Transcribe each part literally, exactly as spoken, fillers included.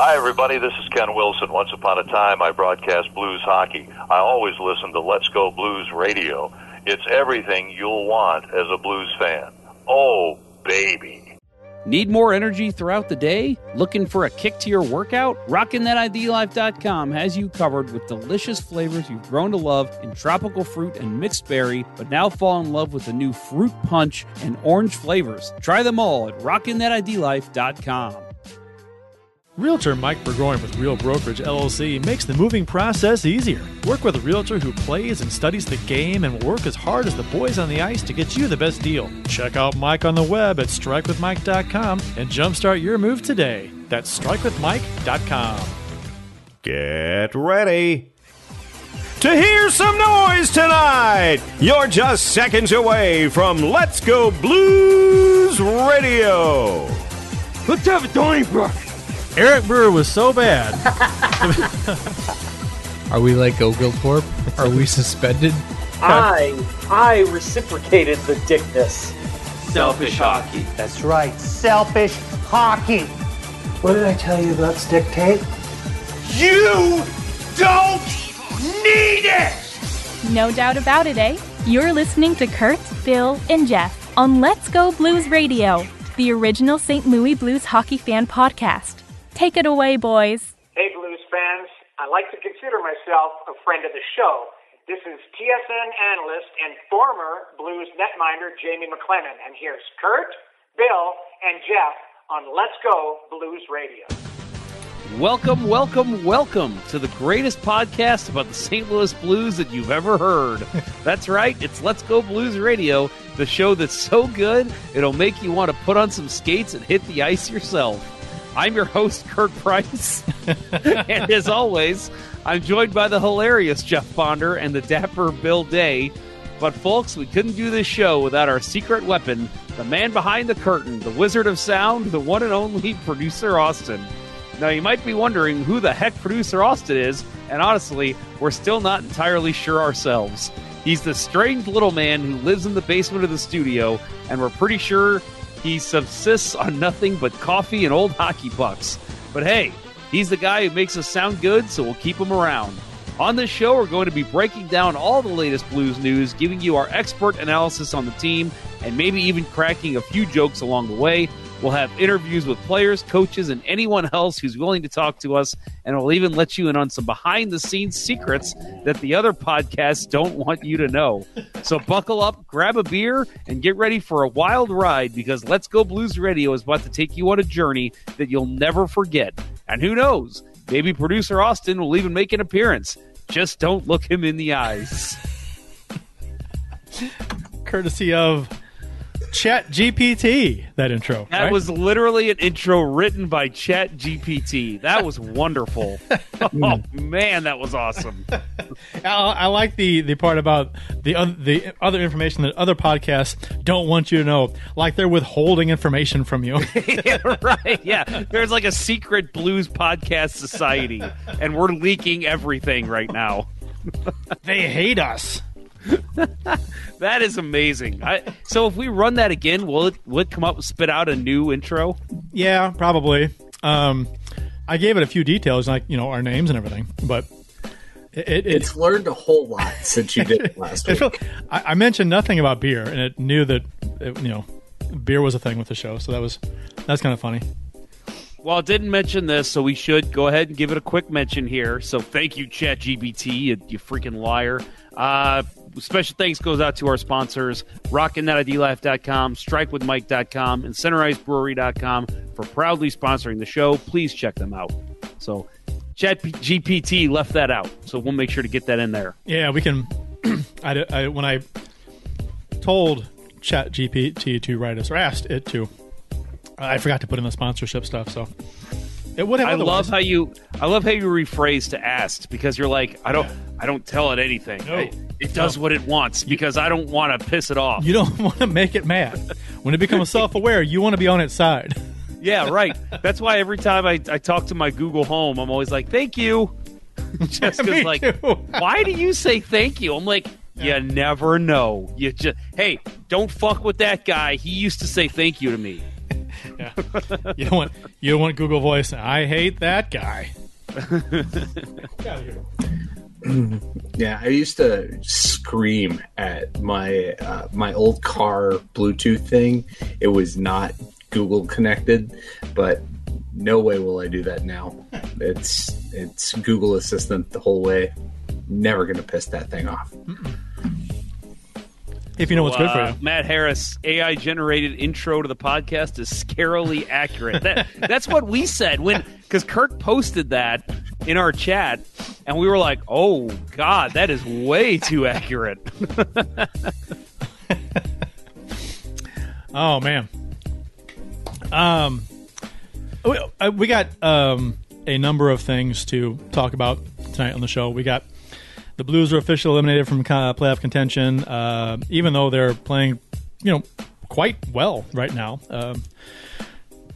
Hi, everybody. This is Ken Wilson. Once upon a time, I broadcast blues hockey. I always listen to Let's Go Blues Radio. It's everything you'll want as a blues fan. Oh, baby. Need more energy throughout the day? Looking for a kick to your workout? Rockin That I D Life dot com has you covered with delicious flavors you've grown to love in tropical fruit and mixed berry, but now fall in love with the new fruit punch and orange flavors. Try them all at Rockin That I D Life dot com. Realtor Mike Burgoyne with Real Brokerage L L C makes the moving process easier. Work with a realtor who plays and studies the game and will work as hard as the boys on the ice to get you the best deal. Check out Mike on the web at strike with mike dot com and jumpstart your move today. That's strike with mike dot com. Get ready to hear some noise tonight. You're just seconds away from Let's Go Blues Radio. Let's have a Donnybrook. Eric Brewer was so bad. Are we like Oglethorpe? Are we suspended? I I reciprocated the dickness. Selfish hockey. That's right. Selfish hockey. What did I tell you about stick tape? You don't need it! No doubt about it, eh? You're listening to Kurt, Bill, and Jeff on Let's Go Blues Radio, the original Saint Louis Blues hockey fan podcast. Take it away, boys. Hey, Blues fans. I like to consider myself a friend of the show. This is T S N analyst and former Blues netminder Jamie McLennan. And here's Kurt, Bill, and Jeff on Let's Go Blues Radio. Welcome, welcome, welcome to the greatest podcast about the Saint Louis Blues that you've ever heard. That's right. It's Let's Go Blues Radio, the show that's so good, it'll make you want to put on some skates and hit the ice yourself. I'm your host, Kurt Price, and as always, I'm joined by the hilarious Jeff Bonder and the dapper Bill Day. But folks, we couldn't do this show without our secret weapon, the man behind the curtain, the wizard of sound, the one and only Producer Austin. Now, you might be wondering who the heck Producer Austin is, and honestly, we're still not entirely sure ourselves. He's the strange little man who lives in the basement of the studio, and we're pretty sure he subsists on nothing but coffee and old hockey pucks. But hey, he's the guy who makes us sound good, so we'll keep him around. On this show, we're going to be breaking down all the latest Blues news, giving you our expert analysis on the team, and maybe even cracking a few jokes along the way. We'll have interviews with players, coaches, and anyone else who's willing to talk to us, and we'll even let you in on some behind-the-scenes secrets that the other podcasts don't want you to know. So buckle up, grab a beer, and get ready for a wild ride, because Let's Go Blues Radio is about to take you on a journey that you'll never forget. And who knows, maybe Producer Austin will even make an appearance. Just don't look him in the eyes. Courtesy of ChatGPT, that intro. That right? was literally an intro written by ChatGPT. That was wonderful. Oh, man, that was awesome. I, I like the, the part about the, uh, the other information that other podcasts don't want you to know, like they're withholding information from you. Yeah, right, yeah. There's like a secret blues podcast society, and we're leaking everything right now. They hate us. That is amazing. I, so if we run that again, will it, will it come up and spit out a new intro? Yeah, probably. Um, I gave it a few details, like, you know, our names and everything, but it, it, it's learned a whole lot since you did it last week. Really, I, I mentioned nothing about beer, and it knew that, it, you know, beer was a thing with the show, so that was that's kind of funny. Well, it didn't mention this, so we should go ahead and give it a quick mention here. So thank you, ChatGPT, you, you freaking liar. Uh... Special thanks goes out to our sponsors, Rockin That I D Life dot com, strike with mike dot com, and Center Ice Brewery dot com for proudly sponsoring the show. Please check them out. So, ChatGPT left that out, so we'll make sure to get that in there. Yeah, we can. I, I, when I told ChatGPT to write us, or asked it to, I forgot to put in the sponsorship stuff, so. It would have I love how you I love how you rephrase to asked, because you're like, I don't yeah. I don't tell it anything. No. I, it does no. what it wants, because I don't want to piss it off. You don't want to make it mad. When it becomes self-aware, you want to be on its side. Yeah, right. That's why every time I, I talk to my Google Home, I'm always like, thank you. Jessica's like, why do you say thank you? I'm like, yeah. you never know. You just hey, don't fuck with that guy. He used to say thank you to me. Yeah. You don't want You don't want Google Voice. I hate that guy. Get out of here. Yeah, I used to scream at my uh, my old car Bluetooth thing. It was not Google connected, but no way will I do that now. It's it's Google Assistant the whole way. Never going to piss that thing off. Mm-mm. If you know what's good for you. Uh, Matt Harris, A I-generated intro to the podcast is scarily accurate. That, that's what we said when, because Kirk posted that in our chat, and we were like, oh, God, that is way too accurate. Oh, man. Um, we, we got um, a number of things to talk about tonight on the show. We got... The Blues are officially eliminated from playoff contention, uh, even though they're playing, you know, quite well right now uh,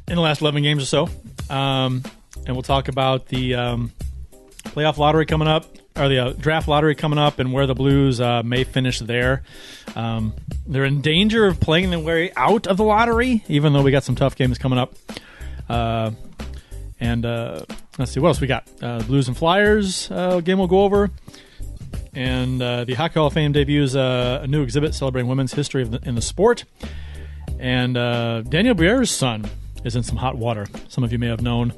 in the last eleven games or so. Um, and we'll talk about the um, playoff lottery coming up, or the uh, draft lottery coming up, and where the Blues uh, may finish there. Um, they're in danger of playing their way out of the lottery, even though we got some tough games coming up. Uh, and uh, let's see, what else we got? Uh, Blues and Flyers uh, game we'll go over. And uh, the Hockey Hall of Fame debuts uh, a new exhibit celebrating women's history of the, in the sport. And uh, Daniel Briere's son is in some hot water. Some of you may have known,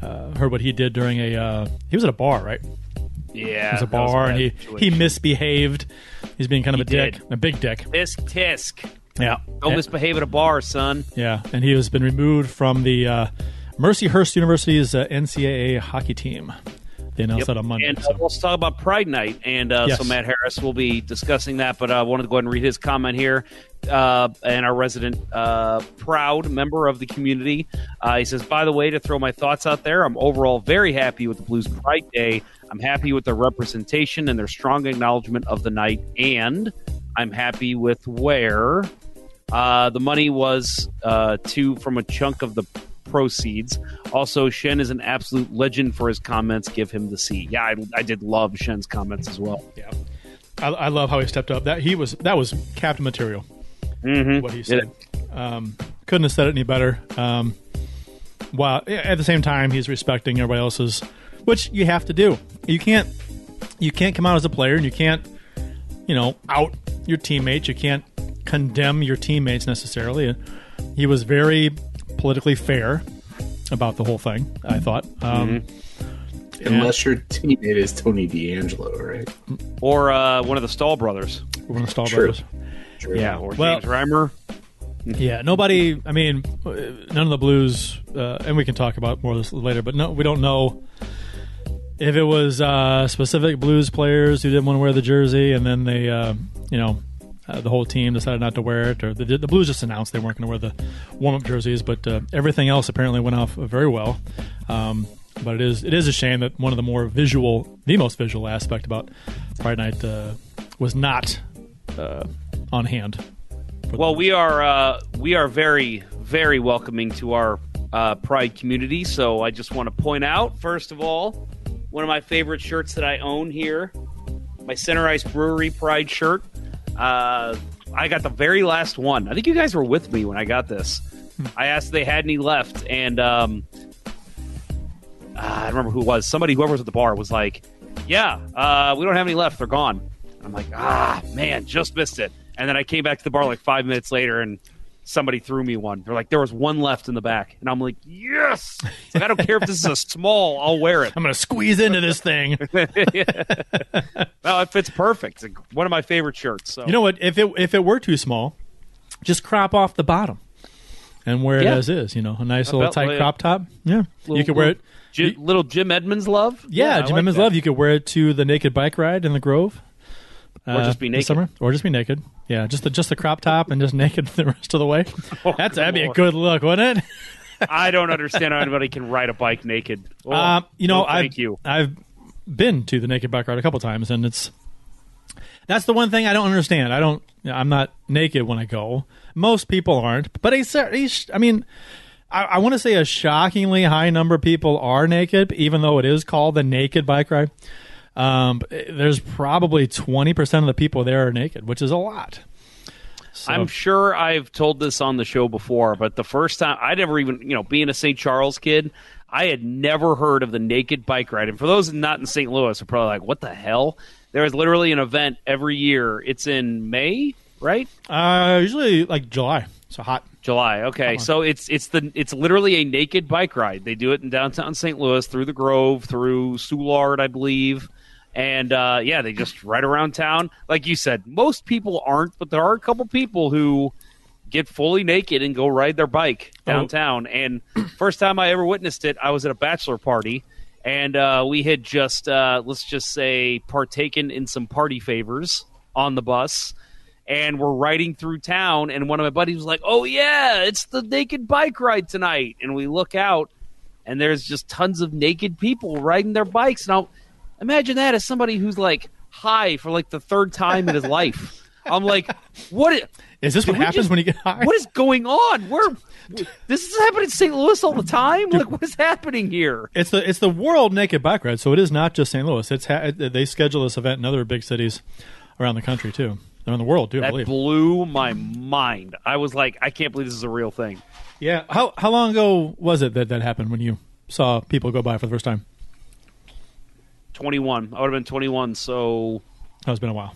uh, heard what he did during a... Uh, he was at a bar, right? Yeah. He was at a bar, and he, he misbehaved. He's being kind of he a did. dick. A big dick. Tisk, tisk. Yeah. Don't and, misbehave at a bar, son. Yeah, and he has been removed from the uh, Mercyhurst University's uh, N C A A hockey team. They announced yep. that on Monday. And uh, so. We'll talk about Pride Night, and uh, yes. so Matt Harris will be discussing that, but I uh, wanted to go ahead and read his comment here. Uh, and our resident uh, proud member of the community. Uh, he says, by the way, to throw my thoughts out there, I'm overall very happy with the Blues Pride Day. I'm happy with their representation and their strong acknowledgement of the night, and I'm happy with where uh, the money was uh, to from a chunk of the proceeds. Also, Shen is an absolute legend for his comments. Give him the C. Yeah, I, I did love Shen's comments as well. Yeah, I, I love how he stepped up. That he was that was captain material. Mm-hmm. What he said, um, couldn't have said it any better. Um, while at the same time, he's respecting everybody else's, which you have to do. You can't you can't come out as a player, and you can't you know out your teammates. You can't condemn your teammates necessarily. And he was very politically fair about the whole thing, I thought. Um, mm-hmm. Unless your teammate is Tony D'Angelo, right? Or uh, one of the Staal brothers. One of the Staal True. brothers. True. Yeah, or well, James Reimer. Yeah, nobody, I mean, none of the Blues, uh, and we can talk about more of this later, but no, we don't know if it was uh, specific Blues players who didn't want to wear the jersey, and then they, uh, you know, Uh, the whole team decided not to wear it, or the, the Blues just announced they weren't going to wear the warm-up jerseys. But uh, everything else apparently went off very well. Um, but it is it is a shame that one of the more visual, the most visual aspect about Pride Night uh, was not uh, on hand. Well, we are uh, we are very very welcoming to our uh, Pride community. So I just want to point out, first of all, one of my favorite shirts that I own here, my Center Ice Brewery Pride shirt. Uh, I got the very last one. I think you guys were with me when I got this. I asked if they had any left, and um, I remember who it was. Somebody, whoever was at the bar, was like, yeah, uh, we don't have any left. They're gone. I'm like, ah, man, just missed it. And then I came back to the bar like five minutes later, and somebody threw me one. They're like, there was one left in the back. And I'm like, yes! Like, I don't care if this is a small, I'll wear it. I'm going to squeeze into this thing. Well, it fits perfect. It's like one of my favorite shirts. So. You know what? If it if it were too small, just crop off the bottom and wear it yeah. as is. You know, a nice I little tight like crop top. Yeah. Little, you could wear it. G- little Jim Edmonds love? Yeah, yeah Jim like Edmonds that. love. You could wear it to the naked bike ride in the Grove. Or just be naked. Uh, summer, or just be naked. Yeah, just the, just the crop top and just naked the rest of the way. Oh, That's, that'd be a good look, wouldn't it? I don't understand how anybody can ride a bike naked. Oh, um, you know, oh, I've, thank you. I've been to the naked bike ride a couple times, and it's that's the one thing I don't understand. I don't. I'm not naked when I go. Most people aren't, but he's, he's, I mean, I, I want to say a shockingly high number of people are naked, even though it is called the naked bike ride. Um, there's probably twenty percent of the people there are naked, which is a lot. So. I'm sure I've told this on the show before, but the first time I never even, you know, being a Saint Charles kid, I had never heard of the naked bike ride. And for those not in Saint Louis, are probably like, what the hell? There is literally an event every year. It's in May, right? Uh, usually like July. So hot. July. Okay. So it's it's the it's literally a naked bike ride. They do it in downtown Saint Louis, through the Grove, through Soulard, I believe. And, uh, yeah, they just ride around town. Like you said, most people aren't, but there are a couple people who get fully naked and go ride their bike downtown. Oh. And first time I ever witnessed it, I was at a bachelor party, and uh, we had just, uh, let's just say, partaken in some party favors on the bus. And we're riding through town, and one of my buddies was like, oh, yeah, it's the naked bike ride tonight. And we look out, and there's just tons of naked people riding their bikes. Now, imagine that as somebody who's, like, high for, like, the third time in his life. I'm like, what is, is this what happens just, when you get high? What is going on? We're, this is happening in Saint Louis all the time? Dude, like, what is happening here? It's the it's the World Naked Bike Ride, so it is not just Saint Louis. It's ha- They schedule this event in other big cities around the country, too. Around the world, too, that I believe. That blew my mind. I was like, I can't believe this is a real thing. Yeah. How how long ago was it that that happened when you saw people go by for the first time? twenty-one. I would have been twenty-one, so... Oh, it's been a while.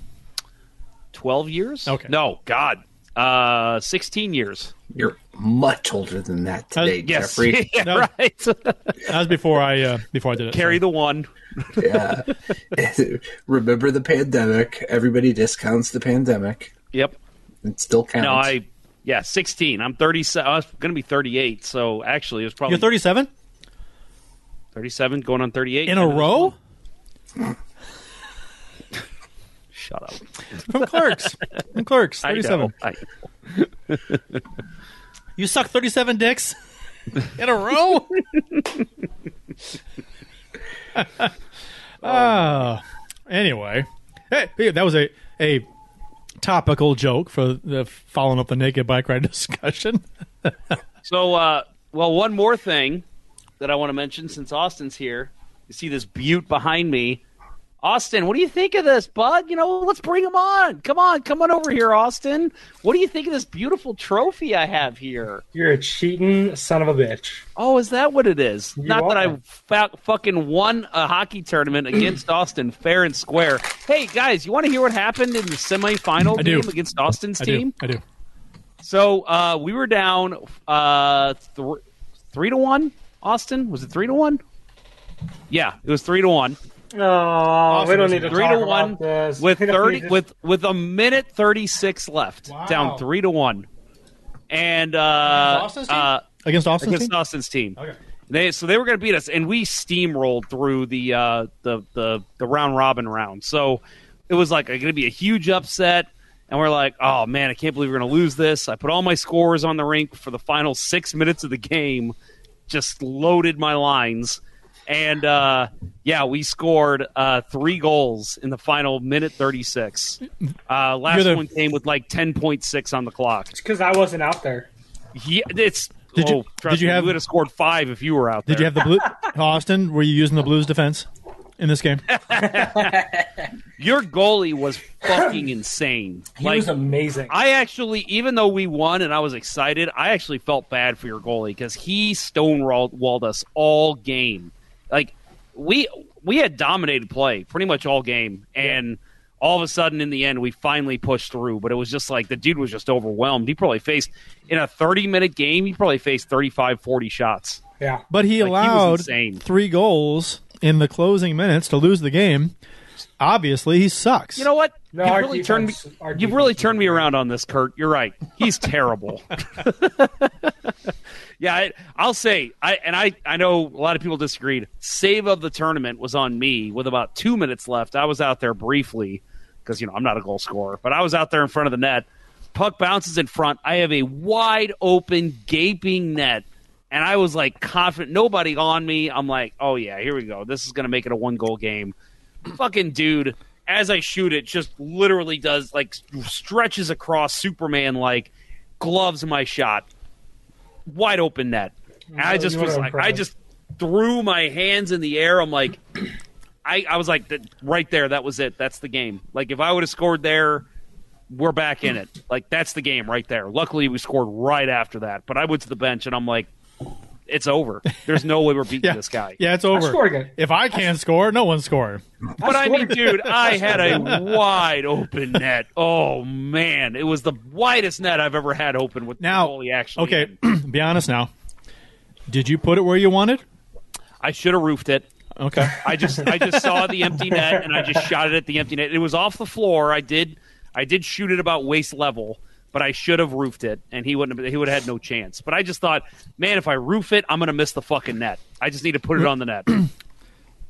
twelve years? Okay. No, God. Uh, sixteen years. You're much older than that today, uh, yes. Jeffrey. Yeah, no, right. That was before I, uh, before I did it. Carry so. The one. Yeah. Remember the pandemic. Everybody discounts the pandemic. Yep. It still counts. No, I... Yeah, sixteen. I'm thirty-seven. I was going to be thirty-eight, so actually it was probably... You're thirty-seven? thirty-seven, going on thirty-eight. In a row? Shut up. From Clerks. From Clerks, thirty-seven. I know, I know. You suck thirty-seven dicks in a row? uh, anyway. Hey, that was a, a topical joke for the following up the naked bike ride discussion. So, uh, well, one more thing that I want to mention since Austin's here. You see this butte behind me. Austin, what do you think of this, bud? You know, let's bring him on. Come on, come on over here, Austin. What do you think of this beautiful trophy I have here? You're a cheating son of a bitch. Oh, is that what it is? You Not are. That I fa- fucking won a hockey tournament against Austin fair and square. Hey, guys, you want to hear what happened in the semifinal I game do. Against Austin's I team? Do. I do. So uh, we were down uh, th- three to one. Austin, was it three to one? Yeah, it was three to one. Oh, Austin, we don't need to three talk to one about this. With thirty, just... with with a minute thirty-six left, wow. Down three to one, and uh, Austin's uh, against Austin's against team? Austin's team. Okay, they so they were going to beat us, and we steamrolled through the uh, the the the round robin round. So it was like going to be a huge upset. And we're like, oh, man, I can't believe we're going to lose this. I put all my scores on the rink for the final six minutes of the game, just loaded my lines. And, uh, yeah, we scored uh, three goals in the final minute thirty-six. Uh, last the... one came with like ten point six on the clock. It's because I wasn't out there. Yeah, it's – Did you, oh, trust did you me, have, we would have scored five if you were out there. Did you have the blue – Austin, were you using the Blues defense in this game? Your goalie was fucking insane. He like, was amazing. I actually, even though we won and I was excited, I actually felt bad for your goalie because he stonewalled us all game. Like, we we had dominated play pretty much all game. And yeah. All of a sudden, in the end, we finally pushed through. But it was just like the dude was just overwhelmed. He probably faced, in a thirty-minute game, he probably faced thirty-five, forty shots. Yeah. But he like, allowed he three goals in the closing minutes to lose the game. Obviously, he sucks. You know what? No, you've really, defense, turned, me, you've really turned me around on this, Kurt. You're right. He's terrible. Yeah, I, I'll say, I and I, I know a lot of people disagreed. Save of the tournament was on me with about two minutes left. I was out there briefly because, you know, I'm not a goal scorer. But I was out there in front of the net. Puck bounces in front. I have a wide open, gaping net. And I was, like, confident. Nobody on me. I'm like, oh, yeah, here we go. This is going to make it a one-goal game. Fucking dude, as I shoot it, just literally does, like, stretches across Superman, like, gloves my shot. Wide open net. And I just was like, I just threw my hands in the air. I'm like, I, I was like, right there, that was it. That's the game. Like, if I would have scored there, we're back in it. Like, that's the game right there. Luckily, we scored right after that. But I went to the bench, and I'm like, it's over. There's no way we're beating yeah. this guy. Yeah, it's over. I scored again. If I can't I, score, no one's scoring. But I, I mean, dude, I had a wide open net. Oh, man. It was the widest net I've ever had open with now, the goalie actually. Okay, be honest now. Did you put it where you wanted? I should have roofed it. Okay. I just I just saw the empty net, and I just shot it at the empty net. It was off the floor. I did I did shoot it about waist level. But I should have roofed it, and he wouldn't. Have, he would have had no chance. But I just thought, man, if I roof it, I'm going to miss the fucking net. I just need to put it on the net.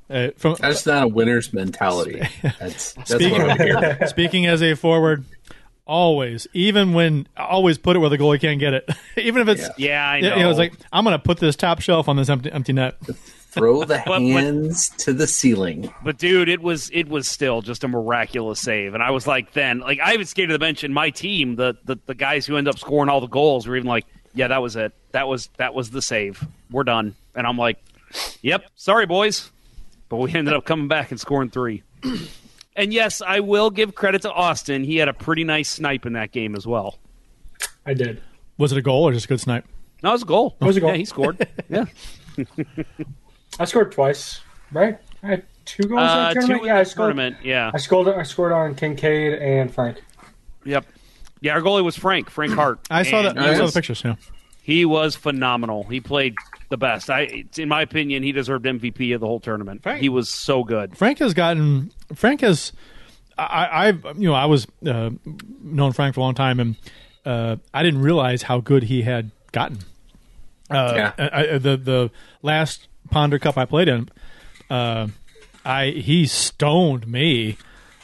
uh, from, that's not a winner's mentality. That's, that's speaking, what I'm hearing. Speaking as a forward, always, even when, always put it where the goalie can't get it. Even if it's yeah, yeah I know. You know, it's like I'm going to put this top shelf on this empty empty net. Throw the hands but, to the ceiling. But, dude, it was it was still just a miraculous save. And I was like, then, like, I even skated to the bench, and my team, the, the the guys who end up scoring all the goals were even like, yeah, that was it. That was that was the save. We're done. And I'm like, yep, sorry, boys. But we ended up coming back and scoring three. And, yes, I will give credit to Austin. He had a pretty nice snipe in that game as well. I did. Was it a goal or just a good snipe? No, it was a goal. It was a goal. Yeah, he scored. Yeah. I scored twice, right? I had two goals uh, in the tournament? Two in yeah, the I scored, tournament. Yeah, I scored. I scored on Kincaid and Frank. Yep. Yeah, our goalie was Frank, Frank Hart. I saw that. I saw the pictures. Yeah. He was phenomenal. He played the best. I, in my opinion, he deserved M V P of the whole tournament. Frank, he was so good. Frank has gotten. Frank has. I, I you know, I was uh, known Frank for a long time, and uh, I didn't realize how good he had gotten. Uh, yeah. I, I, the the last. Ponder Cup I played in, uh, I he stoned me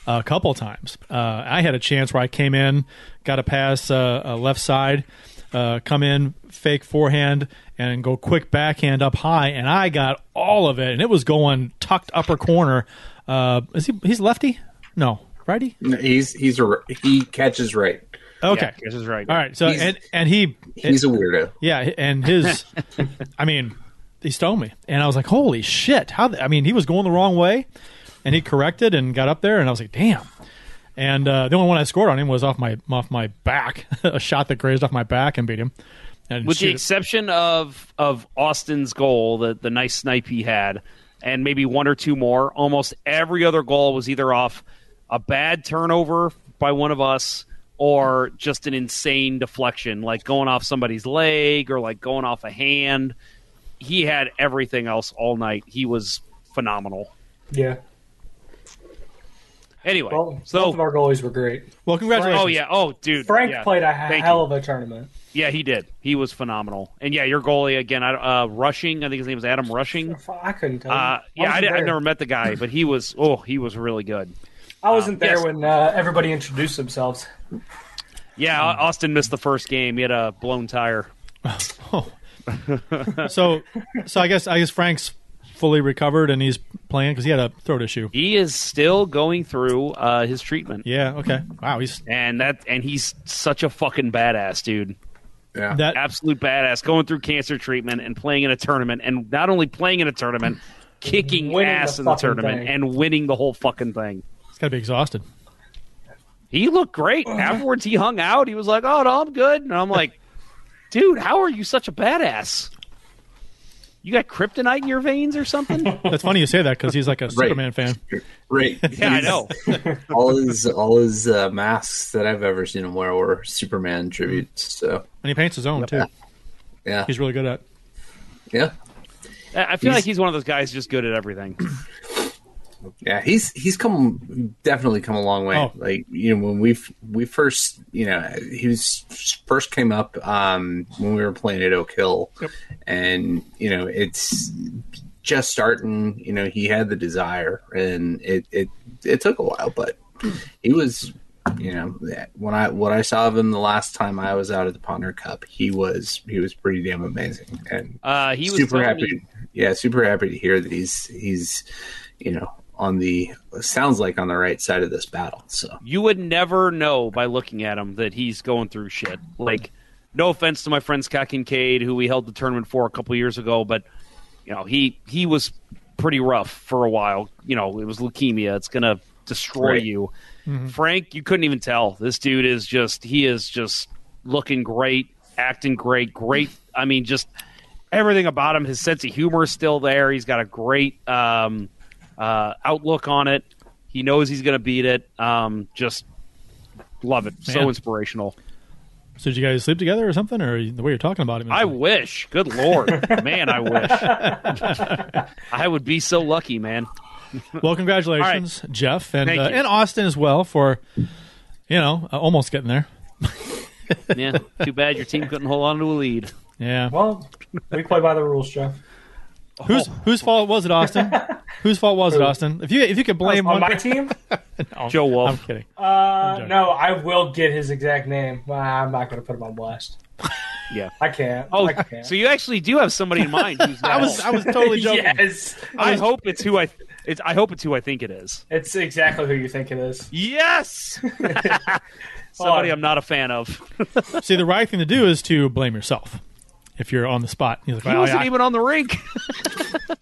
a couple times. Uh, I had a chance where I came in, got a pass uh, a left side, uh, come in, fake forehand, and go quick backhand up high, and I got all of it, and it was going tucked upper corner. Uh, is he he's lefty? No, righty? No, he's he's a, he catches right. Okay, yeah, catches right. All right, so he's, and and he he's it, a weirdo. Yeah, and his, I mean. He stoned me, and I was like, "Holy shit!" How th- I mean, he was going the wrong way, and he corrected and got up there, and I was like, "Damn!" And uh, the only one I scored on him was off my off my back, a shot that grazed off my back and beat him. And with the exception it. of of Austin's goal, the the nice snipe he had, and maybe one or two more, almost every other goal was either off a bad turnover by one of us or just an insane deflection, like going off somebody's leg or like going off a hand. He had everything else all night. He was phenomenal. Yeah. Anyway, well, so both of our goalies were great. Well, congratulations. Frank, oh yeah. Oh, dude. Frank yeah. played a Thank hell you. of a tournament. Yeah, he did. He was phenomenal. And yeah, your goalie again. I, uh, Rushing. I think his name was Adam Rushing. I couldn't tell. Uh, you. I yeah, I, I never met the guy, but he was. Oh, he was really good. I wasn't um, there yes. when uh, everybody introduced themselves. Yeah, um, Austin missed the first game. He had a blown tire. Oh. so, so I guess I guess Frank's fully recovered and he's playing because he had a throat issue. He is still going through uh, his treatment. Yeah. Okay. Wow. He's and that and he's such a fucking badass, dude. Yeah. That absolute badass going through cancer treatment and playing in a tournament, and not only playing in a tournament, kicking ass the in the tournament thing. and winning the whole fucking thing. It's got to be exhausted. He looked great. Afterwards, he hung out. He was like, "Oh no, I'm good," and I'm like. Dude, how are you such a badass? You got kryptonite in your veins or something? That's funny you say that because he's like a right. Superman fan. Right. Yeah, he's, I know. all his all his uh, masks that I've ever seen him wear were Superman tributes. So. And he paints his own, yeah. too. Yeah. He's really good at it. Yeah. I feel he's, like he's one of those guys just good at everything. Yeah, he's he's come definitely come a long way. Oh. Like, you know, when we we first, you know, he was first came up um, when we were playing at Oak Hill, yep. and you know, it's just starting. You know, he had the desire, and it it, it took a while, but he was, you know, when I what I saw of him the last time I was out at the Ponder Cup, he was he was pretty damn amazing, and uh, he was super happy. Me. Yeah, super happy to hear that he's he's, you know. on the sounds like on the right side of this battle. So you would never know by looking at him that he's going through shit. Like, no offense to my friend Scott Kincaid, who we held the tournament for a couple years ago, but you know, he he was pretty rough for a while. You know, it was leukemia. It's gonna destroy right. you. Mm-hmm. Frank, you couldn't even tell. This dude is just, he is just looking great, acting great, great. I mean, just everything about him. His sense of humor is still there. He's got a great um, uh, outlook on it. He knows he's going to beat it. Um, just love it. Man. So inspirational. So did you guys sleep together or something? Or the way you're talking about him? I like... wish. Good Lord. Man, I wish. I would be so lucky, man. Well, congratulations, right. Jeff, and uh, and Austin as well for, you know, uh, almost getting there. Yeah, too bad your team couldn't hold on to a lead. Yeah. Well, we play by the rules, Jeff. Oh. Whose whose fault was it, Austin? Whose fault was Who? it, Austin? If you if you could blame on one... my team, no, Joe Wolf. I'm kidding. Uh, I'm no, I will get his exact name. Well, I'm not going to put him on blast. Yeah, I can't. Oh, I can't. So you actually do have somebody in mind? Who's I was I was totally joking. Yes. I, I hope it's who I. Th- It's, I hope it's who I think it is. It's exactly who you think it is. Yes! Somebody I'm not a fan of. See, the right thing to do is to blame yourself if you're on the spot. You're like, well, he wasn't I, even I, on the rink.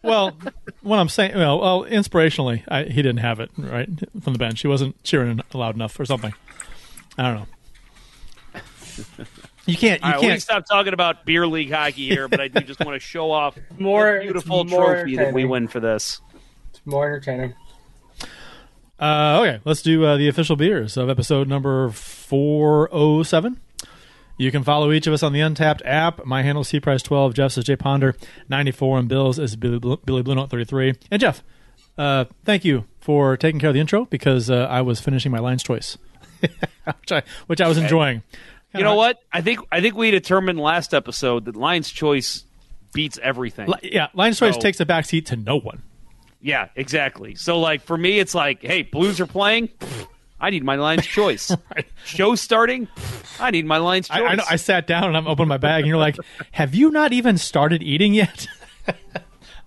Well, what I'm saying, well, well inspirationally, I, he didn't have it, right, from the bench. He wasn't cheering loud enough or something. I don't know. You can't. You All right, can't well, we stop talking about beer league hockey here, but I do just want to show off more the beautiful more trophy that we win for this. More entertaining. Uh, okay, let's do uh, the official beers of episode number four oh seven. You can follow each of us on the Untapped app. My handle is C Price twelve. Jeff's is J Ponder ninety-four. And Bill's is Billy Blue Note thirty-three. And Jeff, uh, thank you for taking care of the intro because uh, I was finishing my lines choice, which I which I was enjoying. Kinda you know hard. What? I think I think we determined last episode that lines choice beats everything. L- yeah, lines so. choice takes a backseat to no one. Yeah, exactly. So, like, for me, it's like, hey, Blues are playing. I need my line's choice. Right. Show's starting. I need my line's choice. I, I, know, I sat down and I'm opening my bag, and you're like, have you not even started eating yet?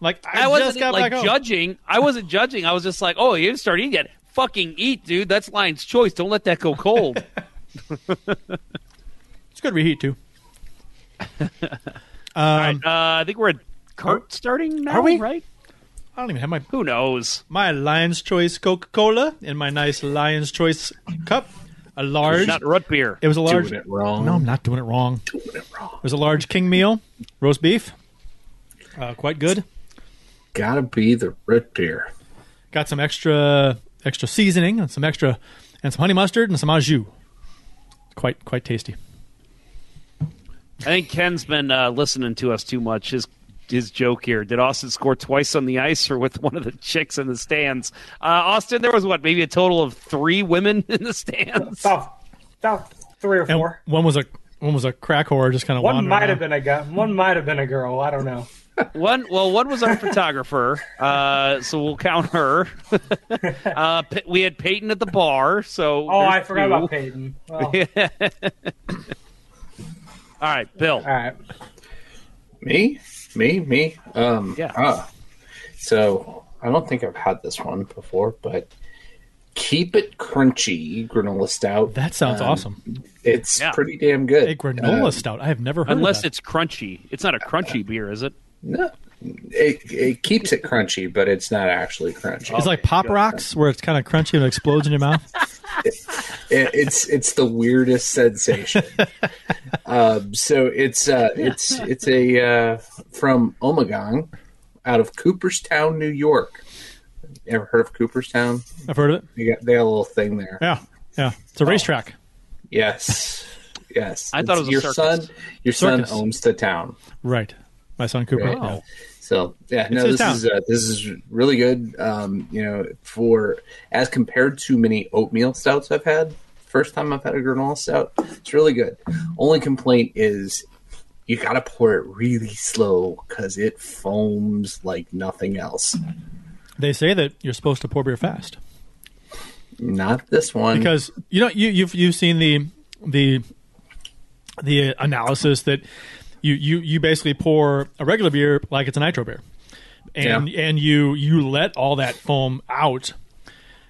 Like, I, I wasn't just got like back judging. Home. I wasn't judging. I was just like, oh, you didn't start eating yet. Fucking eat, dude. That's line's choice. Don't let that go cold. It's good reheat, too. um, All right. Uh, I think we're at Kurt starting now, are we? Right? I don't even have my... Who knows? My Lion's Choice Coca-Cola in my nice Lion's Choice cup. A large... It's not root beer. It was a large... Doing it wrong. No, I'm not doing it wrong. Doing it wrong. It was a large king meal, roast beef. Uh, quite good. It's gotta be the root beer. Got some extra extra seasoning and some extra... And some honey mustard and some au jus. Quite, quite tasty. I think Ken's been uh, listening to us too much. His... His joke here. Did Austin score twice on the ice or with one of the chicks in the stands? Uh, Austin, there was what, maybe a total of three women in the stands? About, about three or four. And one was a one was a crack whore just kind of wandering. One might around. have been a guy. One might have been a girl. I don't know. One well, one was our photographer, uh, so we'll count her. uh, we had Peyton at the bar, so oh, I forgot two. about Peyton. Well. Yeah. All right, Bill. All right, me. Me, me. Um, yeah. Uh, so I don't think I've had this one before, but keep it crunchy granola stout. That sounds um, awesome. It's yeah. pretty damn good. A granola um, stout. I have never heard. Unless of that. It's crunchy. It's not a crunchy uh, beer, is it? No. It it keeps it crunchy, but it's not actually crunchy. It's okay, like Pop Rocks, where it's kind of crunchy and it explodes in your mouth. It, it, it's it's the weirdest sensation. um, so it's uh, it's it's a uh, from Omegang, out of Cooperstown, New York. Ever heard of Cooperstown? I've heard of it. They got they got a little thing there. Yeah, yeah. It's a oh. racetrack. Yes, yes. I it's thought it was your a circus. son. Your circus. son owns the town, right? My son Cooper. Right. Oh. So yeah, no, this town. is uh, this is really good. Um, you know, for as compared to many oatmeal stouts I've had, first time I've had a granola stout, it's really good. Only complaint is you got to pour it really slow because it foams like nothing else. They say that you're supposed to pour beer fast. Not this one, because you know you, you've you've seen the the the analysis that. You, you you basically pour a regular beer like it's a nitro beer, and yeah. and you you let all that foam out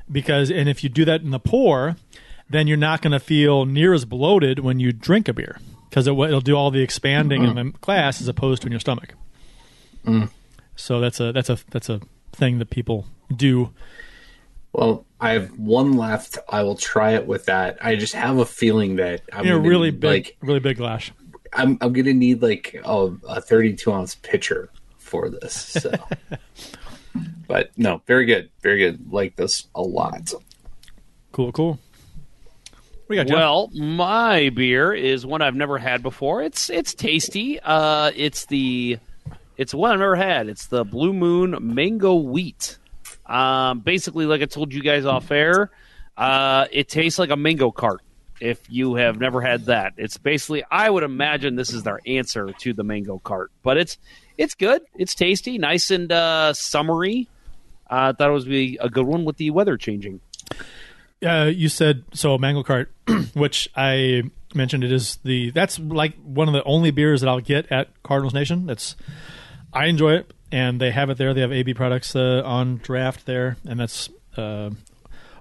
because and if you do that in the pour, then you're not going to feel near as bloated when you drink a beer because it, it'll do all the expanding mm-hmm. in the glass as opposed to in your stomach. Mm. So that's a that's a that's a thing that people do Well, I have one left. I will try it with that. I just have a feeling that I'm yeah, really need, big, like, really big lash. I'm I'm gonna need like a, a thirty-two ounce pitcher for this. So, but no, very good, very good. Like this a lot. Cool, cool. We got, well, my beer is one I've never had before. It's it's tasty. Uh, it's the it's one I've never had. It's the Blue Moon Mango Wheat. Um, basically, like I told you guys off air, uh, it tastes like a mango cart. If you have never had that, it's basically, I would imagine this is their answer to the mango cart, but it's it's good. It's tasty, nice and uh, summery. I uh, thought it was be a good one with the weather changing. Uh, you said so, mango cart, which I mentioned. It is the that's like one of the only beers that I'll get at Cardinals Nation. That's I enjoy it, and they have it there. They have A B products uh, on draft there, and that's uh,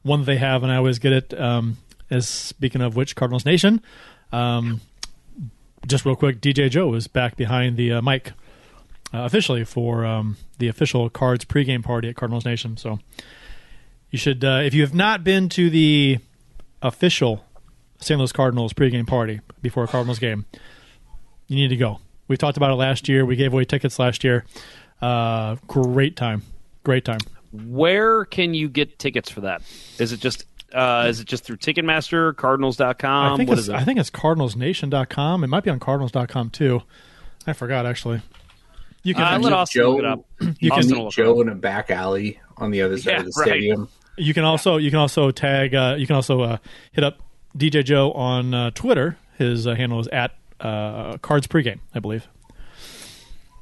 one that they have, and I always get it. Um, As speaking of which, Cardinals Nation, um, just real quick, D J Joe is back behind the uh, mic uh, officially for um, the official Cards pregame party at Cardinals Nation. So you should, uh, if you have not been to the official Saint Louis Cardinals pregame party before a Cardinals game, you need to go. We talked about it last year. We gave away tickets last year. Uh, great time. Great time. Where can you get tickets for that? Is it just... Uh, is it just through Ticketmaster, Cardinals dot com? I think, what is it? I think it's Cardinals Nation dot com. It might be on Cardinals dot com, too. I forgot, actually. You can uh, let Austin Joe, look it up. You I'll can meet Joe in a back alley on the other side yeah, of the stadium. Right. You can also you can also tag, uh, you can also uh, hit up D J Joe on uh, Twitter. His uh, handle is at uh, Cards Pregame, I believe.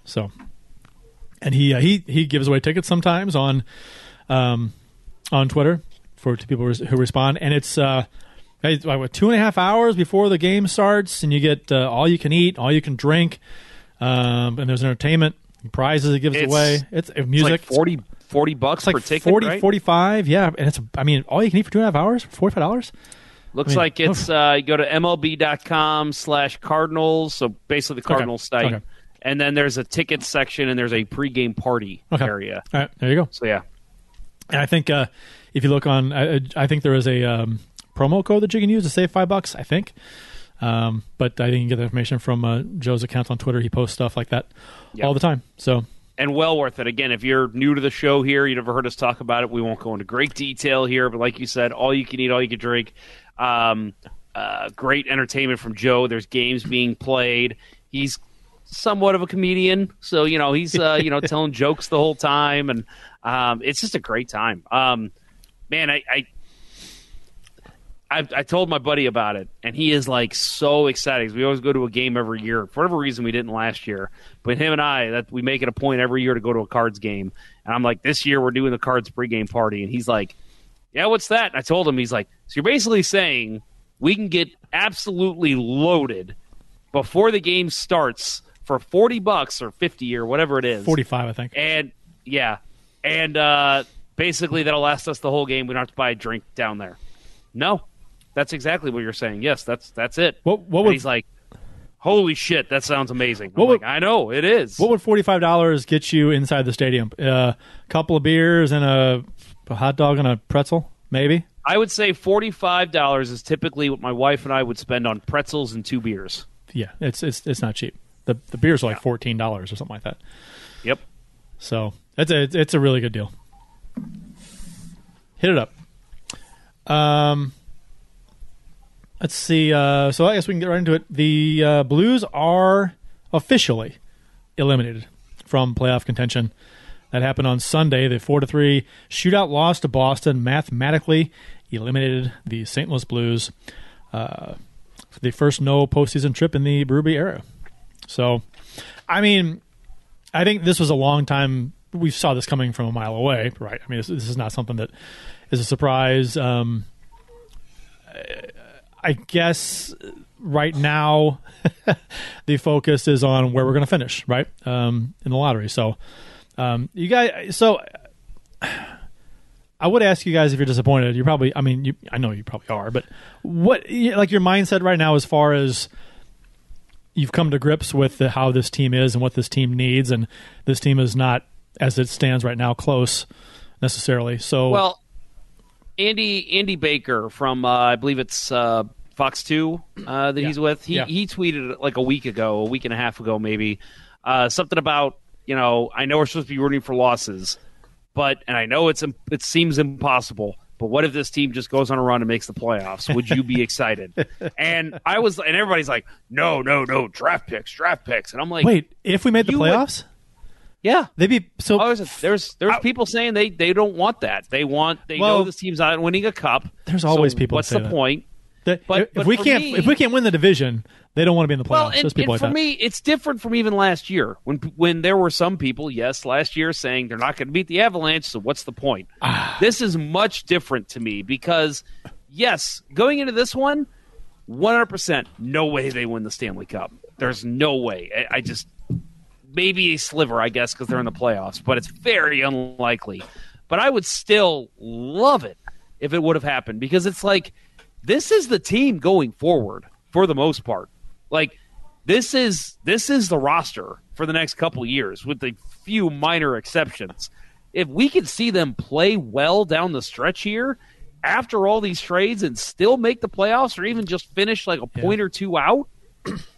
So, and he uh, he he gives away tickets sometimes on um, on Twitter. For two people who respond, and it's uh, two and a half hours before the game starts, and you get uh, all you can eat, all you can drink, um, and there's entertainment, prizes it gives it's, away. It's music. It's like forty bucks it's per like ticket, forty, right? forty-five, yeah. And it's, I mean, all you can eat for two and a half hours, forty-five dollars. Looks I mean, like it's oh. uh, you go to M L B dot com slash Cardinals, so basically the Cardinals okay. site, okay. and then there's a ticket section and there's a pregame party okay. area. All right, there you go. So yeah, and I think. Uh, If you look on, I, I think there is a um, promo code that you can use to save five bucks. I think, um, but I think you can get the information from uh, Joe's account on Twitter. He posts stuff like that yep. all the time. So and well worth it. Again, if you're new to the show here, you never heard us talk about it. We won't go into great detail here, but like you said, all you can eat, all you can drink. Um, uh, great entertainment from Joe. There's games being played. He's somewhat of a comedian, so you know he's uh, you know telling jokes the whole time, and um, it's just a great time. Um, Man, I, I I I told my buddy about it, and he is like so excited. We always go to a game every year. For whatever reason, we didn't last year, but him and I that we make it a point every year to go to a Cards game. And I'm like, this year we're doing the Cards pregame party, and he's like, yeah, what's that? And I told him, he's like, so you're basically saying we can get absolutely loaded before the game starts for forty bucks or fifty or whatever it is, forty-five, I think, and yeah, and. uh Basically, that'll last us the whole game. We don't have to buy a drink down there. No, that's exactly what you're saying. Yes, that's that's it. What, what would, he's like, holy shit, that sounds amazing. I'm would, like, I know, it is. What would forty-five dollars get you inside the stadium? A uh, couple of beers and a, a hot dog and a pretzel, maybe? I would say forty-five dollars is typically what my wife and I would spend on pretzels and two beers. Yeah, it's it's it's not cheap. The the beers are like fourteen dollars or something like that. Yep. So it's a, it's a really good deal. Hit it up. Um, let's see. Uh, so I guess we can get right into it. The uh, Blues are officially eliminated from playoff contention. That happened on Sunday. The four to three shootout loss to Boston mathematically eliminated the Saint Louis Blues uh, for the first no postseason trip in the Berube era. So, I mean, I think this was a long time. We saw this coming from a mile away, right? I mean, this, this is not something that is a surprise. Um, I guess right now the focus is on where we're going to finish, right, um, in the lottery. So, um, you guys. So, I would ask you guys if you're disappointed. You're probably. I mean, you, I know you probably are, but what, like, your mindset right now as far as. You've come to grips with the, how this team is and what this team needs, and this team is not, as it stands right now, close necessarily. So, well, Andy Andy Baker from, uh, I believe it's uh, Fox two uh, that yeah. he's with, he, yeah. he tweeted like a week ago, a week and a half ago maybe, uh, something about, you know, I know we're supposed to be rooting for losses, but, and I know it's it seems impossible, but what if this team just goes on a run and makes the playoffs? Would you be excited? And I was, and everybody's like, no, no, no, draft picks, draft picks. And I'm like, wait, if we made the playoffs? Would, yeah, they'd be so. Oh, there's there's, there's I, people saying they, they don't want that. They want they well, know this team's not winning a cup. There's always so people. What's that the point? That, but if but we can't me, if we can't win the division, they don't want to be in the playoffs. Well, and, and like for that. me, it's different from even last year when when there were some people, yes, last year saying they're not going to beat the Avalanche. So what's the point? This is much different to me because yes, going into this one, one hundred percent, no way they win the Stanley Cup. There's no way. I, I just. Maybe a sliver, I guess, because they're in the playoffs, but it's very unlikely. But I would still love it if it would have happened because it's like this is the team going forward for the most part. Like this is this is the roster for the next couple years with a few minor exceptions. If we could see them play well down the stretch here after all these trades and still make the playoffs or even just finish like a yeah. point or two out,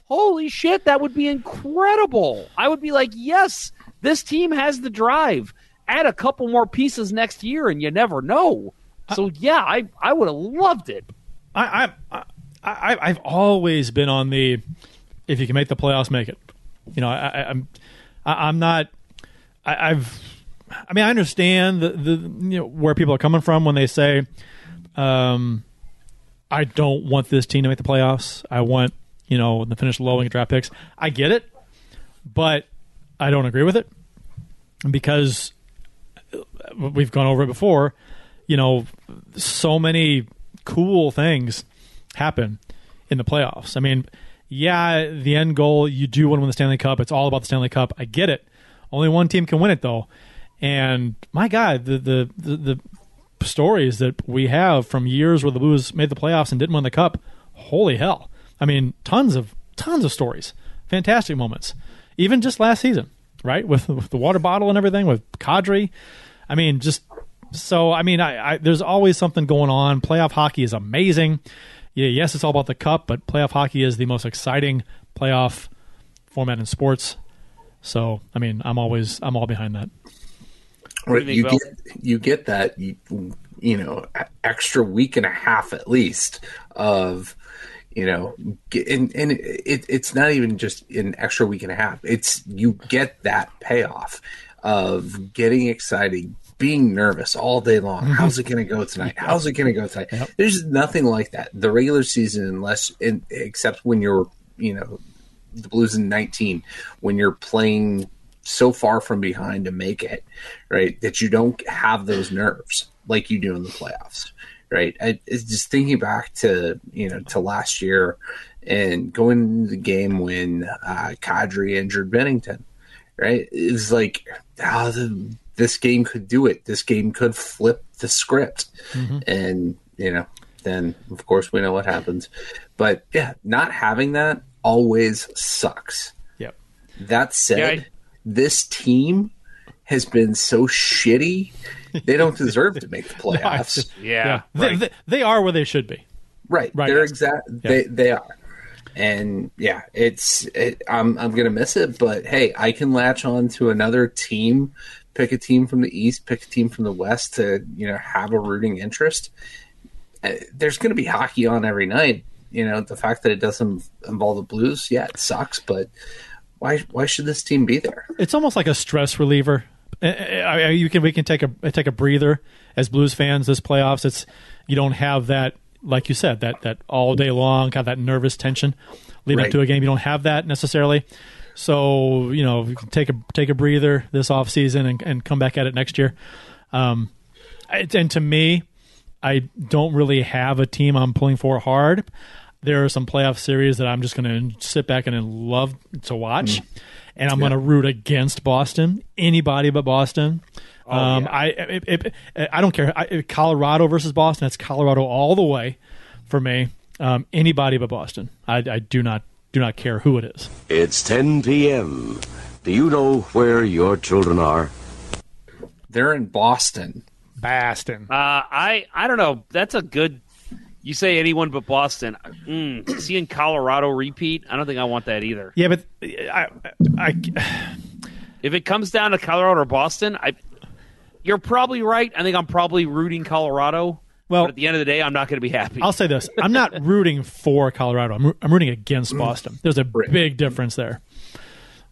holy shit, that would be incredible. I would be like, yes, this team has the drive. Add a couple more pieces next year, and you never know. So, yeah, I, I would have loved it. I, I, I, I've always been on the, if you can make the playoffs, make it. You know, I, I, I'm I, I'm not – I've – I mean, I understand the, the you know where people are coming from when they say, um, I don't want this team to make the playoffs. I want – you know, the finish low and draft picks. I get it, but I don't agree with it because we've gone over it before. You know, so many cool things happen in the playoffs. I mean, yeah, the end goal, you do want to win the Stanley Cup. It's all about the Stanley Cup. I get it. Only one team can win it, though. And my God, the the the, the stories that we have from years where the Blues made the playoffs and didn't win the Cup, holy hell. I mean, tons of tons of stories, fantastic moments. Even just last season, right, with, with the water bottle and everything, with Kadri. I mean, just so. I mean, I, I, there's always something going on. Playoff hockey is amazing. Yeah, yes, it's all about the cup, but playoff hockey is the most exciting playoff format in sports. So, I mean, I'm always I'm all behind that. Right, you, you get you get that you, you know extra week and a half at least of. You know, and, and it, it's not even just an extra week and a half. It's you get that payoff of getting excited, being nervous all day long. Mm-hmm. How's it going to go tonight? How's it going to go tonight? Yep. There's nothing like that. The regular season, unless in, except when you're, you know, the Blues in nineteen, when you're playing so far from behind to make it, right, that you don't have those nerves like you do in the playoffs. Right, I, it's just thinking back to you know to last year and going into the game when uh, Kadri injured Binnington. Right, it was like oh, the, this game could do it. This game could flip the script, mm-hmm. and you know then of course we know what happens. But yeah, not having that always sucks. Yep. That said, yeah, I- this team has been so shitty. They don't deserve to make the playoffs. No, yeah, yeah. Right. They, they, they are where they should be. Right, right. They're exact. Yeah. They they are, and yeah, it's. It, I'm I'm gonna miss it, but hey, I can latch on to another team. Pick a team from the East. Pick a team from the West to you know have a rooting interest. There's gonna be hockey on every night. You know the fact that it doesn't involve the Blues, yeah, it sucks. But why why should this team be there? It's almost like a stress reliever. I, I, you can we can take a take a breather as Blues fans this playoffs. It's you don't have that like you said that that all day long kind of that nervous tension leading right. up to a game. You don't have that necessarily, so you know you can take a take a breather this off season and, and come back at it next year. Um, it, and to me, I don't really have a team I'm pulling for hard. There are some playoff series that I'm just going to sit back and love to watch. Mm. And I'm yeah. going to root against Boston, anybody but Boston. Oh, um, yeah. I it, it, it, I don't care. I, Colorado versus Boston, that's Colorado all the way for me. Um, anybody but Boston. I, I do not do not care who it is. It's ten p.m. Do you know where your children are? They're in Boston. Boston. Uh, I I don't know. That's a good. You say anyone but Boston. Mm, seeing Colorado repeat, I don't think I want that either. Yeah, but I, I, I if it comes down to Colorado or Boston, I you're probably right. I think I'm probably rooting Colorado. Well, but at the end of the day, I'm not going to be happy. I'll say this. I'm not rooting for Colorado. I'm, I'm rooting against Boston. There's a big difference there.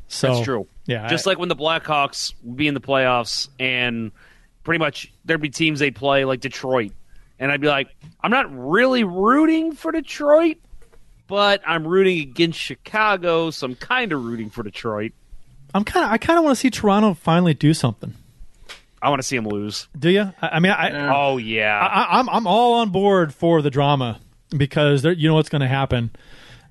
So, that's true. Yeah, Just I, like when the Blackhawks would be in the playoffs and pretty much there'd be teams they play like Detroit. And I'd be like, I'm not really rooting for Detroit, but I'm rooting against Chicago, so I'm kind of rooting for Detroit. I'm kind of, I kind of want to see Toronto finally do something. I want to see him lose. Do you? I, I mean, I oh yeah, I, I'm I'm all on board for the drama because you know what's going to happen.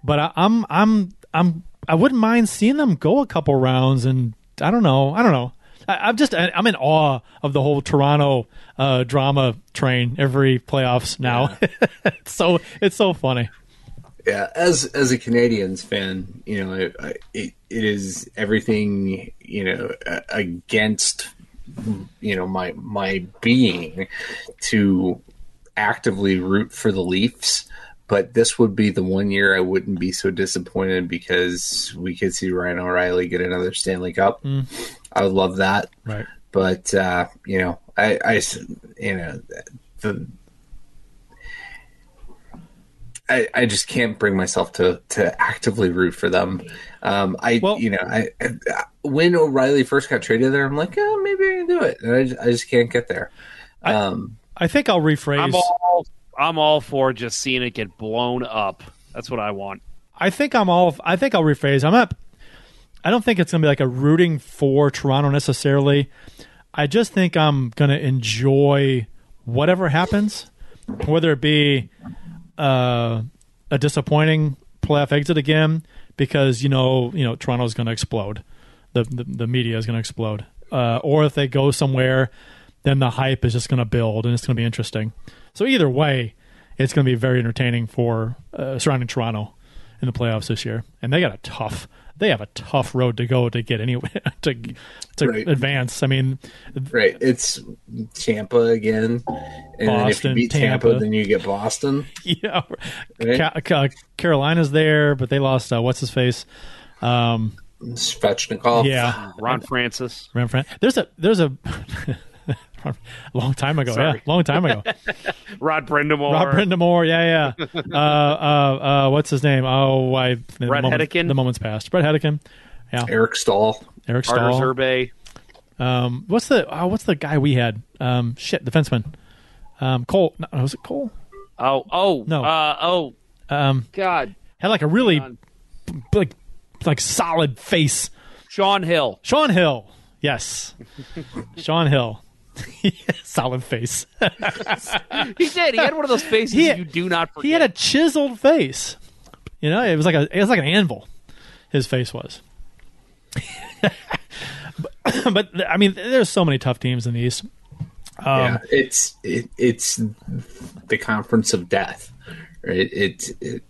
But I, I'm I'm I'm I wouldn't mind seeing them go a couple rounds, and I don't know, I don't know. I, I'm just I, I'm in awe of the whole Toronto uh, drama train every playoffs now. Yeah. it's so it's so funny. Yeah, as as a Canadians fan, you know, I, I, it it is everything you know against. you know, my my being to actively root for the Leafs, but this would be the one year I wouldn't be so disappointed because we could see Ryan O'Reilly get another Stanley Cup. Mm. I would love that. Right. But, uh, you know, I, I, you know, the, I, I just can't bring myself to, to actively root for them. Um, I, well, you know, I, I when O'Reilly first got traded there, I'm like, oh, maybe I can do it. And I just, I just can't get there. Um, I, I think I'll rephrase. I'm all, I'm all for just seeing it get blown up. That's what I want. I think I'm all. I think I'll rephrase. I'm not. I don't think it's going to be like a rooting for Toronto necessarily. I just think I'm going to enjoy whatever happens, whether it be uh, a disappointing playoff exit again, because you know, you know, Toronto's going to explode. The, the the media is going to explode. Uh, or if they go somewhere, then the hype is just going to build, and it's going to be interesting. So either way, it's going to be very entertaining for uh, surrounding Toronto in the playoffs this year. And they got a tough, they have a tough road to go to get anywhere to to right. advance. I mean, right? It's Tampa again, and Boston, then if you beat Tampa, Tampa, then you get Boston. Yeah, right? Ca- Ca- Carolina's there, but they lost uh, what's his face. Um, Svechnikov. Yeah, Ron Francis. Ron Francis. There's a there's a long time ago. Sorry. Yeah, long time ago. Rod Brindamore. Rod Brindamore. Yeah, yeah. uh, uh, uh, what's his name? Oh, I. Brett Hedekin. The moment's passed. Brett Hedekin. Yeah. Eric Staal. Eric Staal. Carter Zurbay. Um, what's the oh, what's the guy we had? Um, shit, defenseman. Um, Cole. No, was it Cole? Oh, oh, no. Uh, oh, um, God. Had like a really God. like. Like solid face. Sean Hill. Sean Hill. Yes. Sean Hill. Solid face. He did. He had one of those faces he, you do not forget. He had a chiseled face. You know, it was like a it was like an anvil. His face was. but, but I mean, there's so many tough teams in the East. Um, yeah, it's it, it's the conference of death. Right? It's it, it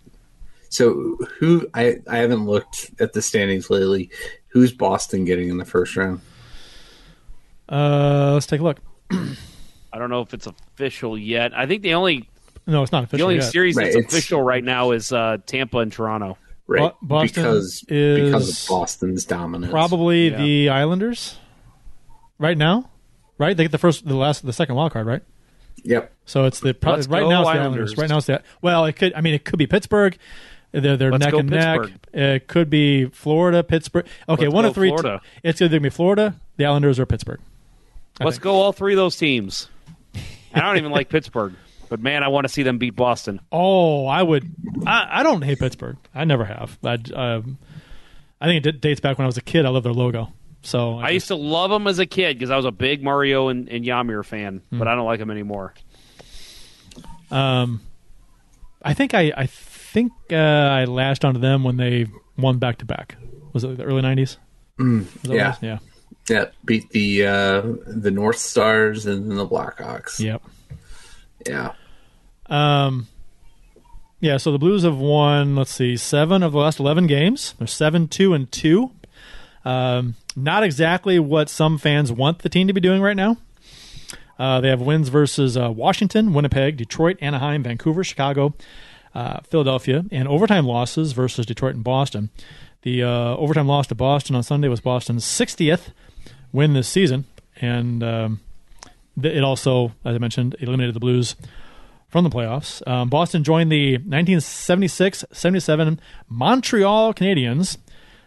So who I, I haven't looked at the standings lately. Who's Boston getting in the first round? Uh, let's take a look. I don't know if it's official yet. I think the only no, it's not official. The only yet. series right, that's official right now is uh, Tampa and Toronto. Right, well, Boston because is because of Boston's dominance. Probably yeah. the Islanders right now. Right, they get the first, the last, the second wild card. Right. Yep. So it's the probably, right now. It's the Islanders. Right now it's the well. It could. I mean, it could be Pittsburgh. They're, they're neck and Pittsburgh. neck. It could be Florida, Pittsburgh. Okay, Let's one of three. Florida. T- it's either going to be Florida, the Islanders, or Pittsburgh. I Let's think. go all three of those teams. I don't even like Pittsburgh, but, man, I want to see them beat Boston. Oh, I would. I, I don't hate Pittsburgh. I never have. I, um, I think it dates back when I was a kid. I love their logo. So I, I used to love them as a kid because I was a big Mario and, and Yamir fan, mm-hmm. but I don't like them anymore. Um, I think I... I th- I think uh, I lashed onto them when they won back to back. Was it the early nineties? Mm, yeah. yeah, yeah. Beat the uh, the North Stars and then the Blackhawks. Yep. Yeah. Um. Yeah. So the Blues have won. Let's see, seven of the last eleven games. They're seven, two, and two. Um. Not exactly what some fans want the team to be doing right now. Uh, they have wins versus uh, Washington, Winnipeg, Detroit, Anaheim, Vancouver, Chicago, uh, Philadelphia, and overtime losses versus Detroit and Boston. The uh, overtime loss to Boston on Sunday was Boston's sixtieth win this season, and um, th- it also, as I mentioned, eliminated the Blues from the playoffs. Um, Boston joined the nineteen seventy-six seventy-seven Montreal Canadiens,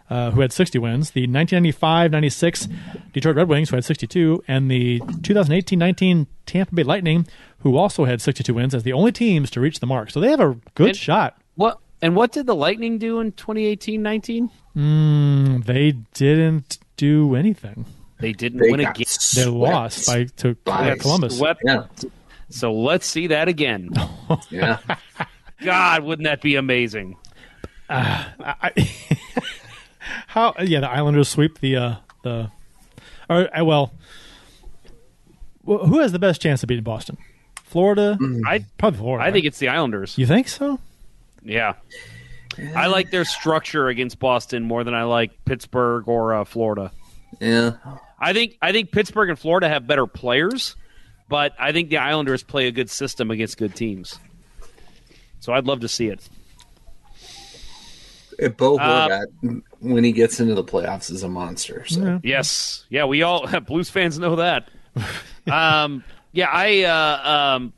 Uh, who had sixty wins, the nineteen ninety-five ninety-six Detroit Red Wings, who had sixty-two, and the two thousand eighteen nineteen Tampa Bay Lightning, who also had sixty-two wins, as the only teams to reach the mark. So they have a good and, shot. What And what did the Lightning do in twenty eighteen nineteen? Mm, they didn't do anything. They didn't they win a game. They lost by to by Columbus. Yeah. So let's see that again. Yeah. God, wouldn't that be amazing? Uh, I... How yeah, the Islanders sweep the uh, the, or uh, well, who has the best chance of beating Boston? Florida, I probably Florida. I right? think it's the Islanders. You think so? Yeah, I like their structure against Boston more than I like Pittsburgh or uh, Florida. Yeah, I think I think Pittsburgh and Florida have better players, but I think the Islanders play a good system against good teams. So I'd love to see it. If Bo Horvat, uh, when he gets into the playoffs, is a monster. So. Yeah. Yes. Yeah, we all, Blues fans know that. um, yeah, I, uh, um,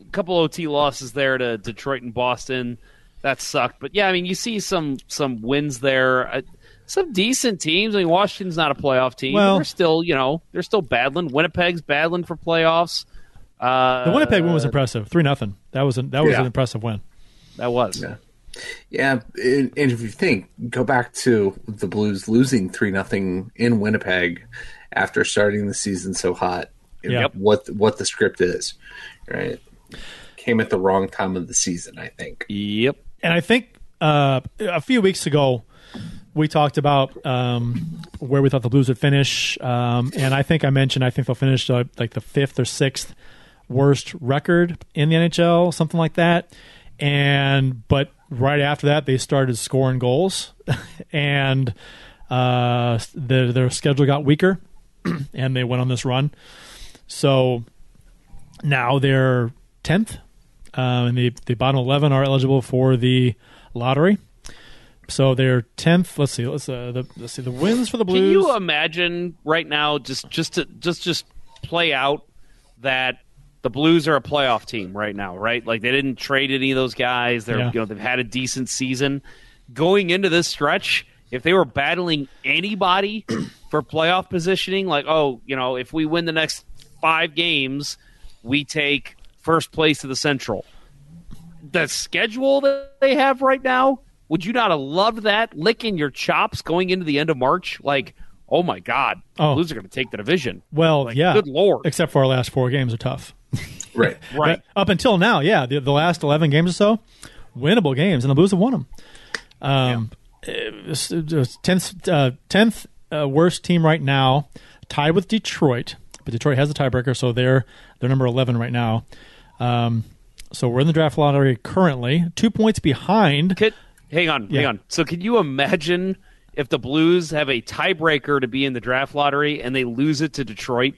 a couple O T losses there to Detroit and Boston. That sucked. But, yeah, I mean, you see some, some wins there. Uh, some decent teams. I mean, Washington's not a playoff team. Well, they're still, you know, they're still battling. Winnipeg's battling for playoffs. Uh, the Winnipeg win was impressive. three nothing. That was, an, that was yeah. an impressive win. That was. Yeah. Yeah, and if you think, go back to the Blues losing three nothing in Winnipeg after starting the season so hot, yep. what what the script is, right? Came at the wrong time of the season, I think. Yep. And I think uh, a few weeks ago, we talked about um, where we thought the Blues would finish, um, and I think I mentioned I think they'll finish uh, like the fifth or sixth worst record in the N H L, something like that. And but right after that, they started scoring goals, and uh, the, their schedule got weaker, and they went on this run. So now they're tenth, uh, and the, the bottom eleven are eligible for the lottery. So they're tenth. Let's see. Let's uh, the, let's see the wins for the Blues. Can you imagine right now? Just just to, just just play out that. The Blues are a playoff team right now, right? Like they didn't trade any of those guys. They're, yeah. you know, they've had a decent season going into this stretch. If they were battling anybody for playoff positioning, like oh, you know, if we win the next five games, we take first place of the Central. The schedule that they have right now, would you not have loved that? Licking your chops going into the end of March, like. Oh, my God. The oh. Blues are going to take the division. Well, like, yeah. Good Lord. Except for our last four games are tough. Right. Right. But up until now, yeah, the, the last eleven games or so, winnable games, and the Blues have won them. Um, yeah. it was, it was tenth, uh, tenth uh, worst team right now, tied with Detroit. But Detroit has the tiebreaker, so they're, they're number eleven right now. Um, so we're in the draft lottery currently. Two points behind. Could, hang on. Yeah. Hang on. So can you imagine... If the Blues have a tiebreaker to be in the draft lottery and they lose it to Detroit,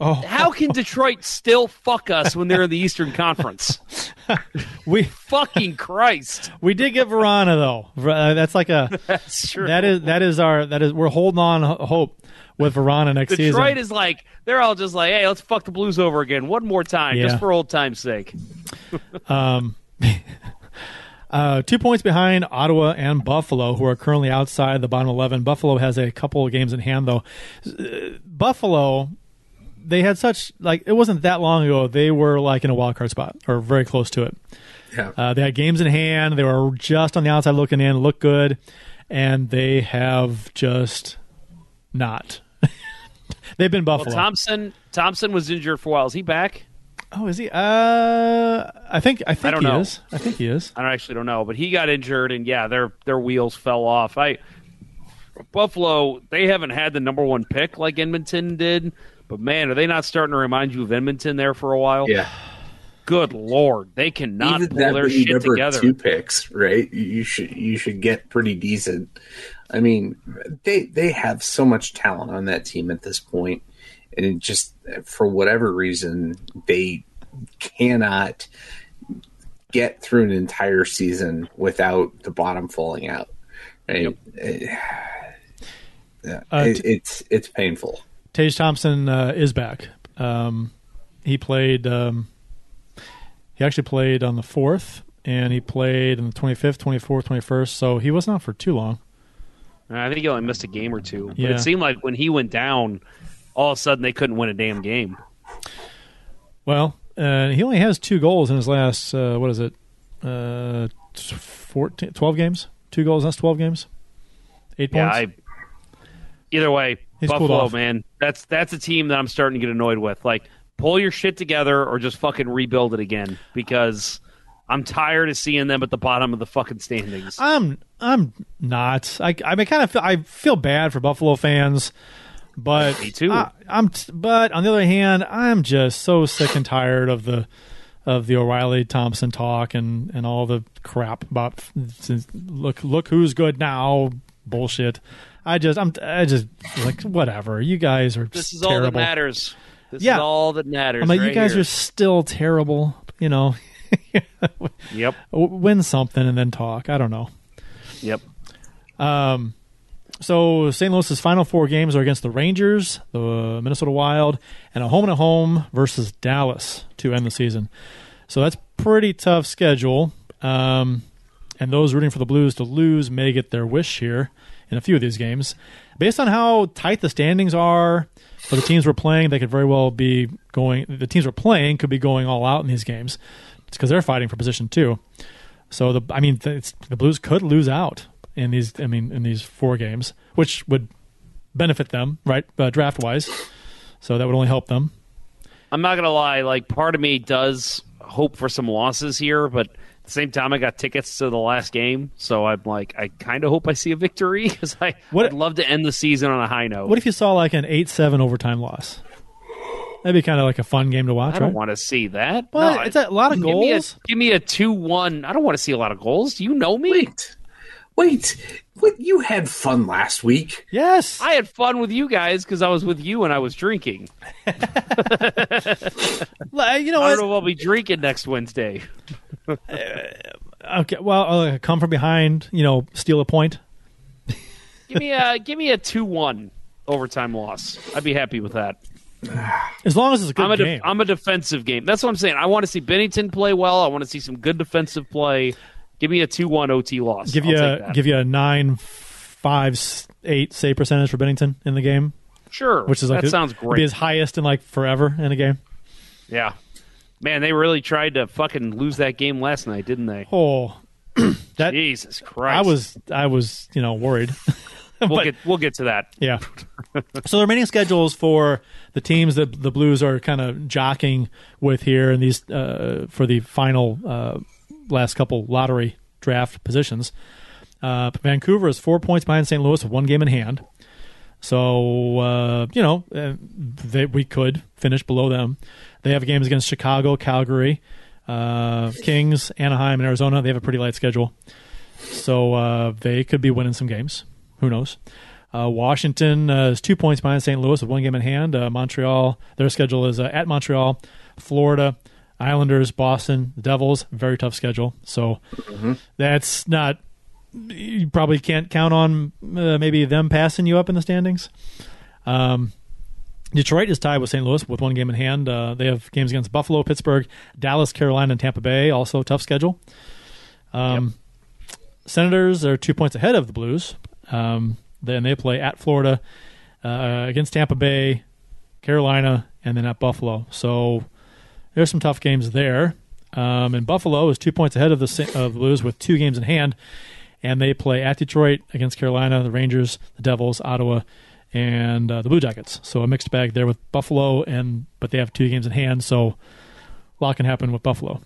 oh. how can Detroit still fuck us when they're in the Eastern Conference? We fucking Christ! We did get Verona though. That's like a that's true. That is that is our that is we're holding on hope with Verona next Detroit season. Detroit is like they're all just like, hey, let's fuck the Blues over again one more time, yeah. just for old time's sake. um. Uh, two points behind Ottawa and Buffalo, who are currently outside the bottom eleven. Buffalo has a couple of games in hand, though. Uh, Buffalo, they had such, like, it wasn't that long ago. They were, like, in a wild card spot or very close to it. Yeah. Uh, they had games in hand. They were just on the outside looking in, looked good, and they have just not. They've been Buffalo. Well, Thompson, Thompson was injured for a while. Is he back? Oh, is he? Uh, I think I think I he know. is. I think he is. I don't, actually don't know, but he got injured, and yeah, their their wheels fell off. I Buffalo, they haven't had the number one pick like Edmonton did, but man, are they not starting to remind you of Edmonton there for a while? Yeah. Good Lord, they cannot Even pull their shit together. Two picks, right? You should you should get pretty decent. I mean, they they have so much talent on that team at this point. And it just, for whatever reason, they cannot get through an entire season without the bottom falling out. Right? Yep. It, uh, it, it's it's painful. Tage Thompson uh, is back. Um, he played. Um, he actually played on the fourth, and he played on the twenty-fifth, twenty-fourth, twenty-first. So he wasn't out for too long. I think he only missed a game or two. But yeah. It seemed like when he went down, all of a sudden they couldn't win a damn game. Well, uh, he only has two goals in his last, uh, what is it, uh, fourteen, twelve games? Two goals, that's twelve games? Eight yeah, points? I, either way, he's Buffalo, man, that's that's a team that I'm starting to get annoyed with. Like, pull your shit together or just fucking rebuild it again, because I'm tired of seeing them at the bottom of the fucking standings. I'm I'm not. I I mean, kind of. Feel, I feel bad for Buffalo fans, but me too. I, I'm. But on the other hand, I'm just so sick and tired of the of the O'Reilly Thompson talk and, and all the crap about look look who's good now bullshit. I just I'm I just like whatever. You guys are. This is terrible. All that matters. This yeah. is all that matters. I'm like, right you guys here. Are still terrible. You know. Yep. Win something and then talk. I don't know. Yep. Um. So Saint Louis's final four games are against the Rangers, the Minnesota Wild, and a home and a home versus Dallas to end the season. So that's pretty tough schedule. Um, and those rooting for the Blues to lose may get their wish here in a few of these games. Based on how tight the standings are for the teams we're playing, they could very well be going. The teams we're playing could be going all out in these games. It's because they're fighting for position two, so the I mean it's, the Blues could lose out in these I mean in these four games, which would benefit them right uh, draft wise, so that would only help them. I'm not gonna lie, like part of me does hope for some losses here, but at the same time I got tickets to the last game, so I'm like I kind of hope I see a victory because I would love to end the season on a high note. What if you saw like an eight seven overtime loss? That'd be kind of like a fun game to watch, right? I don't right? want to see that. Well, no, it's a lot of goals. Give me a two one. I don't want to see a lot of goals. You know me. Wait. Wait. What, you had fun last week. Yes. I had fun with you guys because I was with you and I was drinking. Like, you know, I don't know if I'll be drinking next Wednesday. uh, okay. Well, uh, come from behind, you know, steal a point. give me a give me a two one overtime loss. I'd be happy with that. As long as it's a good I'm a de- game. I'm a defensive game. That's what I'm saying. I want to see Binnington play well. I want to see some good defensive play. Give me a two one O T loss. Give you a, give you a nine five eight save percentage for Binnington in the game. Sure. Which is like that a, sounds great. Be his highest in like forever in a game. Yeah. Man, they really tried to fucking lose that game last night, didn't they? Oh. that, Jesus Christ. I was I was, you know, worried. We'll, but, get, we'll get to that. Yeah. So the remaining schedules for the teams that the Blues are kind of jockeying with here in these uh, for the final uh, last couple lottery draft positions. Uh, Vancouver is four points behind Saint Louis with one game in hand. So, uh, you know, they, we could finish below them. They have games against Chicago, Calgary, uh, Kings, Anaheim, and Arizona. They have a pretty light schedule. So uh, they could be winning some games. Who knows? Uh, Washington uh, is two points behind Saint Louis with one game in hand. Uh, Montreal, their schedule is uh, at Montreal, Florida, Islanders, Boston, Devils. Very tough schedule. So mm-hmm. that's not – you probably can't count on uh, maybe them passing you up in the standings. Um, Detroit is tied with Saint Louis with one game in hand. Uh, they have games against Buffalo, Pittsburgh, Dallas, Carolina, and Tampa Bay. Also tough schedule. Um, yep. Senators are two points ahead of the Blues. Um, then they play at Florida, uh, against Tampa Bay, Carolina, and then at Buffalo. So there's some tough games there. Um, and Buffalo is two points ahead of the of the Blues with two games in hand, and they play at Detroit against Carolina, the Rangers, the Devils, Ottawa, and uh, the Blue Jackets. So a mixed bag there with Buffalo, and but they have two games in hand, so a lot can happen with Buffalo.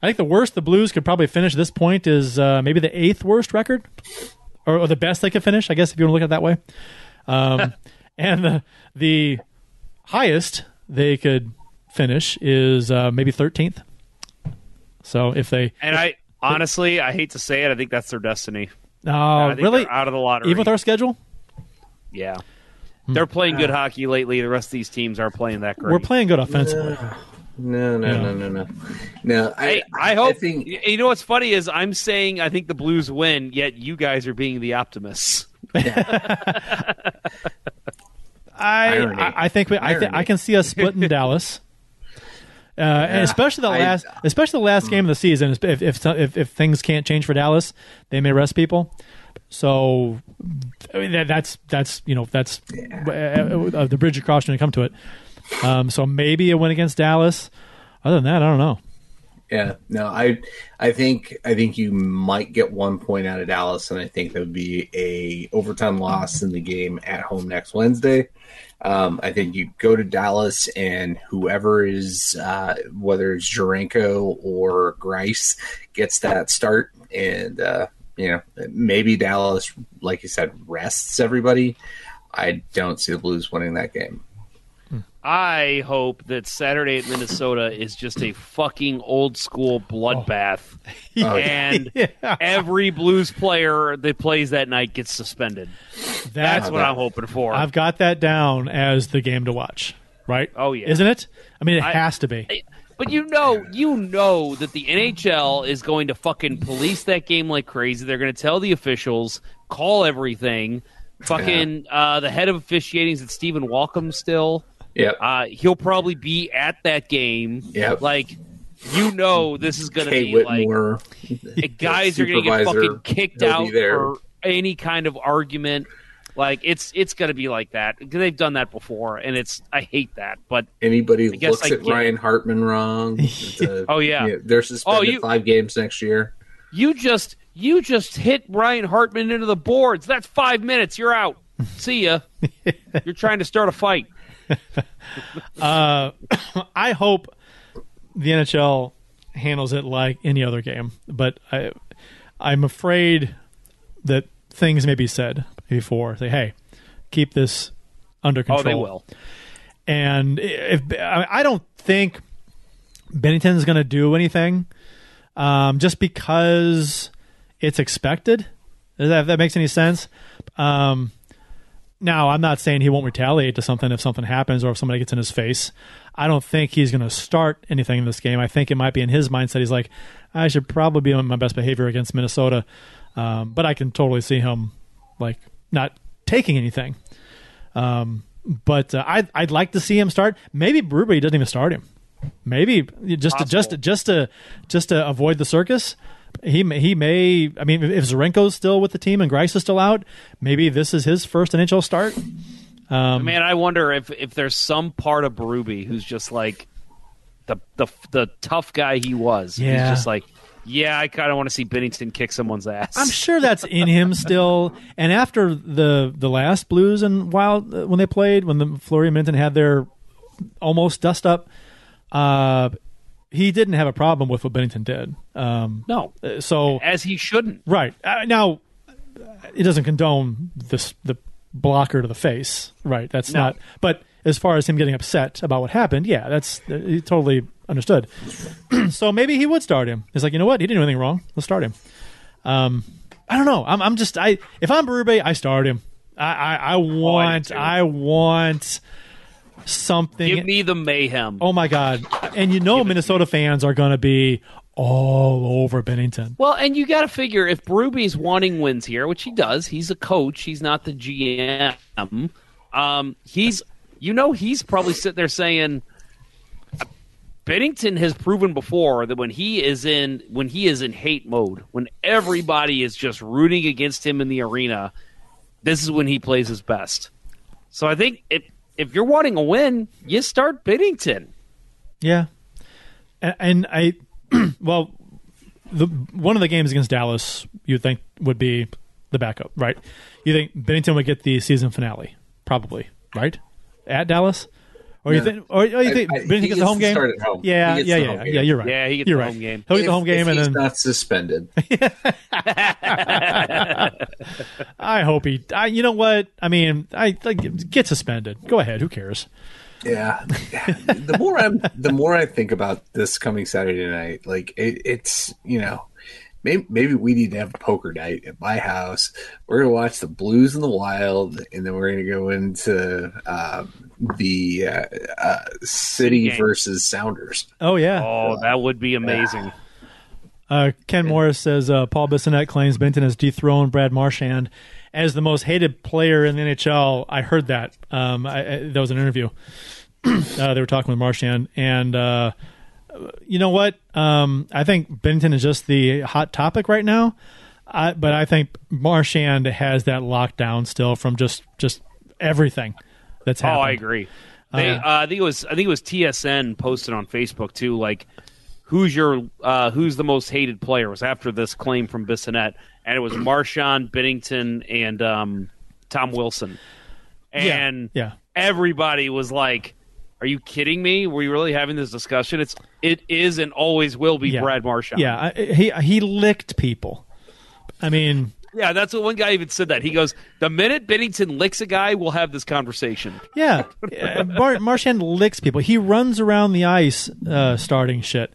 I think the worst the Blues could probably finish at this point is uh, maybe the eighth worst record. Or, or the best they could finish, I guess, if you want to look at it that way. Um, and the, the highest they could finish is uh, maybe thirteenth. So if they and I honestly, I hate to say it, I think that's their destiny. Oh, uh, really? Out of the lottery, even with our schedule. Yeah, They're playing good hockey lately. The rest of these teams aren't playing that great. We're playing good offensively. No, no, yeah. no, no, no. No, I, I, I hope. I think, you know what's funny is I'm saying I think the Blues win, yet you guys are being the optimists. Yeah. I, I I think we, I th- I can see us splitting Dallas. Uh, yeah, and especially the last, I, especially the last game of the season. If if, if if things can't change for Dallas, they may rest people. So I mean, that, that's that's you know that's yeah. uh, uh, the bridge you cross when you come to it. Um, so maybe a win against Dallas. Other than that, I don't know. Yeah, no, I I think I think you might get one point out of Dallas, and I think that would be a overtime loss in the game at home next Wednesday. Um, I think you go to Dallas, and whoever is, uh, whether it's Tarasenko or Greiss, gets that start. And, uh, you know, maybe Dallas, like you said, rests everybody. I don't see the Blues winning that game. I hope that Saturday at Minnesota is just a fucking old-school bloodbath, oh. and yeah. every Blues player that plays that night gets suspended. That's, That's what that. I'm hoping for. I've got that down as the game to watch, right? Oh, yeah. Isn't it? I mean, it I, has to be. I, but you know, you know that the N H L is going to fucking police that game like crazy. They're going to tell the officials, call everything. Fucking yeah. uh, the head of officiating is at Stephen Walcom still. Yeah, uh, he'll probably be at that game. Yeah, like you know, this is going to be Whitmore, like guys are going to get fucking kicked out for any kind of argument. Like it's it's going to be like that because they've done that before, and it's I hate that. But anybody looks at Ryan Hartman wrong. A, oh yeah, you know, they're suspended oh, you, five games next year. You just you just hit Ryan Hartman into the boards. That's five minutes. You're out. See ya. You're trying to start a fight. uh, I hope the N H L handles it like any other game, but I, I'm afraid that things may be said before. Say, hey, keep this under control. Oh, they will. And if I don't think Binnington is going to do anything, um, just because it's expected. If that, if that makes any sense. Um, Now, I'm not saying he won't retaliate to something if something happens or if somebody gets in his face. I don't think he's going to start anything in this game. I think it might be in his mindset. He's like, I should probably be on my best behavior against Minnesota. Um, but I can totally see him like not taking anything. Um, but uh, I'd, I'd like to see him start. Maybe Berube doesn't even start him. Maybe just to, just to, just to just to avoid the circus. He may, he may. I mean, if Zarenko's still with the team and Greiss is still out, maybe this is his first N H L start. Um, Man, I wonder if, if there's some part of Berube who's just like the the the tough guy he was. Yeah. He's just like, yeah, I kind of want to see Binnington kick someone's ass. I'm sure that's in him still. And after the the last Blues and Wild when they played, when the Fleury and Minton had their almost dust up. Uh, He didn't have a problem with what Binnington did. Um, no, so as he shouldn't. Right uh, now, it doesn't condone this the blocker to the face. Right, that's no. not. But as far as him getting upset about what happened, yeah, that's uh, he totally understood. So maybe he would start him. He's like, you know what, he didn't do anything wrong. Let's start him. Um, I don't know. I'm, I'm just I. If I'm Berube, I start him. I I, I want oh, I, I want. Something. Give me the mayhem. Oh, my God. And you know Minnesota fans are going to be all over Binnington. Well, and you got to figure if Berube's wanting wins here, which he does, he's a coach. He's not the G M. Um, he's, you know, he's probably sitting there saying, Binnington has proven before that when he is in when he is in hate mode, when everybody is just rooting against him in the arena, this is when he plays his best. So I think it. If you're wanting a win, you start Binnington. Yeah. And, and I, well, the, one of the games against Dallas you'd think would be the backup, right? You think Binnington would get the season finale, probably, right? At Dallas? Or no. you think Or, or you think I, I, Binnington gets the home game? Home. Yeah, yeah, yeah, yeah, game. yeah, you're right. Yeah, he gets you're the right. home game. He'll if, get the home game. If and he's then... not suspended. I hope he... I, you know what? I mean, I like, get suspended. Go ahead. Who cares? Yeah. The more I'm, the more I think about this coming Saturday night, like, it, it's, you know... maybe, maybe we need to have a poker night at my house. We're going to watch the Blues in the Wild, and then we're going to go into uh, the uh, uh, City versus Sounders. Oh, yeah. Oh, that would be amazing. Yeah. Uh, Ken Morris says, uh, Paul Bissonnette claims Binnington has dethroned Brad Marchand as the most hated player in the N H L. I heard that. Um, I, I, that was an interview. uh, they were talking with Marchand. And uh, you know what? Um, I think Binnington is just the hot topic right now. I, but I think Marchand has that locked down still from just, just everything that's happened. Oh, I agree. They, uh, uh, I think it was I think it was T S N posted on Facebook, too, like, Who's your uh, who's the most hated player? It was after this claim from Bissonnette, and it was Marchand, Binnington, and um, Tom Wilson, and yeah, yeah. everybody was like, "Are you kidding me? Were you really having this discussion?" It's it is and always will be yeah. Brad Marchand. Yeah, I, he he licked people. I mean, yeah, that's what one guy even said that he goes, "The minute Binnington licks a guy, we'll have this conversation." Yeah, Mar- Marchand licks people. He runs around the ice, uh, starting shit.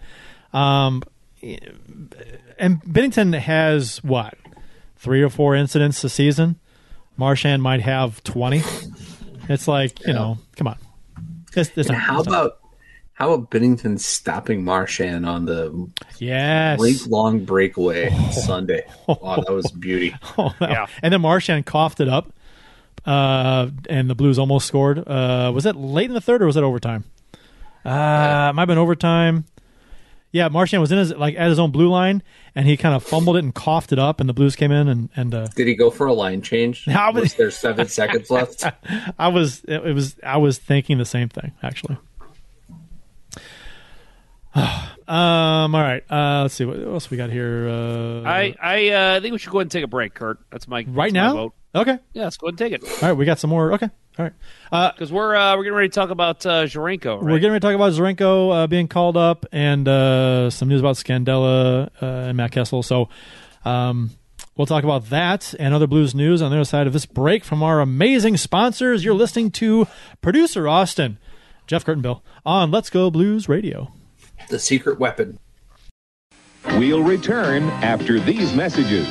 Um, and Binnington has what, three or four incidents this season. Marchand might have twenty. It's like, you yeah. know, come on. It's, it's not, how it's about how about Binnington stopping Marchand on the yes late long breakaway oh. Sunday? Oh, that was beauty. Oh, that, yeah. And then Marchand coughed it up, uh, and the Blues almost scored. Uh, was it late in the third or was it overtime? Uh, yeah. It might have been overtime. Yeah, Marchand was in his like at his own blue line, and he kind of fumbled it and coughed it up, and the Blues came in and and uh, did he go for a line change? I was, was there seven seconds left? I was it was I was thinking the same thing actually. um. All right. Uh. Let's see what else we got here. Uh, I I uh, think we should go ahead and take a break, Kurt. That's my right that's now. My vote. Okay. Yeah, let's go ahead and take it. All right, we got some more. Okay. All right, because uh, we're uh, we're getting ready to talk about uh, Zorenko. Right? We're getting ready to talk about Zorenko uh, being called up, and uh, some news about Scandella uh, and Matt Kessel. So um, we'll talk about that and other Blues news on the other side of this break from our amazing sponsors. You're listening to producer Austin, Jeff Curtinbill on Let's Go Blues Radio. The secret weapon. We'll return after these messages.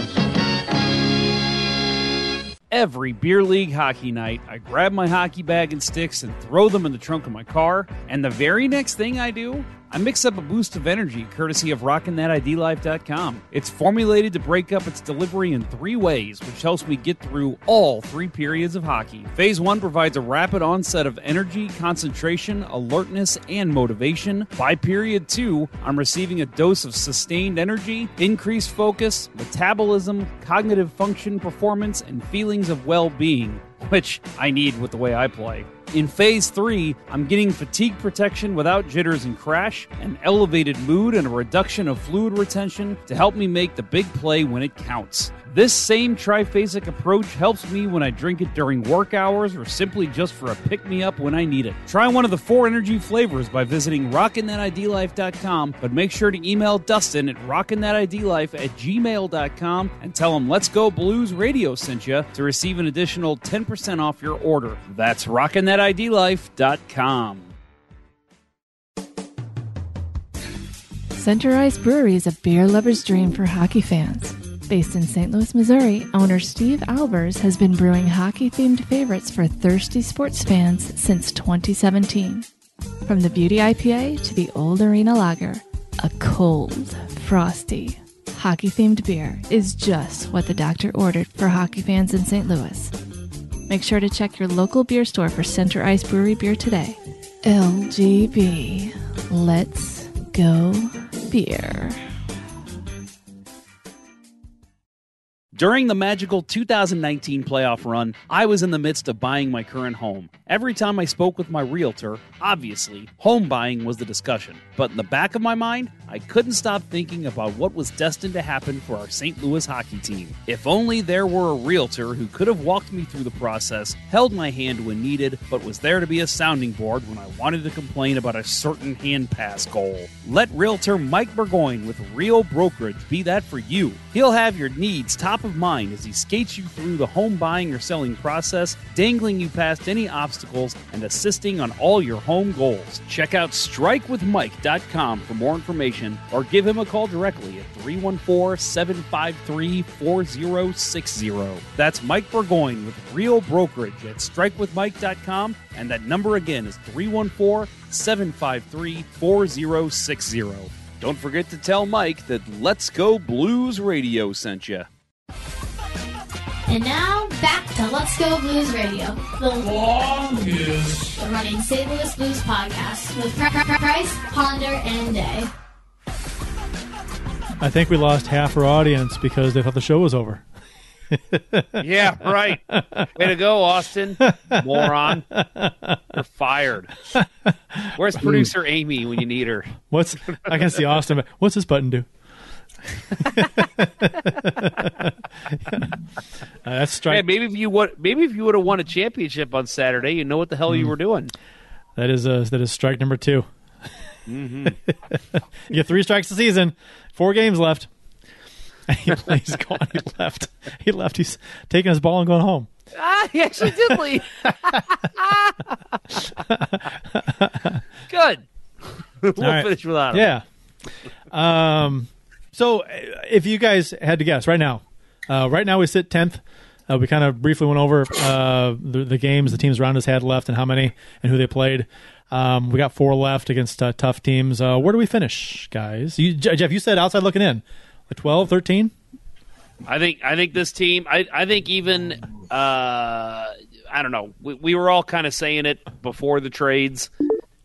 Every beer league hockey night, I grab my hockey bag and sticks and throw them in the trunk of my car, and the very next thing I do, I mix up a boost of energy courtesy of Rockin That I D Life dot com. It's formulated to break up its delivery in three ways, which helps me get through all three periods of hockey. Phase one provides a rapid onset of energy, concentration, alertness, and motivation. By period two, I'm receiving a dose of sustained energy, increased focus, metabolism, cognitive function, performance, and feelings of well-being, which I need with the way I play. In phase three, I'm getting fatigue protection without jitters and crash, an elevated mood, and a reduction of fluid retention to help me make the big play when it counts. This same triphasic approach helps me when I drink it during work hours or simply just for a pick-me-up when I need it. Try one of the four energy flavors by visiting Rockin That I D Life dot com, but make sure to email Dustin at Rockin That I D Life at gmail dot com and tell him Let's Go Blues Radio sent you to receive an additional ten percent off your order. That's Rockin That I D Life dot com. Center Ice Brewery is a beer lover's dream for hockey fans. Based in Saint Louis, Missouri, owner Steve Albers has been brewing hockey-themed favorites for thirsty sports fans since twenty seventeen. From the Beauty I P A to the Old Arena Lager, a cold, frosty, hockey-themed beer is just what the doctor ordered for hockey fans in Saint Louis. Make sure to check your local beer store for Center Ice Brewery beer today. L G B. Let's go beer. During the magical two thousand nineteen playoff run, I was in the midst of buying my current home. Every time I spoke with my realtor, obviously, home buying was the discussion. But in the back of my mind, I couldn't stop thinking about what was destined to happen for our Saint Louis hockey team. If only there were a realtor who could have walked me through the process, held my hand when needed, but was there to be a sounding board when I wanted to complain about a certain hand pass goal. Let realtor Mike Burgoyne with Real Brokerage be that for you. He'll have your needs top of of mind as he skates you through the home buying or selling process, dangling you past any obstacles, and assisting on all your home goals. Check out strike with mike dot com for more information or give him a call directly at three one four, seven five three, four zero six zero. That's Mike Burgoyne with Real Brokerage at strike with mike dot com, and that number again is three one four, seven five three, four zero six zero. Don't forget to tell Mike that Let's Go Blues Radio sent you. And now, back to Let's Go Blues Radio, the longest running Saint Louis Blues podcast with Price, Ponder, and Day. I think we lost half our audience because they thought the show was over. Yeah, right. Way to go, Austin. Moron. You're fired. Where's producer Amy when you need her? What's I can see Austin. What's this button do? uh, that's strike. Man, maybe if you would, maybe if you would have won a championship on Saturday, you know what the hell mm. you were doing. That is uh, that is strike number two. Mm-hmm. You get three strikes a season. Four games left. he he's gone. He left. He left. He's taking his ball and going home. Ah, he actually did leave. Good. We'll right. finish without him. Yeah. Um. So, if you guys had to guess right now, uh, right now we sit tenth. Uh, we kind of briefly went over uh, the, the games the teams around us had left and how many and who they played. Um, we got four left against uh, tough teams. Uh, where do we finish, guys? You, Jeff, you said outside looking in. twelve, thirteen? I think I think this team, I, I think even, uh, I don't know, we, we were all kind of saying it before the trades.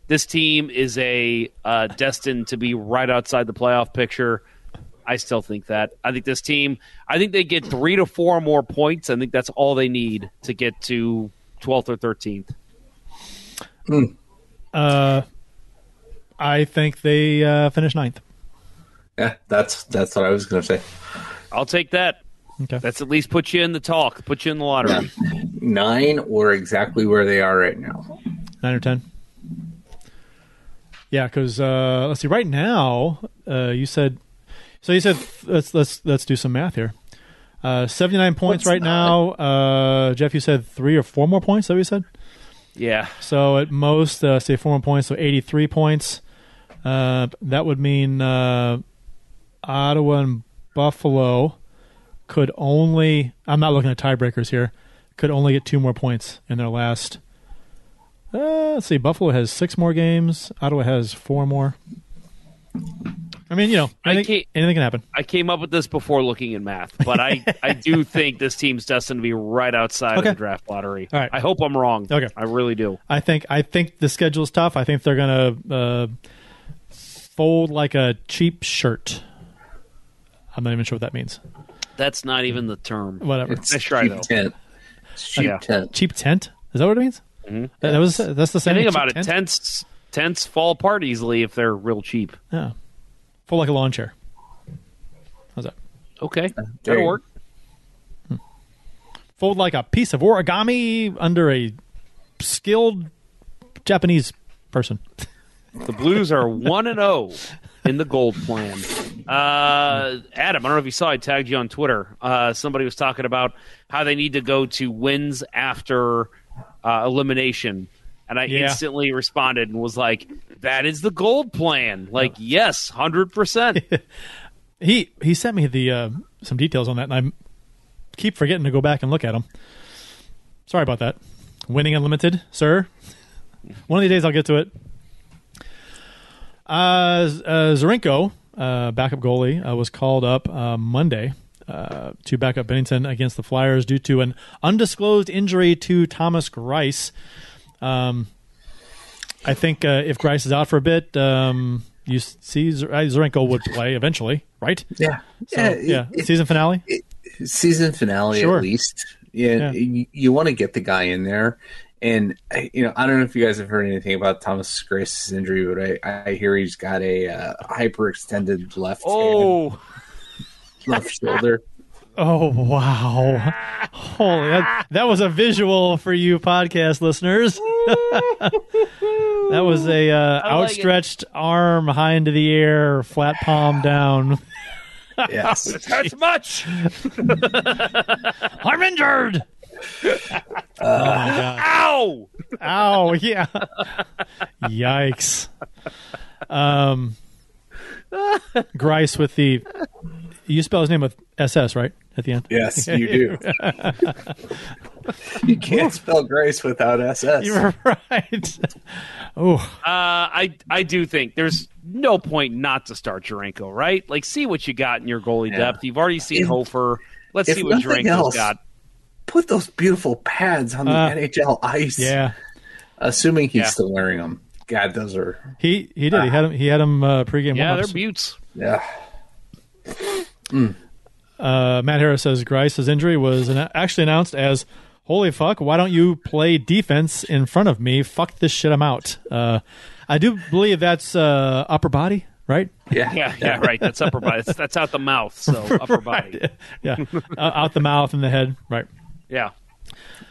This team is a uh, destined to be right outside the playoff picture. I still think that. I think this team, I think they get three to four more points. I think that's all they need to get to twelfth or thirteenth. Mm. Uh, I think they uh, finish ninth. Yeah, that's that's what I was going to say. I'll take that. Okay. That's at least put you in the talk, put you in the lottery. Yeah. Nine or exactly where they are right now. Nine or ten. Yeah, because uh, let's see. Right now, uh, you said. So you said let's let's let's do some math here. Uh, Seventy-nine points What's right nine? now. Uh, Jeff, you said three or four more points. Is that what you said? Yeah. So at most, uh, say four more points. So eighty-three points. Uh, that would mean. Uh, Ottawa and Buffalo could only – I'm not looking at tiebreakers here – could only get two more points in their last uh, – let's see, Buffalo has six more games. Ottawa has four more. I mean, you know, anything, anything can happen. I came up with this before looking at math, but I, I do think this team's destined to be right outside okay. of the draft lottery. All right. I hope I'm wrong. Okay. I really do. I think I think the schedule's tough. I think they're going to uh, fold like a cheap shirt. I'm not even sure what that means. That's not even the term. Whatever. It's nice try, cheap though. Tent. It's cheap yeah. tent. Cheap tent? Is that what it means? Mm-hmm. That, that was that's the same thing about it. Tent? Tents tents fall apart easily if they're real cheap. Yeah, full like a lawn chair. How's that? Okay, uh, that'll work. Hmm. Fold like a piece of origami under a skilled Japanese person. The Blues are one and zero in the gold plan. Uh, Adam, I don't know if you saw, I tagged you on Twitter. Uh, somebody was talking about how they need to go to wins after uh, elimination. And I yeah. instantly responded and was like, that is the gold plan. Like, yes, one hundred percent. he he sent me the uh, some details on that, and I keep forgetting to go back and look at them. Sorry about that. Winning unlimited, sir. One of these days I'll get to it. Uh, uh, Zarenko, uh, backup goalie, uh, was called up uh, Monday uh, to back up Binnington against the Flyers due to an undisclosed injury to Thomas Greiss. Um, I think uh, if Greiss is out for a bit, um, you see Zarenko would play eventually, right? Yeah. So, yeah. It, yeah. It, season finale? It, season finale, sure. At least. Yeah. yeah. You, you want to get the guy in there. And, you know, I don't know if you guys have heard anything about Thomas Grace's injury, but I, I hear he's got a uh, hyperextended left oh. hand, left shoulder. Oh, wow. Holy, that, that was a visual for you podcast listeners. That was a uh, outstretched like arm high into the air, flat palm down. Yes. It hurts much. I'm injured. Uh, Ow. Ow. Yeah. Yikes. Um, Greiss with the, you spell his name with S S, right? At the end? Yes, you do. You can't spell Greiss without S S. You're right. Oh, uh, I I do think there's no point not to start Tarasenko, right? Like, see what you got in your goalie yeah. depth. You've already seen if, Hofer. Let's see what Tarasenko's got. Put those beautiful pads on the uh, N H L ice. Yeah, assuming he's yeah. still wearing them. God, those are he he did. Uh, he had them. He had them uh, pregame. Yeah, warm-ups. They're buttes. Yeah. Mm. Uh, Matt Harris says Greiss's injury was an- actually announced as, holy fuck, why don't you play defense in front of me? Fuck this shit, I'm out. Uh, I do believe that's uh, upper body, right? Yeah, yeah, yeah, right. That's upper body. That's, that's out the mouth, so upper body. Right. Yeah, uh, out the mouth and the head, right. Yeah.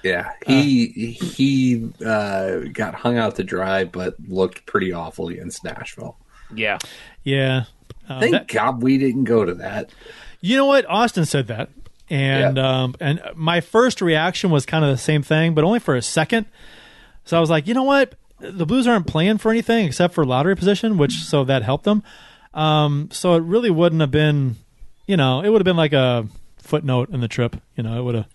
Yeah, he, uh, he uh, got hung out to dry but looked pretty awful against Nashville. Yeah. Yeah. Uh, Thank that- God we didn't go to that. You know what? Austin said that, and yeah. um, and my first reaction was kind of the same thing, but only for a second. So I was like, you know what? The Blues aren't playing for anything except for lottery position, which so that helped them. Um, so it really wouldn't have been, you know, it would have been like a footnote in the trip. You know, it would have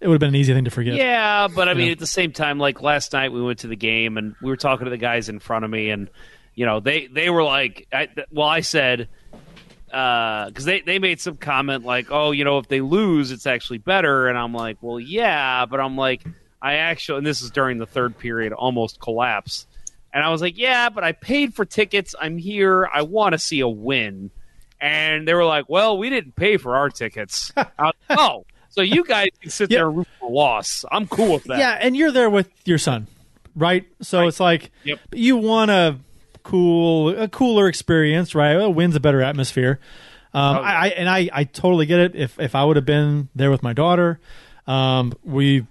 it would have been an easy thing to forget. Yeah, but I mean, yeah. at the same time, like last night we went to the game and we were talking to the guys in front of me, and you know, they they were like, I, well, I said. Because uh, they, they made some comment like, oh, you know, if they lose, it's actually better. And I'm like, well, yeah, but I'm like, I actually, and this is during the third period, almost collapsed. And I was like, yeah, but I paid for tickets. I'm here. I want to see a win. And they were like, well, we didn't pay for our tickets. I was like, oh, so you guys can sit yep. there and root for a loss. I'm cool with that. Yeah, and you're there with your son, right? So right. it's like yep. you want to... cool a cooler experience, right? A win's a better atmosphere. um oh, yeah. I and I I totally get it. If if I would have been there with my daughter, um we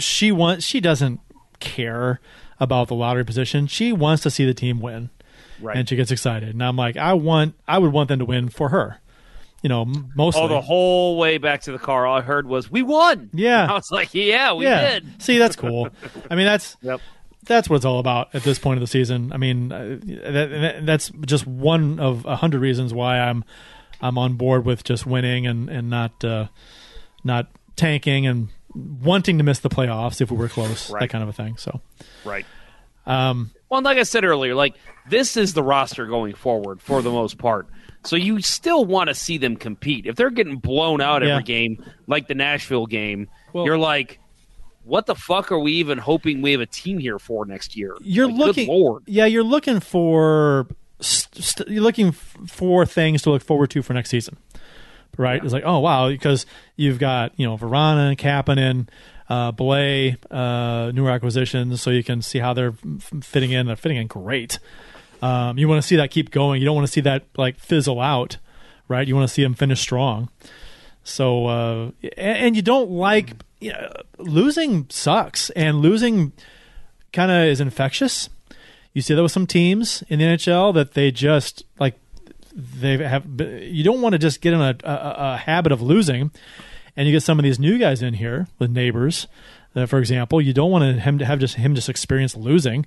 she wants she doesn't care about the lottery position. She wants to see the team win, right? And she gets excited, and I'm like, I want I would want them to win for her, you know, mostly. Oh, the whole way back to the car, all I heard was, we won. Yeah. And I was like, yeah, we yeah. did. See, that's cool. I mean, that's yep. That's what it's all about at this point of the season. I mean, that, that's just one of a hundred reasons why I'm I'm on board with just winning and and not uh, not tanking and wanting to miss the playoffs if we were close, right. That kind of a thing. So, right. Um, well, like I said earlier, like this is the roster going forward for the most part. So you still want to see them compete. If they're getting blown out yeah. every game, like the Nashville game, well, you're like, what the fuck are we even hoping we have a team here for next year? You're like, looking, good Lord. Yeah, you're looking for st- st- you're looking f- for things to look forward to for next season, right? Yeah. It's like, oh wow, because you've got, you know, Verana, Kapanen, uh, Blais, uh, newer acquisitions, so you can see how they're f- fitting in. They're fitting in great. Um, you want to see that keep going. You don't want to see that like fizzle out, right? You want to see them finish strong. So, uh, and, and you don't like. Mm. Yeah, losing sucks, and losing kind of is infectious. You see that with some teams in the N H L that they just like they have. You don't want to just get in a, a, a habit of losing, and you get some of these new guys in here with Neighbors, uh, for example. You don't want him to have just him just experience losing,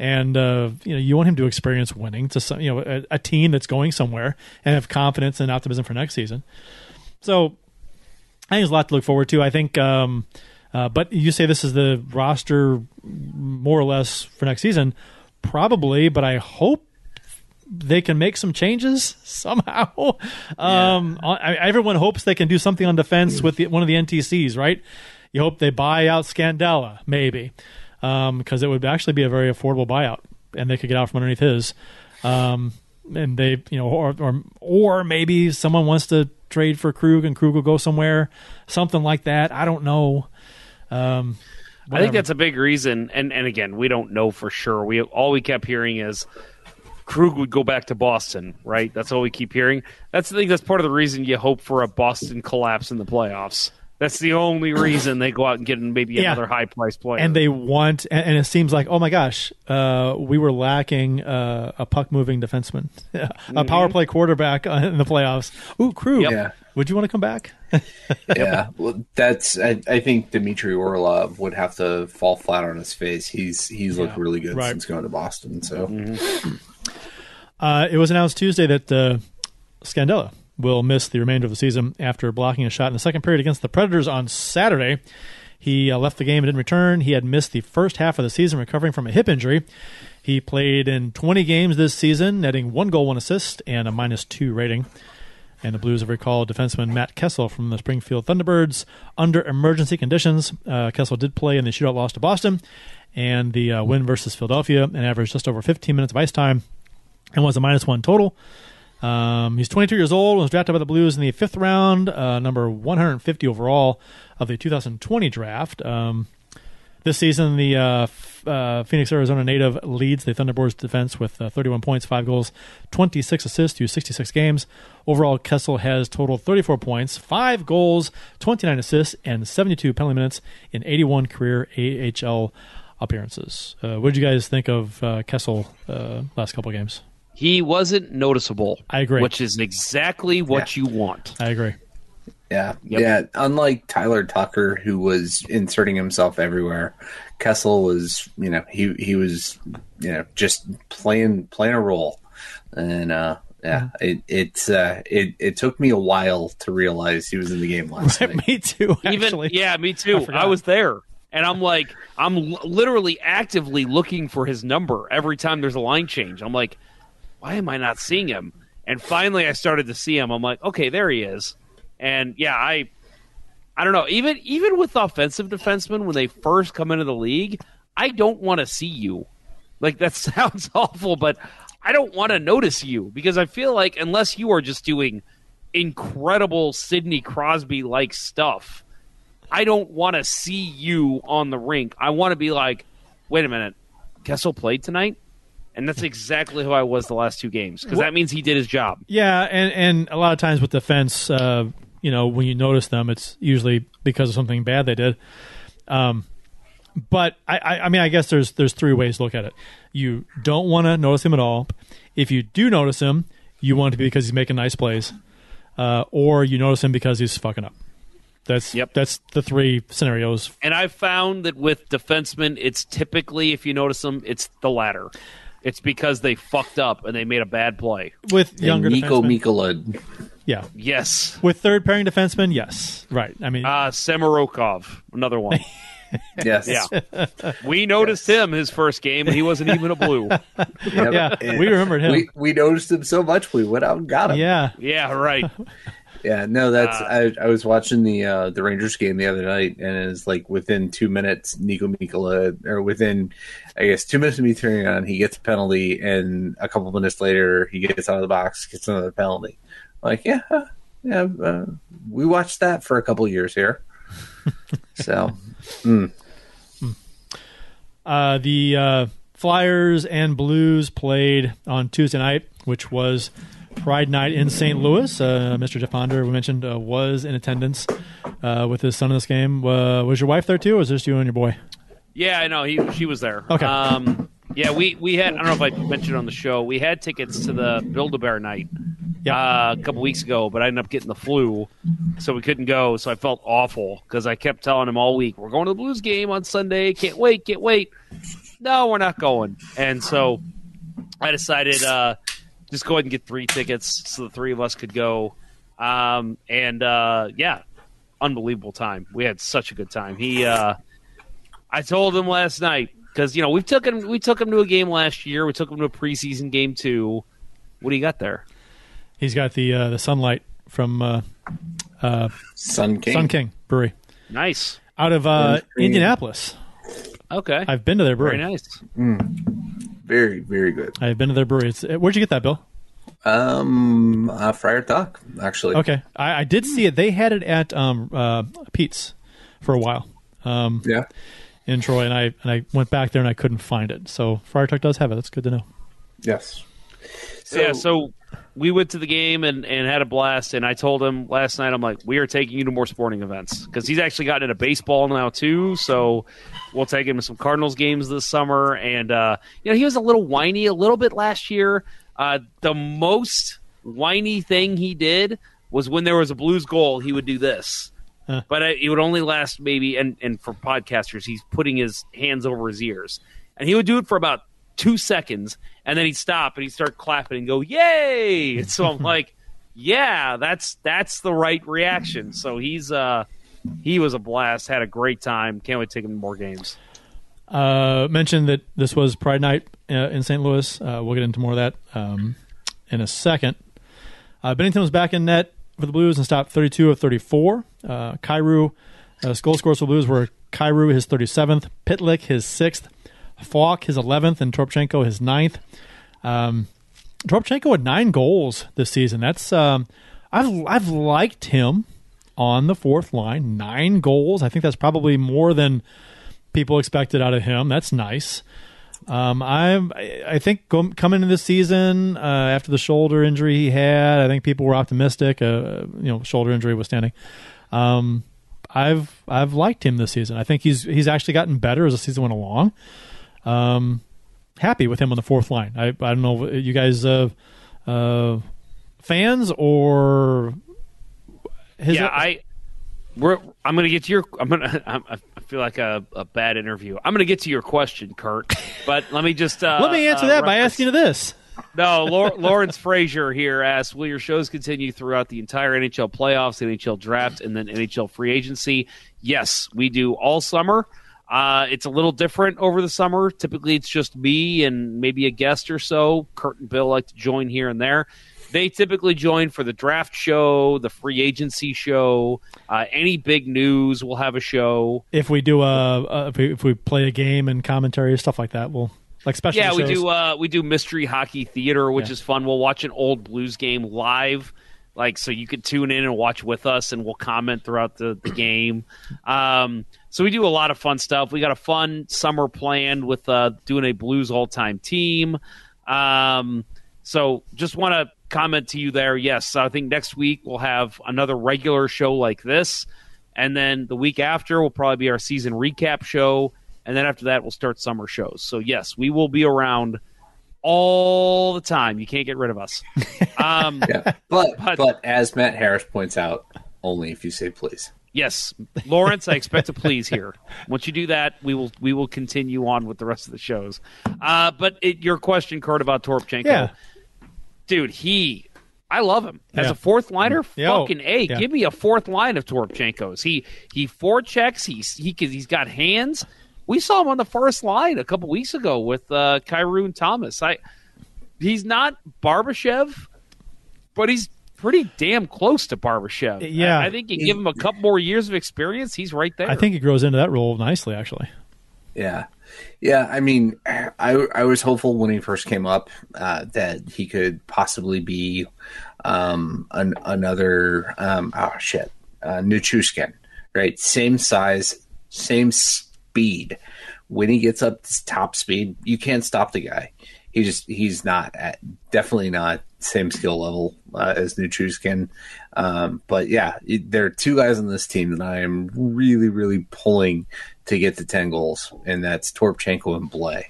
and uh, you know you want him to experience winning to some, you know, a, a team that's going somewhere and have confidence and optimism for next season. So. I think there's a lot to look forward to. I think, um, uh, but you say this is the roster more or less for next season, probably. But I hope they can make some changes somehow. Yeah. Um, I, everyone hopes they can do something on defense with the, one of the N T Cs, right? You hope they buy out Scandella, maybe, because um, it would actually be a very affordable buyout, and they could get out from underneath his. Um, and they, you know, or or or maybe someone wants to. Trade for Krug, and Krug will go somewhere, something like that. I don't know. Um, I think that's a big reason. And, and again, we don't know for sure. We all we kept hearing is Krug would go back to Boston, right? That's all we keep hearing. That's the thing. That's part of the reason you hope for a Boston collapse in the playoffs. That's the only reason they go out and get maybe yeah. another high-priced player. And they want, and, and it seems like, oh my gosh, uh, we were lacking uh, a puck-moving defenseman, a mm-hmm. power play quarterback in the playoffs. Ooh, Krug, yep. yeah. would you want to come back? yeah, well, that's. I, I think Dmitry Orlov would have to fall flat on his face. He's he's yeah. looked really good right. since going to Boston. So, mm-hmm. uh, it was announced Tuesday that uh, Scandella will miss the remainder of the season after blocking a shot in the second period against the Predators on Saturday. He uh, left the game and didn't return. He had missed the first half of the season, recovering from a hip injury. He played in twenty games this season, netting one goal, one assist, and a minus two rating. And the Blues have recalled defenseman Matt Kessel from the Springfield Thunderbirds under emergency conditions. Uh, Kessel did play in the shootout loss to Boston and the uh, win versus Philadelphia, and averaged just over fifteen minutes of ice time and was a minus one total. Um, he's twenty-two years old, was drafted by the Blues in the fifth round, uh, number one hundred fifty overall of the two thousand twenty draft. Um, this season, the uh, f- uh, Phoenix, Arizona native leads the Thunderbirds defense with uh, thirty-one points, five goals, twenty-six assists through sixty-six games. Overall, Kessel has totaled thirty-four points, five goals, twenty-nine assists, and seventy-two penalty minutes in eighty-one career A H L appearances. Uh, what did you guys think of uh, Kessel uh, last couple of games? He wasn't noticeable. I agree. Which is exactly what yeah. you want. I agree. Yeah. Yep. Yeah. Unlike Tyler Tucker, who was inserting himself everywhere, Kessel was, you know, he, he was, you know, just playing playing a role. And uh, yeah, yeah. it it's uh, it, it took me a while to realize he was in the game last right, night. Me too, actually. Even, yeah, me too. I, I was there. And I'm like, I'm l- literally actively looking for his number every time there's a line change. I'm like, why am I not seeing him? And finally I started to see him. I'm like, okay, there he is. And yeah, I I don't know. Even even with offensive defensemen, when they first come into the league, I don't want to see you. Like, that sounds awful, but I don't want to notice you, because I feel like unless you are just doing incredible Sidney Crosby-like stuff, I don't want to see you on the rink. I want to be like, wait a minute, Kessel played tonight? And that's exactly who I was the last two games, because that means he did his job. Yeah, and, and a lot of times with defense, uh, you know, when you notice them, it's usually because of something bad they did. Um, but, I, I, I mean, I guess there's there's three ways to look at it. You don't want to notice him at all. If you do notice him, you want it to be because he's making nice plays. Uh, or you notice him because he's fucking up. That's yep. That's the three scenarios. And I've found that with defensemen, it's typically, if you notice them, it's the latter. It's because they fucked up and they made a bad play. With younger and Mikko Mikkola. Yeah. Yes. With third-pairing defensemen, yes. Right. I mean, uh, Semirokov, another one. yes. Yeah. We noticed yes. him his first game, and he wasn't even a Blue. yep. Yeah. And we remembered him. We, we noticed him so much, we went out and got him. Yeah. Yeah, right. Yeah, no, that's uh, I. I was watching the uh, the Rangers game the other night, and it's like within two minutes, Nico Mikkola, or within, I guess, two minutes of me turning on, he gets a penalty, and a couple minutes later, he gets out of the box, gets another penalty. Like, yeah, yeah, uh, we watched that for a couple of years here. so, mm. uh, the uh, Flyers and Blues played on Tuesday night, which was Pride Night in Saint Louis. Uh, Mister Jeff Ponder, we mentioned, uh, was in attendance uh, with his son in this game. Uh, was your wife there too, or was it just you and your boy? Yeah, I know. He, she was there. Okay. Um, yeah, we, we had, I don't know if I mentioned on the show, we had tickets to the Build-A-Bear night yep. uh, a couple weeks ago, but I ended up getting the flu, so we couldn't go, so I felt awful because I kept telling him all week, we're going to the Blues game on Sunday. Can't wait, can't wait. No, we're not going. And so I decided... Uh, Just go ahead and get three tickets so the three of us could go. Um, and, uh, yeah, unbelievable time. We had such a good time. He, uh, I told him last night, because, you know, we took him we took him to a game last year. We took him to a preseason game, too. What do you got there? He's got the uh, the sunlight from uh, uh, Sun King. Sun King Brewery. Nice. Out of uh, Indianapolis. Okay. I've been to their brewery. Very nice. Mm. Very, very good. I've been to their brewery. It's, where'd you get that, Bill? Um, uh, Friar Tuck, actually. Okay. I, I did see it. They had it at um, uh, Pete's for a while. Um, yeah. In Troy, and I and I went back there, and I couldn't find it. So Friar Tuck does have it. That's good to know. Yes. So, yeah, so we went to the game and, and had a blast, and I told him last night, I'm like, we are taking you to more sporting events, because he's actually gotten into baseball now too, so we'll take him to some Cardinals games this summer. And uh, you know, he was a little whiny a little bit last year. Uh, the most whiny thing he did was when there was a Blues goal, he would do this. Huh. But it would only last maybe, and, and for podcasters, he's putting his hands over his ears. And he would do it for about two seconds, and then he'd stop and he'd start clapping and go, yay! And so I'm like, yeah, that's that's the right reaction. So he's uh, he was a blast, had a great time. Can't wait to take him to more games. Uh, mentioned that this was Pride Night uh, in Saint Louis. Uh, we'll get into more of that um, in a second. Uh, Binnington was back in net for the Blues and stopped thirty-two of thirty-four. Uh, Kyrou, uh, goal scores for the Blues were Kyrou, his thirty-seventh, Pitlick, his sixth, Faulk, his eleventh, and Toropchenko, his ninth. Um, Toropchenko had nine goals this season. That's um, I've I've liked him on the fourth line. Nine goals. I think that's probably more than people expected out of him. That's nice. Um, I'm I think go, coming into this season uh, after the shoulder injury he had, I think people were optimistic. Uh, you know, shoulder injury withstanding. Um, I've I've liked him this season. I think he's he's actually gotten better as the season went along. Um, happy with him on the fourth line. I I don't know, you guys, uh, uh, fans or his? Yeah, I. We're, I'm going to get to your. I'm going to. I feel like a, a bad interview. I'm going to get to your question, Kurt. But let me just uh, let me answer uh, that reference. By asking you this. No, Lawrence Frazier here asks, will your shows continue throughout the entire N H L playoffs, N H L draft, and then N H L free agency? Yes, we do all summer. Uh, it's a little different over the summer. Typically, it's just me and maybe a guest or so. Kurt and Bill like to join here and there. They typically join for the draft show, the free agency show, uh, any big news. We'll have a show if we do a, a if, we, if we play a game and commentary stuff like that. We'll like special. Yeah, shows. we do. Uh, we do mystery hockey theater, which yeah. is fun. We'll watch an old Blues game live, like so you could tune in and watch with us, and we'll comment throughout the, the game. Um, so we do a lot of fun stuff. We got a fun summer planned with uh, doing a Blues all time team. Um, so just want to. Comment to you there. Yes, I think next week we'll have another regular show like this, and then the week after will probably be our season recap show, and then after that we'll start summer shows. So yes, we will be around all the time. You can't get rid of us. Um, yeah. but, but but as Matt Harris points out, only if you say please. Yes, Lawrence, I expect a please here. Once you do that, we will we will continue on with the rest of the shows. Uh, but it, your question, Kurt, about Toropchenko. Yeah. Dude, he, I love him. As yeah. a fourth liner, Yo, fucking A. Yeah. Give me a fourth line of Toropchenko's. He he forechecks. He's he he's got hands. We saw him on the first line a couple weeks ago with uh, Kyrou and Thomas. I he's not Barbashev, but he's pretty damn close to Barbashev. Yeah, I, I think you give him a couple more years of experience, he's right there. I think he grows into that role nicely, actually. Yeah. Yeah, I mean, I, I was hopeful when he first came up uh, that he could possibly be um, an, another, um, oh, shit, uh, Nichushkin, right? Same size, same speed. When he gets up to top speed, you can't stop the guy. He just, he's not, at, definitely not same skill level uh, as Nichushkin. Um, but yeah, there are two guys on this team that I am really, really pulling to get to ten goals, and that's Toropchenko and Blais.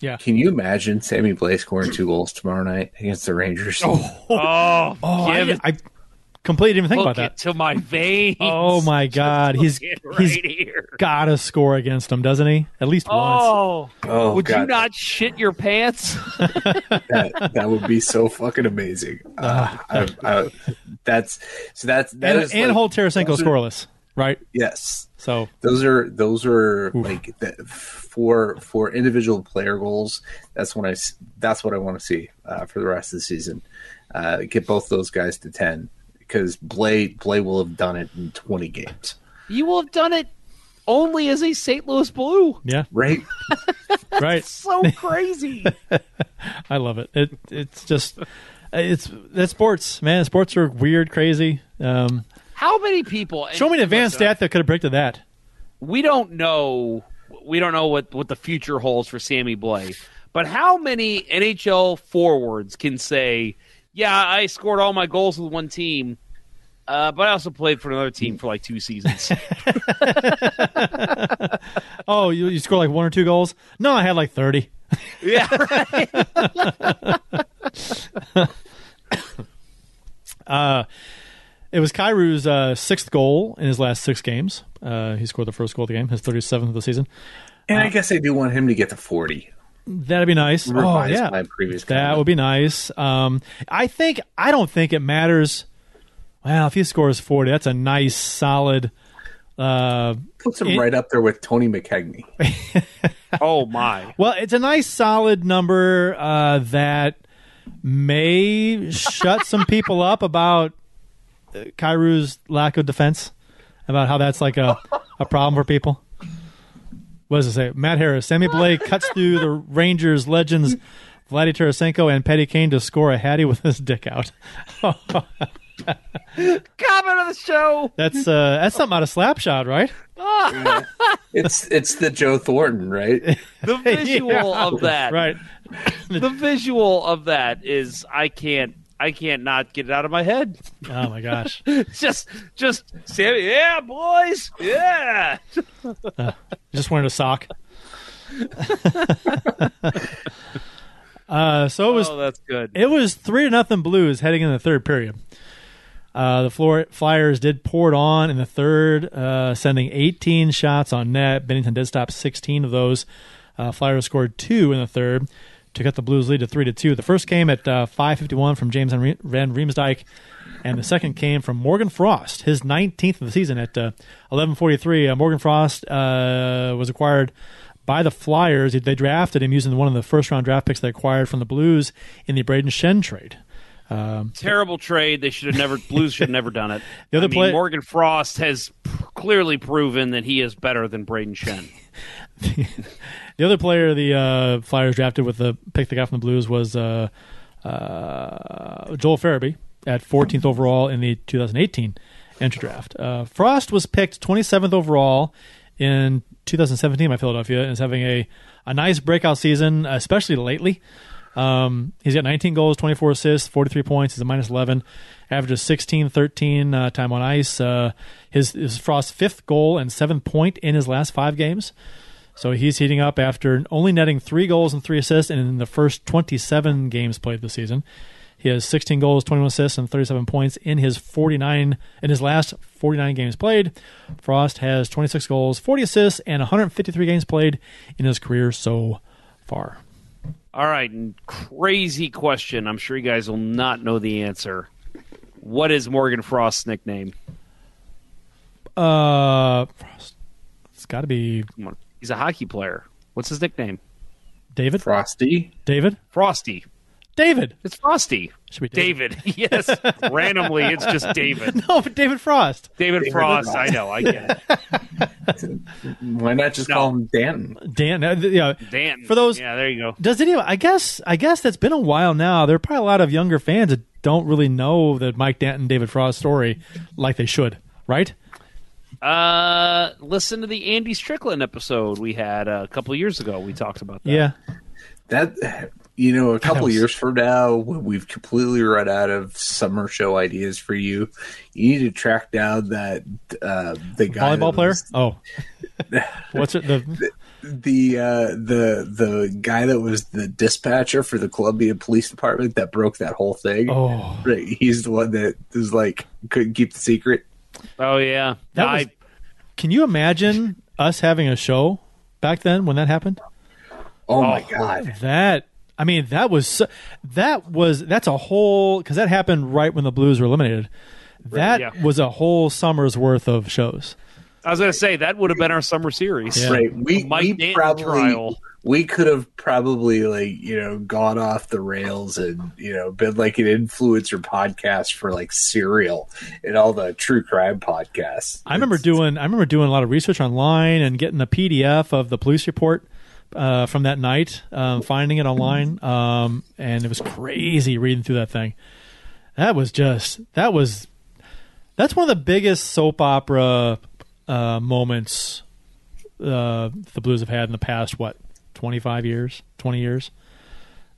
Yeah. Can you imagine Sammy Blais scoring two goals tomorrow night against the Rangers? Oh, oh, oh I, I completely didn't even think about that. To my veins. Oh my God, he's right he's here. Gotta score against them, doesn't he? At least oh. once. Oh, would God. You not shit your pants? that, that would be so fucking amazing. Uh, uh, I, I, that's so that's that and, is and like, hold Tarasenko scoreless. Right. Yes. So those are those are oof. Like the, for for individual player goals. That's when I that's what I want to see uh, for the rest of the season. Uh, get both those guys to ten because Blais Blais will have done it in twenty games. You will have done it only as a Saint Louis Blue. Yeah. Right. Right. It's so crazy. I love it. It it's just it's that's sports, man. Sports are weird, crazy. Um, How many people? Show me an advanced stat that could have predicted that. We don't know. We don't know what, what the future holds for Sammy Blais. But how many N H L forwards can say yeah, I scored all my goals with one team, uh, but I also played for another team for like two seasons. Oh, you, you scored like one or two goals? No, I had like thirty. Yeah, right. uh, it was Kyrou's uh, sixth goal in his last six games. Uh, he scored the first goal of the game, his thirty-seventh of the season. And uh, I guess they do want him to get to forty. That'd be nice. Oh, yeah. My previous that comment. Would be nice. Um, I think I don't think it matters. Well, if he scores forty, that's a nice, solid. Uh, Puts him it, right up there with Tony McKechnie. Oh, my. Well, it's a nice, solid number uh, that may shut some people up about Kyrou's lack of defense, about how that's like a, a problem for people. What does it say? Matt Harris, Sammy Blais cuts through the Rangers legends Vladdy Tarasenko and Petty Kane to score a hattie with his dick out. Comment on the show. That's uh, that's something out of Slapshot, right? Yeah. It's it's the Joe Thornton, right? The visual yeah, of that, right? The visual of that is I can't I can't not get it out of my head. Oh my gosh! just just Sammy, yeah, boys, yeah. Uh, just wearing a sock. uh, so it was. Oh, that's good. It was three to nothing Blues heading into the third period. Uh, the Flyers did pour it on in the third, uh, sending eighteen shots on net. Binnington did stop sixteen of those. Uh, Flyers scored two in the third to cut the Blues lead to three to two. The first came at uh, five fifty-one from James Van Riemsdyk, and the second came from Morgan Frost, his nineteenth of the season at uh, eleven forty-three. Uh, Morgan Frost uh, was acquired by the Flyers. They drafted him using one of the first-round draft picks they acquired from the Blues in the Braden Shen trade. Um, Terrible trade. They should have never. Blues should have never done it. The other I mean, play, Morgan Frost has p- clearly proven that he is better than Braden Shen. the, the other player the uh, Flyers drafted with the pick they got from the Blues was uh, uh, Joel Farabee at fourteenth overall in the two thousand eighteen entry draft. Uh, Frost was picked twenty-seventh overall in two thousand seventeen by Philadelphia and is having a, a nice breakout season, especially lately. Um, he's got nineteen goals, twenty-four assists, forty-three points. He's a minus eleven. Averages sixteen, thirteen uh, time on ice. Uh, his, his Frost's fifth goal and seventh point in his last five games. So he's heating up after only netting three goals and three assists in the first twenty-seven games played this season. He has sixteen goals, twenty-one assists, and thirty-seven points in his forty-nine in his last forty-nine games played. Frost has twenty-six goals, forty assists, and one hundred fifty-three games played in his career so far. All right, and crazy question. I'm sure you guys will not know the answer. What is Morgan Frost's nickname? Uh, Frost. It's got to be. Come on. He's a hockey player. What's his nickname? David Frosty. David Frosty. David. It's Frosty. Should be David. David. Yes. Randomly, it's just David. No, but David Frost. David, David Frost. Frost. I know. I get it. Why not just no. call him Dan? Dan. Yeah. Dan. For those. Yeah. There you go. Does anyone? I guess. I guess that's been a while now. There are probably a lot of younger fans that don't really know the Mike Danton, David Frost story, like they should. Right. Uh, listen to the Andy Strickland episode we had a couple of years ago. We talked about that. Yeah. That. You know, a couple was... years from now, when we've completely run out of summer show ideas for you, you need to track down that uh, the guy volleyball player. Was... Oh, what's it? The the uh, the the guy that was the dispatcher for the Columbia Police Department that broke that whole thing. Oh, right. He's the one that was like couldn't keep the secret. Oh yeah, that I... was... Can you imagine us having a show back then when that happened? Oh my oh, God, that. I mean, that was that was that's a whole because that happened right when the Blues were eliminated. That yeah. was a whole summer's worth of shows. I was going to say that would have been our summer series. Yeah. Right? We, we probably trial. we could have probably like you know gone off the rails and you know been like an influencer podcast for like Serial and all the true crime podcasts. I remember it's, doing I remember doing a lot of research online and getting a P D F of the police report. Uh, from that night, um, finding it online, um, and it was crazy reading through that thing. That was just that was that's one of the biggest soap opera uh, moments uh, the Blues have had in the past what twenty-five years, twenty years.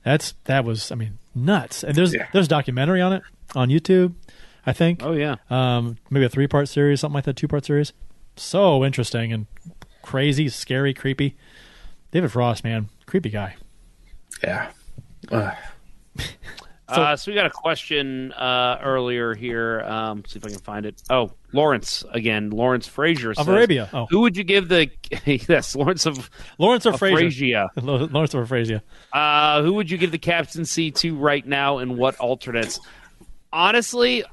That's that was I mean nuts. And there's yeah. there's a documentary on it on YouTube, I think. Oh yeah. Um, maybe a three part series, something like that, two part series. So interesting and crazy, scary, creepy. David Frost, man, creepy guy. Yeah. Uh. So, uh, so we got a question uh, earlier here. Um, see if I can find it. Oh, Lawrence again. Lawrence Frazier says, of Arabia. Oh. Who would you give the yes Lawrence of Lawrence of Frazier? Lawrence of Frazier. Uh, who would you give the captaincy to right now, and what alternates? Honestly,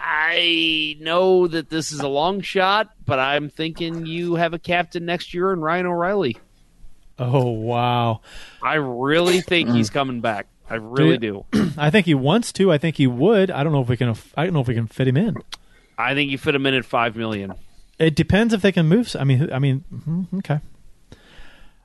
I know that this is a long shot, but I'm thinking you have a captain next year in Ryan O'Reilly. Oh wow! I really think he's coming back. I really do. do. I think he wants to. I think he would. I don't know if we can. I don't know if we can fit him in. I think you fit him in at five million. It depends if they can move. I mean, I mean, okay. I,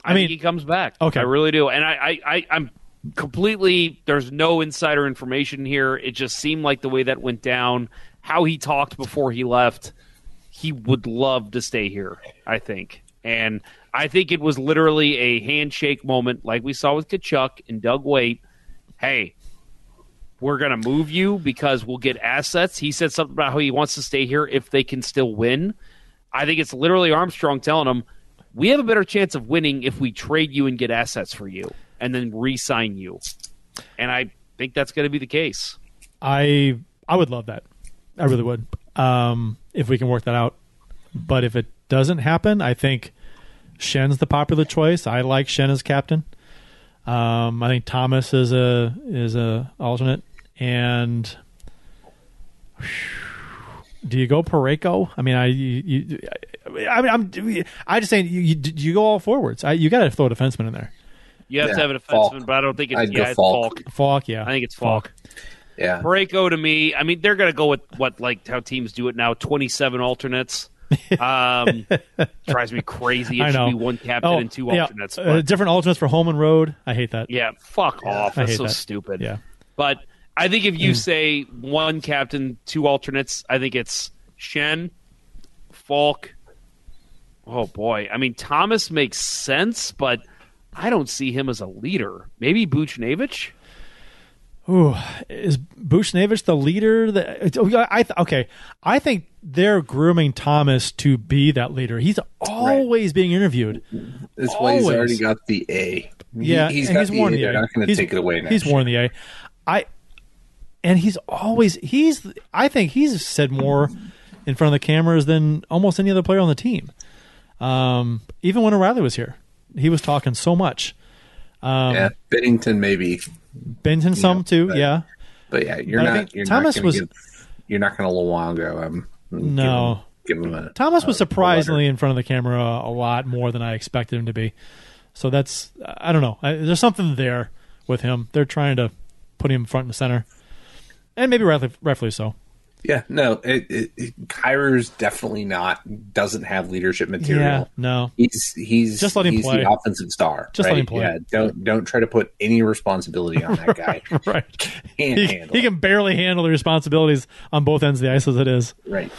I mean, think he comes back. Okay, I really do. And I, I, I, I'm completely. There's no insider information here. It just seemed like the way that went down, how he talked before he left. He would love to stay here, I think, and I think it was literally a handshake moment, like we saw with Tkachuk and Doug Weight. Hey, we're going to move you because we'll get assets. He said something about how he wants to stay here if they can still win. I think it's literally Armstrong telling him, we have a better chance of winning if we trade you and get assets for you and then re-sign you. And I think that's going to be the case. I I would love that. I really would, um, if we can work that out. But if it doesn't happen, I think Shen's the popular choice. I like Shen as captain. Um, I think Thomas is a is a alternate, and whew, do you go Parayko? I mean, I you, you, I mean, I'm I just saying you you, you go all forwards. I, you got to throw a defenseman in there. You have yeah, to have a defenseman, Faulk. But I don't think it's, yeah, it's Faulk. Faulk. Faulk, yeah, I think it's Faulk. Faulk. Yeah, Parayko to me. I mean, they're gonna go with what like how teams do it now: twenty-seven alternates. um, drives me crazy. It I know. should be one captain oh, and two yeah. alternates. Uh, different alternates for home and road. I hate that. Yeah, fuck yeah. off. That's so that. stupid. Yeah. But I think if you mm. say one captain, two alternates, I think it's Shen, Faulk. Oh, boy. I mean, Thomas makes sense, but I don't see him as a leader. Maybe Buchnevich? Ooh, is Buchnevich the leader? That oh, I th- okay, I think they're grooming Thomas to be that leader. He's always right. being interviewed. That's why he's already got the A. Yeah, he, he's, got he's the worn A. the A. They're not going to take it away. Next he's worn the A. I and he's always he's. I think he's said more in front of the cameras than almost any other player on the team. Um, even when O'Reilly was here, he was talking so much. Um, yeah, Binnington maybe. Benton some yeah, too, but, yeah. But yeah, you're but not. You're Thomas not was. Give, you're not going to Luongo him. Um, no, give him, give him a, Thomas was uh, surprisingly in front of the camera a lot more than I expected him to be. So that's I don't know. I, there's something there with him. They're trying to put him front and center, and maybe rightly, rightfully so. Yeah, no, it, it, it, Kyrou's definitely not. Doesn't have leadership material. Yeah, no, he's he's just let him he's play. The offensive star. Just right? let him play. Yeah, don't don't try to put any responsibility on that guy. Right, can't he, handle. He can barely handle the responsibilities on both ends of the ice as it is. Right.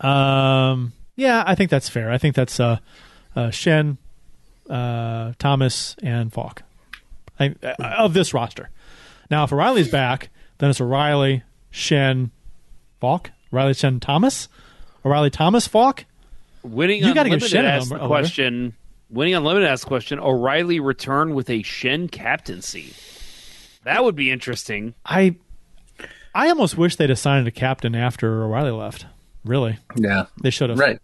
Um. Yeah, I think that's fair. I think that's uh, uh Shen, uh, Thomas, and Faulk, I, I, of this roster. Now, if O'Reilly's back, then it's O'Reilly. Shen, Faulk, Riley Shen, Thomas, O'Reilly Thomas, Faulk. Winning you got to give Shen a number, question. Winning Unlimited asked question. O'Reilly return with a Shen captaincy. That would be interesting. I, I almost wish they'd assigned a captain after O'Reilly left. Really? Yeah, they should have. Right,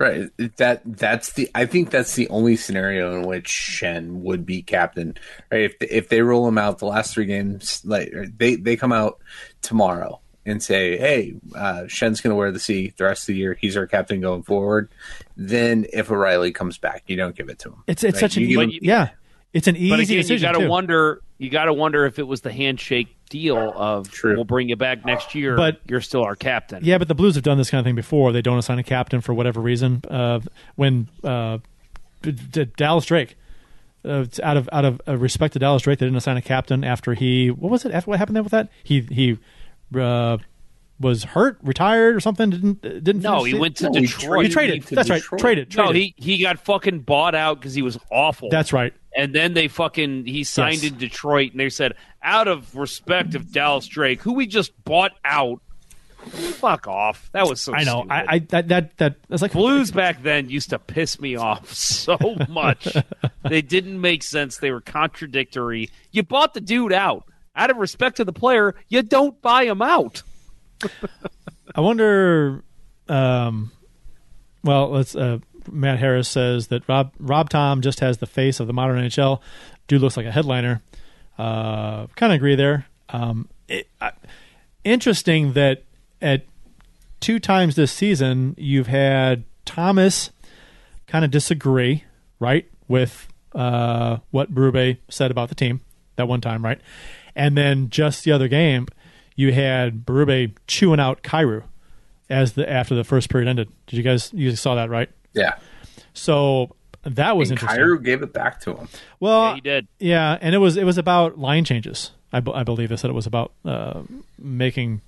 right. That that's the. I think that's the only scenario in which Shen would be captain. Right? If they, if they roll him out the last three games, like they they come out tomorrow and say, hey, uh, Shen's going to wear the C the rest of the year. He's our captain going forward. Then if O'Reilly comes back, you don't give it to him. It's it's right? such you an e- him, yeah. It's an easy but again, decision. You got to wonder. You got to wonder if it was the handshake deal of True. We'll bring you back next year, but you're still our captain. Yeah, but the Blues have done this kind of thing before. They don't assign a captain for whatever reason. Uh, when uh, D- D- Dallas Drake. Uh, out of out of uh, respect to Dallas Drake, they didn't assign a captain after he. What was it? After what happened there with that? He he uh, was hurt, retired, or something? Didn't didn't no, he it? went to no, Detroit. He traded. He That's Detroit. right. Traded. traded. No, he, he got fucking bought out because he was awful. That's right. And then they fucking he signed yes. in Detroit, and they said, out of respect of Dallas Drake, who we just bought out. Fuck off! That was so. I know. Stupid. I, I that that that that's like Blues back then used to piss me off so much. They didn't make sense. They were contradictory. You bought the dude out out of respect to the player. You don't buy him out. I wonder. Um, well, let's. Uh, Matt Harris says that Rob Rob Tom just has the face of the modern N H L. Dude looks like a headliner. Uh, kind of agree there. Um, it, I, interesting that. At two times this season, you've had Thomas kind of disagree, right, with uh, what Berube said about the team that one time, right? And then just the other game, you had Berube chewing out Kyrou as the after the first period ended. Did you guys you saw that, right? Yeah. So that was and interesting. Kyrou gave it back to him. Well, yeah, he did. Yeah, and it was it was about line changes. I, b- I believe they said it was about uh, making.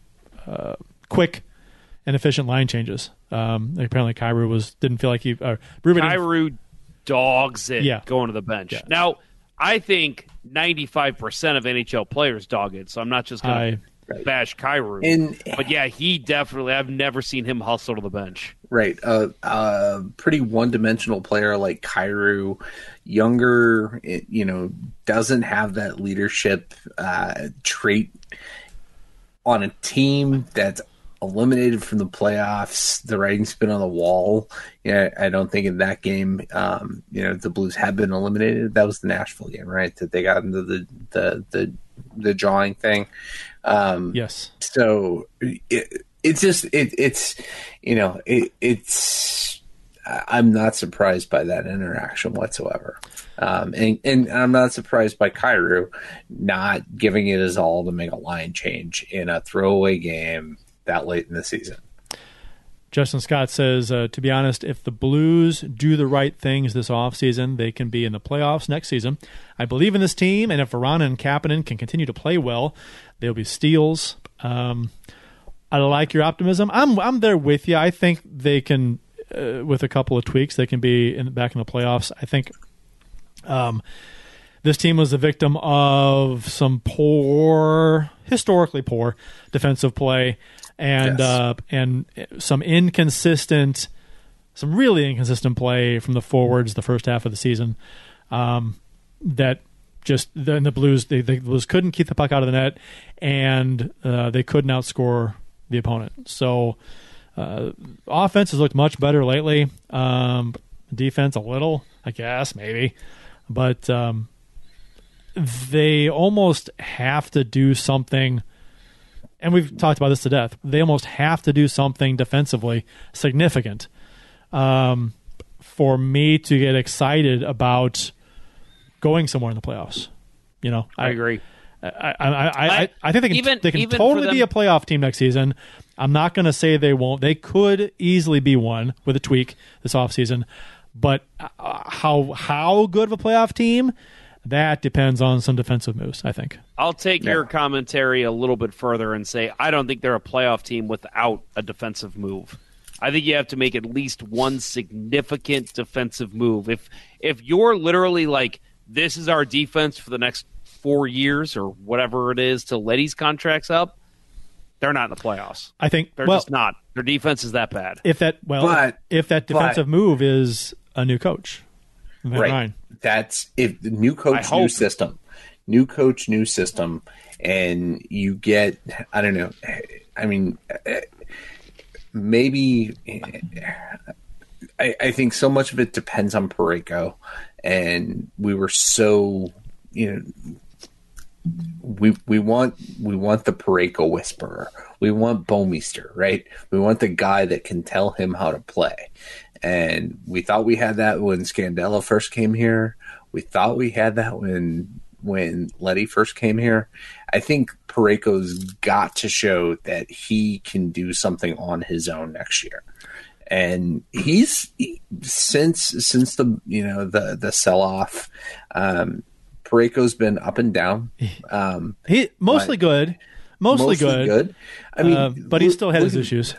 Uh, quick and efficient line changes. Um, apparently, Kyrou was didn't feel like he. Uh, Kyrou dogs it yeah. going to the bench. Yeah. Now, I think ninety-five percent of N H L players dog it, so I'm not just going to bash Kyrou. And, but yeah, he definitely. I've never seen him hustle to the bench. Right, a uh, uh, pretty one-dimensional player like Kyrou, younger, you know, doesn't have that leadership uh, trait. On a team that's eliminated from the playoffs, the writing's been on the wall. Yeah, I don't think in that game, um, you know, the Blues have been eliminated. That was the Nashville game, right? That they got into the the the, the drawing thing. Um, yes. So it, it's just it, it's you know it, it's I'm not surprised by that interaction whatsoever. Um, and, and I'm not surprised by Kyrou not giving it his all to make a line change in a throwaway game that late in the season. Justin Scott says, uh, to be honest, if the Blues do the right things this offseason, they can be in the playoffs next season. I believe in this team, and if Verona and Kapanen can continue to play well, they'll be steals. Um, I like your optimism. I'm I'm there with you. I think they can, uh, with a couple of tweaks, they can be in, back in the playoffs. I think... Um, this team was the victim of some poor, historically poor defensive play, and yes. uh, and some inconsistent, some really inconsistent play from the forwards the first half of the season. Um, that just then the Blues they the Blues couldn't keep the puck out of the net, and uh, they couldn't outscore the opponent. So uh, offense has looked much better lately. Um, defense a little, I guess, maybe. But um, they almost have to do something, and we've talked about this to death, they almost have to do something defensively significant um, for me to get excited about going somewhere in the playoffs. You know, I, I agree. I I, I, I I think they can, even, they can totally be a playoff team next season. I'm not going to say they won't. They could easily be one with a tweak this offseason. But how how good of a playoff team, that depends on some defensive moves, I think. I'll take yeah. your commentary a little bit further and say I don't think they're a playoff team without a defensive move. I think you have to make at least one significant defensive move. If if you're literally like, this is our defense for the next four years or whatever it is till Letty's contract's up, they're not in the playoffs. I think they're well, just not. Their defense is that bad. If that well, but, if that defensive but, move is a new coach, right? Ryan. That's if the new coach, new system, new coach, new system, and you get I don't know. I mean, maybe I, I think so much of it depends on Parayko, and we were so you know. We we want we want the Parayko whisperer. We want Bomeister, right? We want the guy that can tell him how to play. And we thought we had that when Scandella first came here. We thought we had that when when Letty first came here. I think Parayko's got to show that he can do something on his own next year. And he's since since the you know the the sell off. Um, Parayko's been up and down. Um, he mostly but, good, mostly, mostly good. good. I mean, uh, but look, he still had his at, issues.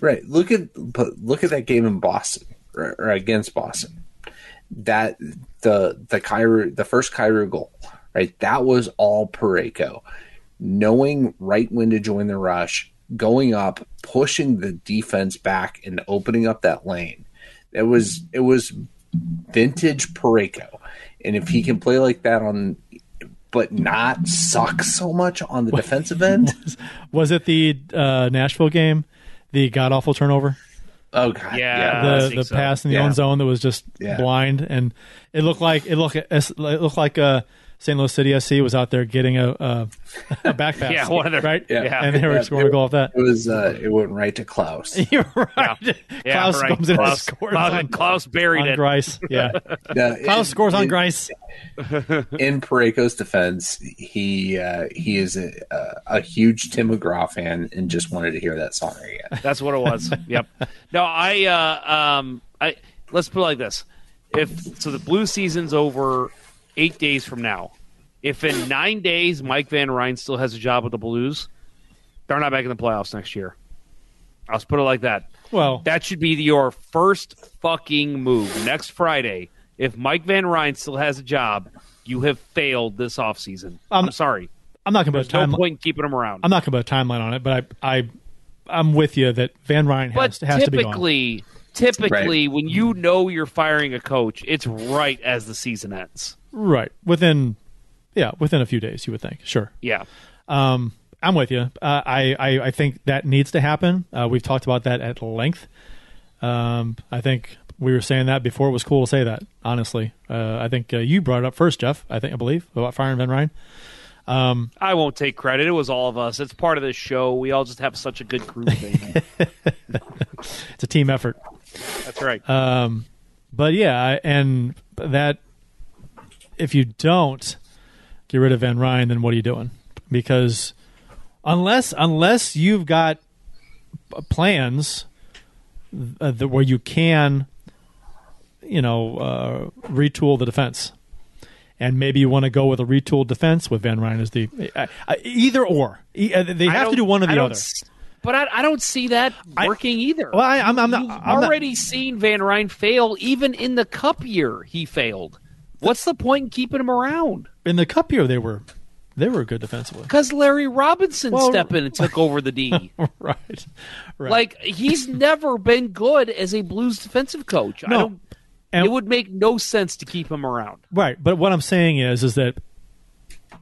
Right. Look at look at that game in Boston or, or against Boston. That the the Kyrou the first Kyrou goal, right? That was all Parayko, knowing right when to join the rush, going up, pushing the defense back, and opening up that lane. It was it was vintage Parayko, and if he can play like that on, but not suck so much on the what, defensive end. Was, was it the uh, Nashville game, the god awful turnover? Oh god, yeah, the, the so. pass in the yeah. own zone that was just yeah. blind, and it looked like it looked it looked like uh, Saint Louis City S C was out there getting a a, a back pass, yeah, one of their, right, yeah, and they were yeah, scoring it, a goal off that. It was uh, it went right to Klaus. You're right. Yeah. Yeah, Klaus right. comes in Klaus, and scores. Klaus, on, Klaus buried on it. Greiss. Yeah, yeah it, Klaus scores it, on Greiss. In Parayko's defense, he uh, he is a, a, a huge Tim McGraw fan and just wanted to hear that song again. That's what it was. Yep. No, I uh, um I let's put it like this: if so, the blue season's over eight days from now. If in nine days Mike Van Ryn still has a job with the Blues, they're not back in the playoffs next year. I'll just put it like that. Well, that should be your first fucking move next Friday. If Mike Van Ryn still has a job, you have failed this offseason. I'm, I'm sorry. I'm not going to put a timeline. No point in keeping him around. I'm not going to put a timeline on it, but I, I, I'm with you that Van Ryn has, has to be gone. Typically, typically, right. when you know you're firing a coach, it's right as the season ends. Right. Within, yeah, within a few days, you would think. Sure. Yeah. Um, I'm with you. Uh, I, I, I think that needs to happen. Uh, we've talked about that at length. Um, I think we were saying that before it was cool to say that, honestly. Uh, I think uh, you brought it up first, Jeff, I think, I believe, about firing Van Ryn. Um, I won't take credit. It was all of us. It's part of this show. We all just have such a good crew thing. It's a team effort. That's right. Um, but, yeah, and that – if you don't get rid of Van Ryn, then what are you doing? Because unless unless you've got plans uh, that where you can, you know, uh, retool the defense, and maybe you want to go with a retooled defense with Van Ryn as the uh, either or e- they have to do one or the other. But I, I don't see that working I, either. Well, I, I'm, I'm not. You've I'm already not. seen Van Ryn fail. Even in the Cup year, he failed. What's the point in keeping them around? In the Cup year, they were they were good defensively. Because Larry Robinson well, stepped in and took over the D. Right, right. Like, he's never been good as a Blues defensive coach. No. I don't, and, it would make no sense to keep him around. Right, but what I'm saying is is that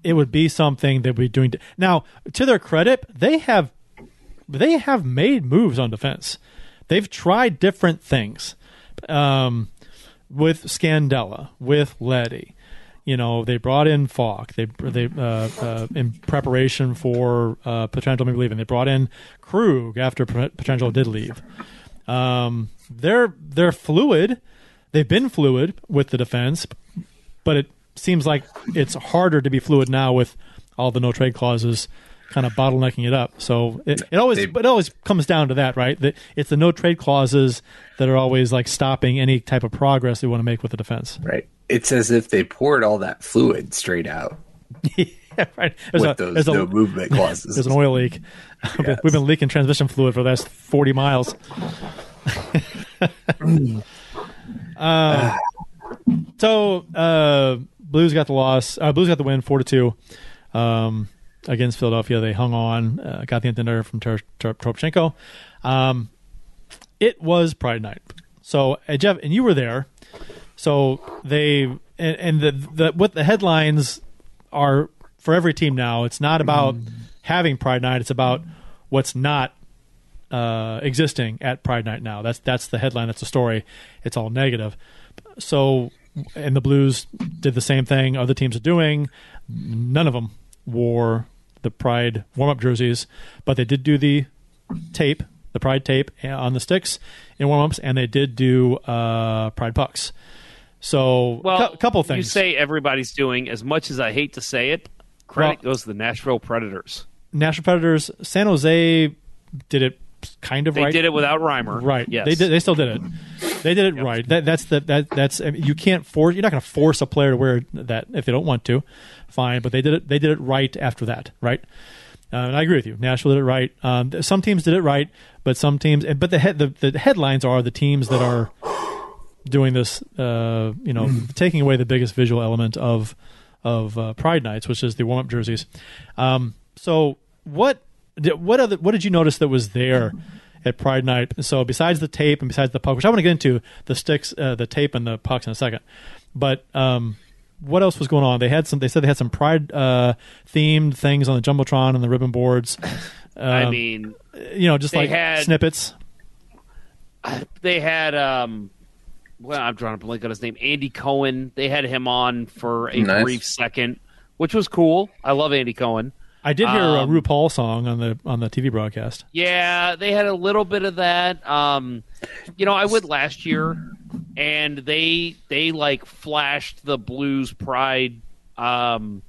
it would be something that we're doing. To, now, to their credit, they have they have made moves on defense. They've tried different things. Um With Scandella, with Letty, you know, they brought in Faulk. They they uh, uh, in preparation for uh, potential maybe leaving. They brought in Krug after potential did leave. Um, they're they're fluid. They've been fluid with the defense, but it seems like it's harder to be fluid now with all the no trade clauses kind of bottlenecking it up. So it, it always they, it always comes down to that, right? That it's the no trade clauses that are always like stopping any type of progress they want to make with the defense. Right. It's as if they poured all that fluid straight out. Yeah, right. There's with a, those there's no a, movement clauses. There's an oil leak. Yes. We've been leaking transmission fluid for the last forty miles. uh, so uh, Blues got the loss. Uh, Blues got the win, four to two. Um, Against Philadelphia, they hung on, uh, got the internet from Tar- Tar- Toropchenko. Um, it was Pride Night. So, uh, Jeff, and you were there. So they – and the, the what the headlines are for every team now, it's not about mm. having Pride Night. It's about what's not uh, existing at Pride Night now. That's that's the headline. That's the story. It's all negative. So – and the Blues did the same thing other teams are doing. None of them wore the Pride warm-up jerseys, but they did do the tape, the Pride tape on the sticks in warm-ups, and they did do uh, Pride pucks. So, well, cu- couple things. You say everybody's doing, as much as I hate to say it, credit well, goes to the Nashville Predators. Nashville Predators, San Jose did it kind of they right. They did it without Reimer. Right. Yes. They, did, they still did it. They did it yep. right. That, that's the that that's you can't force. You're not going to force a player to wear that if they don't want to. Fine, but they did it. They did it right after that, right? Uh, and I agree with you. Nashville did it right. Um, some teams did it right, but some teams, but the head, the, the headlines are the teams that are doing this, uh, you know, taking away the biggest visual element of of uh, Pride Nights, which is the warm up jerseys. Um, so what what other what did you notice that was there at Pride Night? So besides the tape and besides the puck, which I want to get into the sticks, uh, the tape, and the pucks in a second, but. Um, What else was going on? They had some. They said they had some pride uh, themed things on the jumbotron and the ribbon boards. Um, I mean, you know, just like had, snippets. They had. Um, well, I'm drawing a blank on his name. Andy Cohen. They had him on for a nice. brief second, which was cool. I love Andy Cohen. I did hear um, a RuPaul song on the on the T V broadcast. Yeah, they had a little bit of that. Um, you know, I went last year. And they they like flashed the Blues Pride um,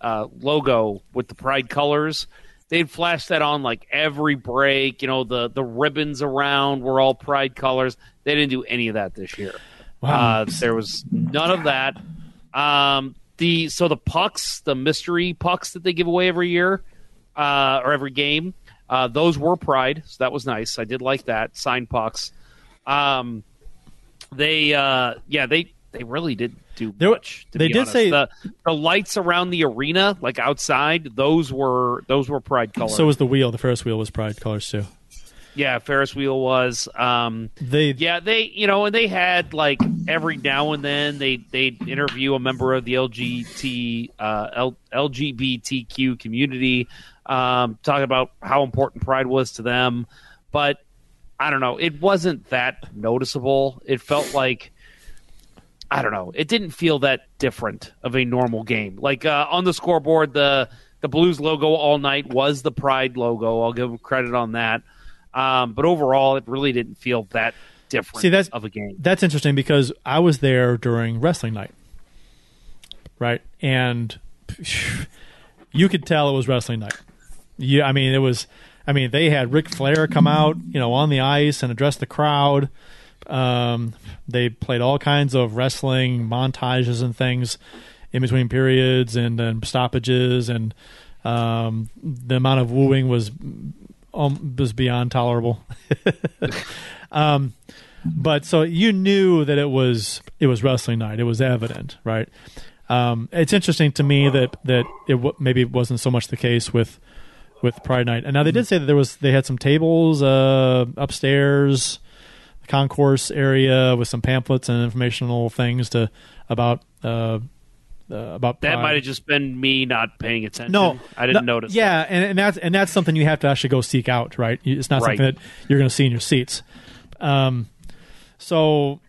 uh, logo with the Pride colors. They'd flash that on like every break. You know, the, the ribbons around were all Pride colors. They didn't do any of that this year. Wow. Uh, there was none of that. Um, the so the pucks, the mystery pucks that they give away every year uh, or every game, uh, those were Pride. So that was nice. I did like that. Signed pucks. Um, They, uh, yeah, they, they really did do much. They did honest. say the, the lights around the arena, like outside, those were those were Pride colors. So was the wheel. The Ferris wheel was Pride colors too. Yeah, Ferris wheel was. Um, they, yeah, they, you know, and they had like every now and then they they'd interview a member of the L G B T Q community, um, talking about how important Pride was to them, but. I don't know. It wasn't that noticeable. It felt like, I don't know. It didn't feel that different of a normal game. Like uh, on the scoreboard, the, the Blues logo all night was the Pride logo. I'll give them credit on that. Um, but overall, it really didn't feel that different See, that's, of a game. That's interesting because I was there during wrestling night, right? And you could tell it was wrestling night. Yeah, I mean, it was... I mean, they had Ric Flair come out, you know, on the ice and address the crowd. Um, they played all kinds of wrestling montages and things in between periods and then stoppages, and um, the amount of wooing was um, was beyond tolerable. um, but so you knew that it was it was wrestling night. It was evident, right? Um, it's interesting to me that that it w- maybe it wasn't so much the case with. With Pride Night, and now they did say that there was they had some tables uh, upstairs, the concourse area with some pamphlets and informational things to about uh, uh, about Pride. That might have just been me not paying attention. No, I didn't no, notice. Yeah, that. and and that's and that's something you have to actually go seek out, right? It's not right. something that you're going to see in your seats. Um, so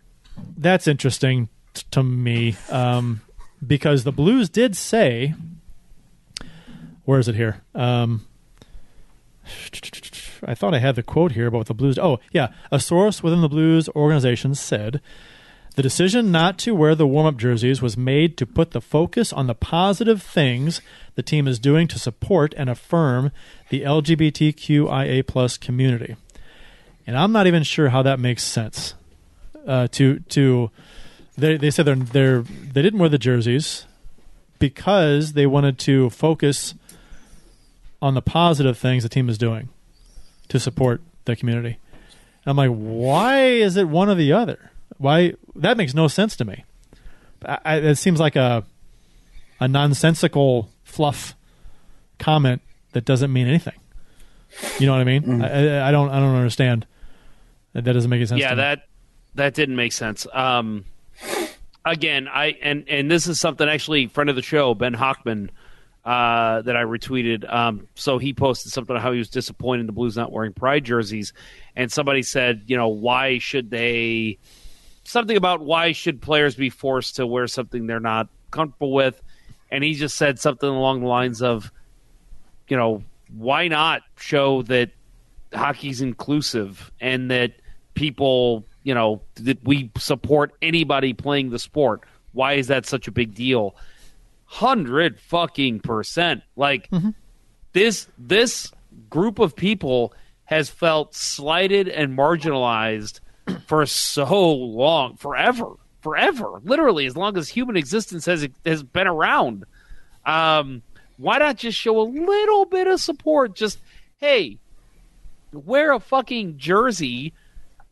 that's interesting t- to me um, because the Blues did say, where is it here? Um, I thought I had the quote here about the Blues. Oh, yeah. A source within the Blues organization said, the decision not to wear the warm-up jerseys was made to put the focus on the positive things the team is doing to support and affirm the L G B T Q I A plus community. And I'm not even sure how that makes sense. Uh, to to they they said they're, they're, they didn't wear the jerseys because they wanted to focus on the positive things the team is doing to support the community. And I'm like, why is it one or the other? Why? That makes no sense to me. I, I, it seems like a a nonsensical fluff comment that doesn't mean anything. You know what I mean? Mm. I, I don't. I don't understand. That, that doesn't make any sense. Yeah, to that me. that didn't make sense. Um, again, I and and this is something actually friend of the show Ben Hockman. Uh, that I retweeted. Um, so he posted something on how he was disappointed the Blues not wearing Pride jerseys. And somebody said, you know, why should they – something about why should players be forced to wear something they're not comfortable with. And he just said something along the lines of, you know, why not show that hockey's inclusive and that people, you know, that we support anybody playing the sport. Why is that such a big deal? Hundred fucking percent. Like mm-hmm. this, this group of people has felt slighted and marginalized for so long, forever, forever, literally as long as human existence has has been around. Um, Why not just show a little bit of support? Just, hey, wear a fucking jersey.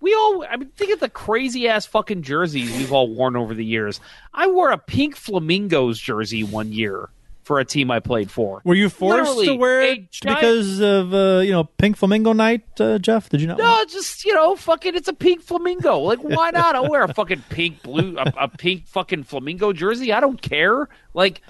We all, I mean, think of the crazy-ass fucking jerseys we've all worn over the years. I wore a pink Flamingos jersey one year for a team I played for. Were you forced Literally, to wear it giant, because of, uh, you know, Pink Flamingo Night, uh, Jeff? Did you not? No, just, you know, fucking, it's a pink flamingo. Like, why not? I'll wear a fucking pink blue, a, a pink fucking flamingo jersey. I don't care. Like,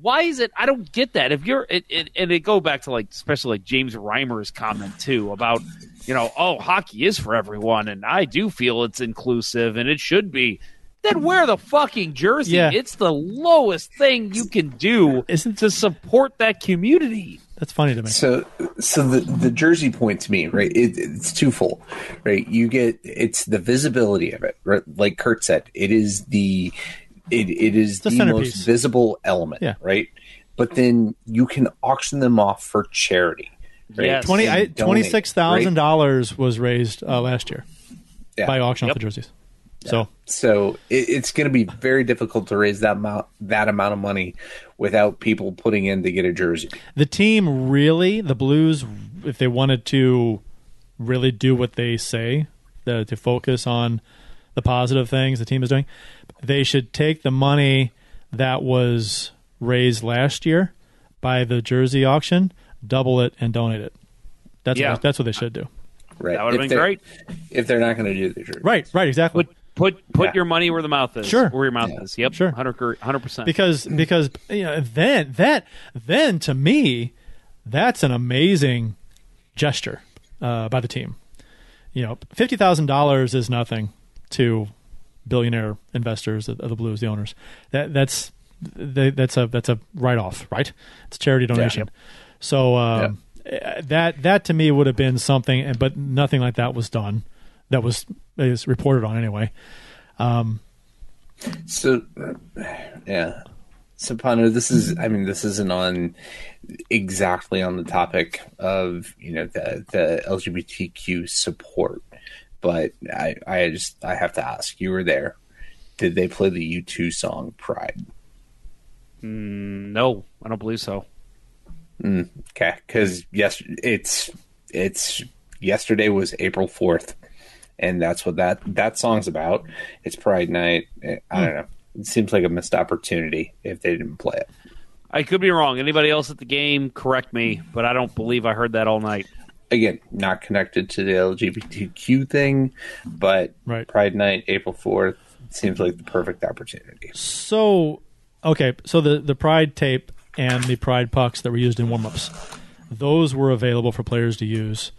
why is it? I don't get that. If you're, it, it, and it go back to, like, especially like James Reimer's comment, too, about, you know, oh, hockey is for everyone, and I do feel it's inclusive, and it should be. Then wear the fucking jersey. Yeah. It's the lowest thing you can do Isn't, to support that community. That's funny to me. So so the, the jersey point to me, right, it, it's twofold, right? You get, it's the visibility of it, right? Like Kurt said, it is the, it, it is the, the most visible element, yeah. right? But then you can auction them off for charity. Right? Yes. twenty-six thousand dollars right? was raised uh, last year yeah. by auction yep. off the jerseys. So, so it, it's going to be very difficult to raise that amount, that amount of money without people putting in to get a jersey. The team really, the Blues, if they wanted to really do what they say, the, to focus on the positive things the team is doing, they should take the money that was raised last year by the jersey auction, double it, and donate it. That's yeah. what, that's what they should do. Right. That would have been great. If they're not going to do the jersey. Right, right, exactly. But, Put put yeah. your money where the mouth is. Sure, where your mouth yeah. is. Yep, sure, one hundred percent. Because because you know, then that then to me, that's an amazing gesture uh, by the team. You know, fifty thousand dollars is nothing to billionaire investors of, of the Blues, the owners. That that's they, that's a that's a write off, right? It's a charity donation. Yeah. So um, yeah. that that to me would have been something, but nothing like that was done. That was is reported on anyway. Um, so, yeah. So, Pano, this is, I mean, this isn't on exactly on the topic of, you know, the, the L G B T Q support, but I, I just, I have to ask, you were there. Did they play the U two song Pride? Mm, no, I don't believe so. Mm, okay. Cause yes, it's, it's yesterday was April fourth. And that's what that, that song's about. It's Pride Night. I don't know. It seems like a missed opportunity if they didn't play it. I could be wrong. Anybody else at the game, correct me, but I don't believe I heard that all night. Again, not connected to the L G B T Q thing, but right. Pride Night, April fourth, seems like the perfect opportunity. So, okay, so the, the Pride tape and the Pride pucks that were used in warm-ups, those were available for players to use.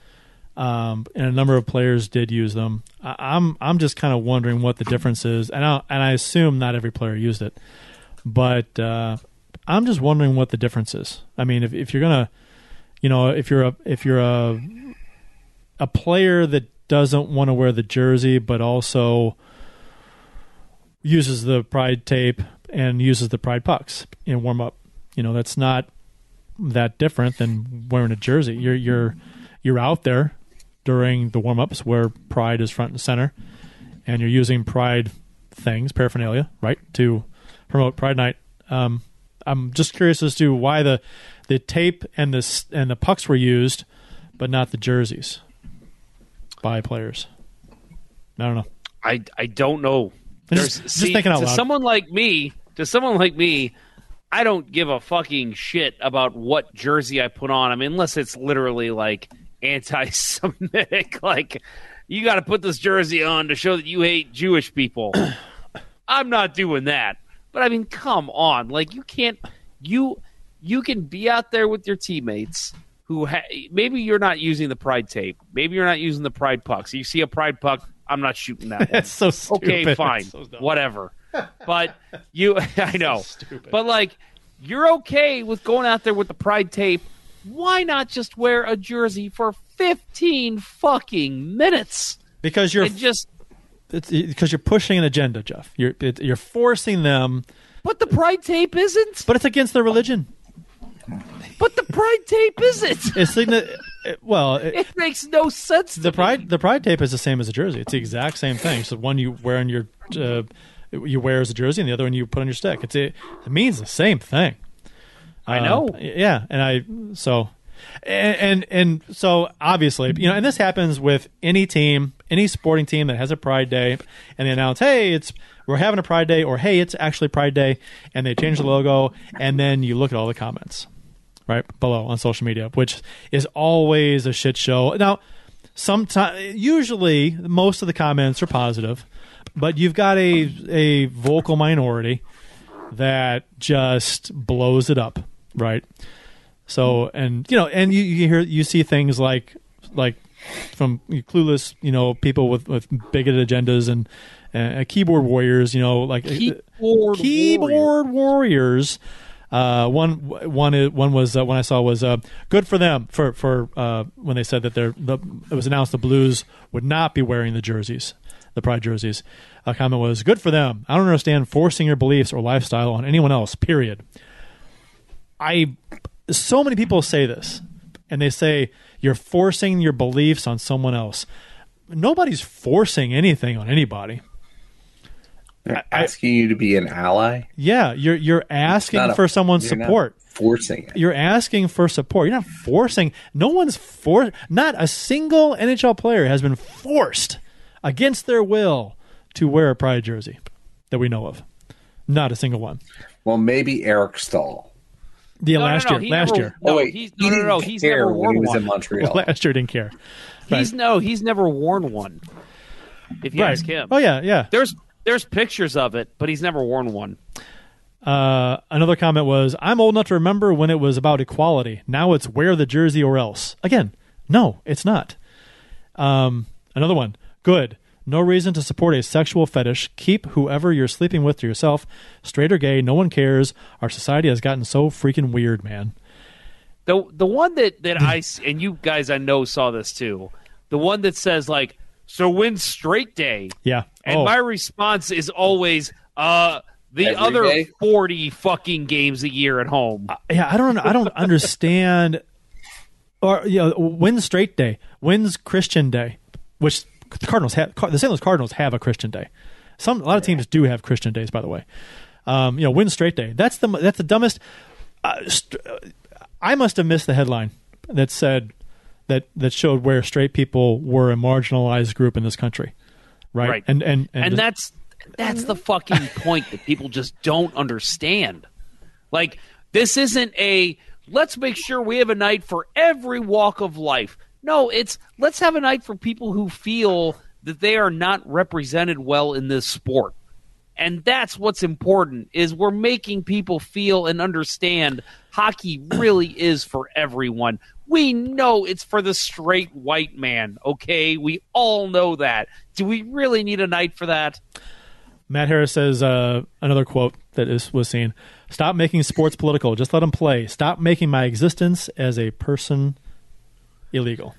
Um, and a number of players did use them. I, I'm I'm just kind of wondering what the difference is, and I and I assume not every player used it, but uh, I'm just wondering what the difference is. I mean, if if you're gonna, you know, if you're a if you're a a player that doesn't want to wear the jersey but also uses the Pride tape and uses the Pride pucks in warm up, you know, that's not that different than wearing a jersey. You're you're you're out there during the warm-ups where Pride is front and center, and you're using Pride things, paraphernalia, right, to promote Pride Night. Um, I'm just curious as to why the the tape and the and the pucks were used, but not the jerseys by players. I don't know. I, I don't know. Just, just see, thinking out to loud. Someone like me, to someone like me, I don't give a fucking shit about what jersey I put on. I mean, unless it's literally like anti-Semitic, like you got to put this jersey on to show that you hate Jewish people. I'm not doing that, but I mean, come on, like you can't you you can be out there with your teammates who ha- maybe you're not using the Pride tape, maybe you're not using the Pride puck. So you see a Pride puck, I'm not shooting that. That's so stupid. Okay, fine, so whatever. But you, I know, so but like you're okay with going out there with the Pride tape. Why not just wear a jersey for fifteen fucking minutes? Because you're just it's, it's, because you're pushing an agenda, Jeff. You're it, you're forcing them. But the Pride tape isn't. But it's against their religion. But the Pride tape isn't. It's signi- well, it, it makes no sense. The to pride me. the Pride tape is the same as a jersey. It's the exact same thing. So one you wear on your uh, you wear as a jersey, and the other one you put on your stick. It's it, it means the same thing. I know. Uh, yeah, and I so and, and and so obviously, you know, and this happens with any team, any sporting team that has a Pride Day, and they announce, "Hey, it's we're having a Pride Day," or "Hey, it's actually Pride Day," and they change the logo, and then you look at all the comments right below on social media, which is always a shit show. Now, sometimes, usually, most of the comments are positive, but you've got a a vocal minority that just blows it up, right? So, and you know, and you, you hear, you see things like, like from clueless, you know, people with, with bigoted agendas and uh, keyboard warriors, you know, like keyboard, keyboard warriors. warriors. Uh, one, one, one was uh, one I saw was uh, good for them for for uh, when they said that they're the, it was announced the Blues would not be wearing the jerseys, the Pride jerseys. A comment was, "Good for them. I don't understand forcing your beliefs or lifestyle on anyone else. Period." I. So many people say this, and they say you're forcing your beliefs on someone else. Nobody's forcing anything on anybody. They're asking I, you to be an ally. Yeah, you're you're asking a, for someone's you're support. Not forcing it. You're asking for support. You're not forcing. No one's forced. Not a single N H L player has been forced against their will to wear a Pride jersey that we know of. Not a single one. Well, maybe Eric Staal. Yeah, no, last no, no, year. Last never, year. No, oh, wait. He's, no, he no, no, no. He's never worn he was one. In Montreal. Well, last year didn't care. Right. He's no. He's never worn one. If you right. ask him. Oh yeah, yeah. There's there's pictures of it, but he's never worn one. Uh, another comment was, "I'm old enough to remember when it was about equality. Now it's wear the jersey or else." Again, no, it's not. Um, another one. Good. No reason to support a sexual fetish. Keep whoever you're sleeping with to yourself. Straight or gay, no one cares. Our society has gotten so freaking weird, man. The the one that, that I, and you guys I know saw this too, the one that says like, "So when's straight day?" Yeah. And oh. my response is always, uh, the Every other day? forty fucking games a year at home. Uh, yeah, I don't I don't understand. Or, you know, when's straight day? When's Christian day? Which... The Cardinals have the Saint Louis Cardinals have a Christian day. Some a lot of teams do have Christian days, by the way. Um, you know, win straight day. That's the that's the dumbest. Uh, st- I must have missed the headline that said that that showed where straight people were a marginalized group in this country, right? Right. And and and, and just, that's that's the fucking point that people just don't understand. Like, this isn't a let's make sure we have a night for every walk of life. No, it's let's have a night for people who feel that they are not represented well in this sport. And that's what's important, is we're making people feel and understand hockey really is for everyone. We know it's for the straight white man, okay? We all know that. Do we really need a night for that? Matt Harris says, uh, another quote that is, was seen, "Stop making sports political. Just let them play. Stop making my existence as a person illegal."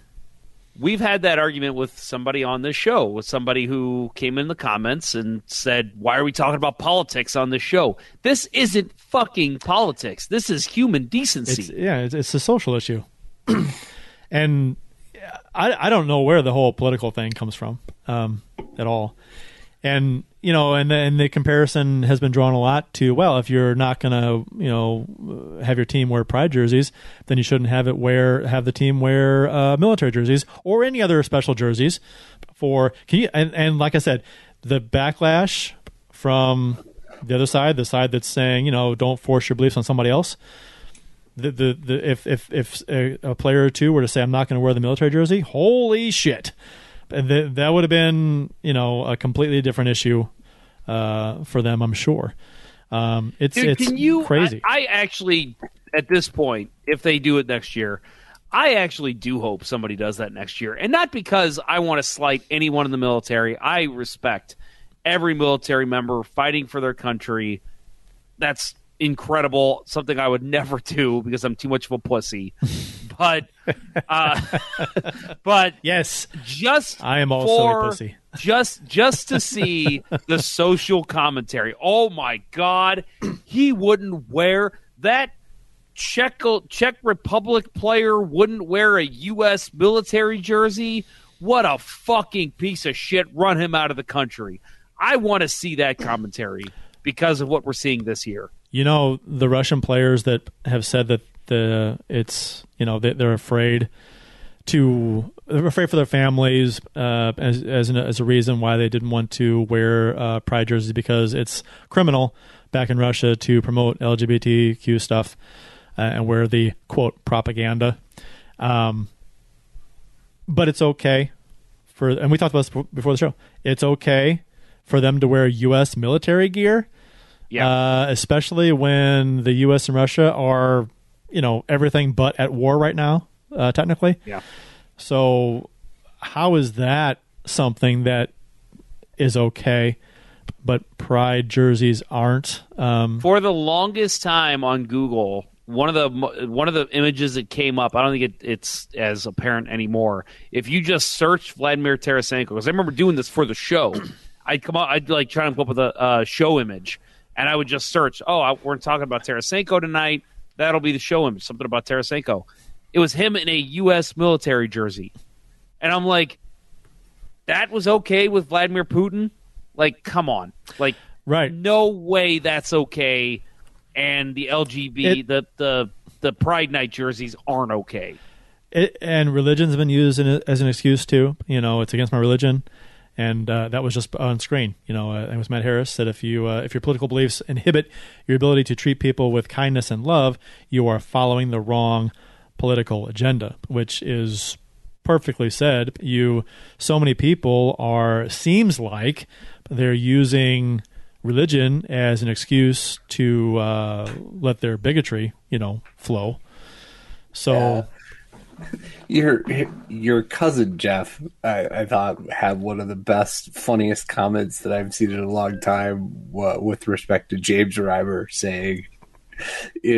We've had that argument with somebody on this show, with somebody who came in the comments and said, "Why are we talking about politics on this show? This isn't fucking politics. This is human decency." It's, yeah, it's, it's a social issue. And I, I don't know where the whole political thing comes from um, at all. And, you know, and, and the comparison has been drawn a lot to, well, if you're not going to, you know, have your team wear Pride jerseys, then you shouldn't have it wear, have the team wear uh, military jerseys or any other special jerseys for, can you, and, and like I said, the backlash from the other side, the side that's saying, you know, don't force your beliefs on somebody else. The, the, the if, if, if a, a player or two were to say, "I'm not going to wear the military jersey," holy shit. And th- that would have been, you know, a completely different issue uh, for them, I'm sure. Um, it's Dude, it's can you, crazy. I, I actually, at this point, if they do it next year, I actually do hope somebody does that next year. And not because I want to slight anyone in the military. I respect every military member fighting for their country. That's incredible. Something I would never do because I'm too much of a pussy. But, uh, but yes, just I am also for, a pussy. just just to see the social commentary. "Oh my God, he wouldn't wear that Czech Czech Republic player wouldn't wear a U S military jersey. What a fucking piece of shit! Run him out of the country." I want to see that commentary because of what we're seeing this year. You know, the Russian players that have said that the it's, you know, they, they're afraid to they're afraid for their families uh, as as, an, as a reason why they didn't want to wear uh, pride jerseys, because it's criminal back in Russia to promote L G B T Q stuff uh, and wear the, quote, propaganda. Um, but it's okay for, and we talked about this before the show, it's okay for them to wear U S military gear, yeah, uh, especially when the U S and Russia are, you know, everything but at war right now, uh, technically. Yeah. So how is that something that is okay, but pride jerseys aren't? Um, For the longest time on Google, one of the one of the images that came up, I don't think it, it's as apparent anymore. If you just search Vladimir Tarasenko, because I remember doing this for the show, I'd come out, I'd like try to come up with a uh, show image, and I would just search. Oh, I, we're talking about Tarasenko tonight. That'll be the show image. Something about Tarasenko. It was him in a U S military jersey, and I'm like, that was okay with Vladimir Putin. Like, come on. Like, right. No way that's okay, and the L G B, it, the, the the Pride Night jerseys aren't okay. It, and religion's been used in a, as an excuse, too. You know, it's against my religion, and uh, that was just on screen. You know, uh, it was Matt Harris that if, you, uh, if your political beliefs inhibit your ability to treat people with kindness and love, you are following the wrong political agenda, which is perfectly said. You, so many people are, seems like they're using religion as an excuse to uh, let their bigotry, you know, flow. So, uh, your your cousin Jeff, I, I thought, had one of the best, funniest comments that I've seen in a long time uh, with respect to James Reimer saying,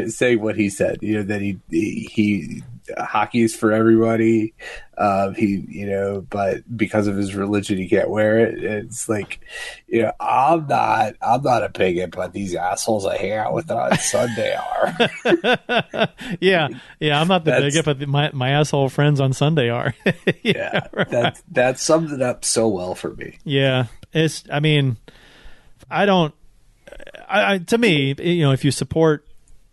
saying what he said. You know, that he he. he hockey's for everybody. Uh, he, you know, but because of his religion, he can't wear it. It's like, you know, I'm not, I'm not a bigot, but these assholes I hang out with on Sunday are. yeah, yeah, I'm not the that's, bigot, but my my asshole friends on Sunday are. yeah, yeah right. that that sums it up so well for me. Yeah, it's. I mean, I don't. I, I to me, you know, if you support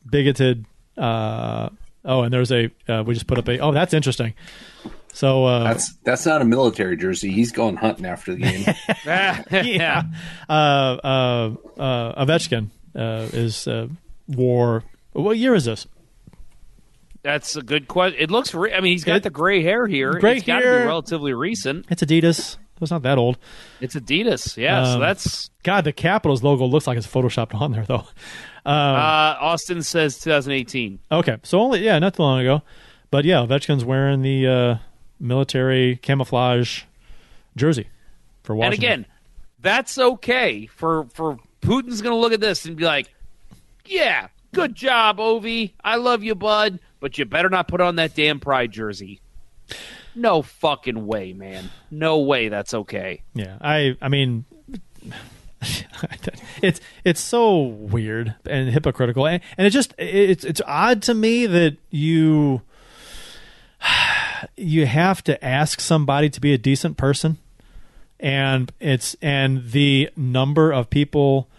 bigoted. Uh, Oh, and there's a uh, we just put up a. Oh, that's interesting. So uh, that's that's not a military jersey. He's going hunting after the game. yeah, uh, uh, uh, Ovechkin uh, is uh, war. What year is this? That's a good question. It looks. Re- I mean, he's got it, the gray hair here. Gray it's got to be relatively recent. It's Adidas. It's not that old. It's Adidas. Yeah. Um, so that's God. The Capitals logo looks like it's photoshopped on there though. Um, uh, Austin says twenty eighteen. Okay, so only yeah, not too long ago, but yeah, Ovechkin's wearing the uh, military camouflage jersey for Washington. And again, that's okay for for Putin's going to look at this and be like, "Yeah, good job, Ovi. I love you, bud. But you better not put on that damn pride jersey." No fucking way, man. No way. That's okay. Yeah, I I mean. it's it's so weird and hypocritical, and, and it just it's it's odd to me that you you have to ask somebody to be a decent person, and it's and the number of people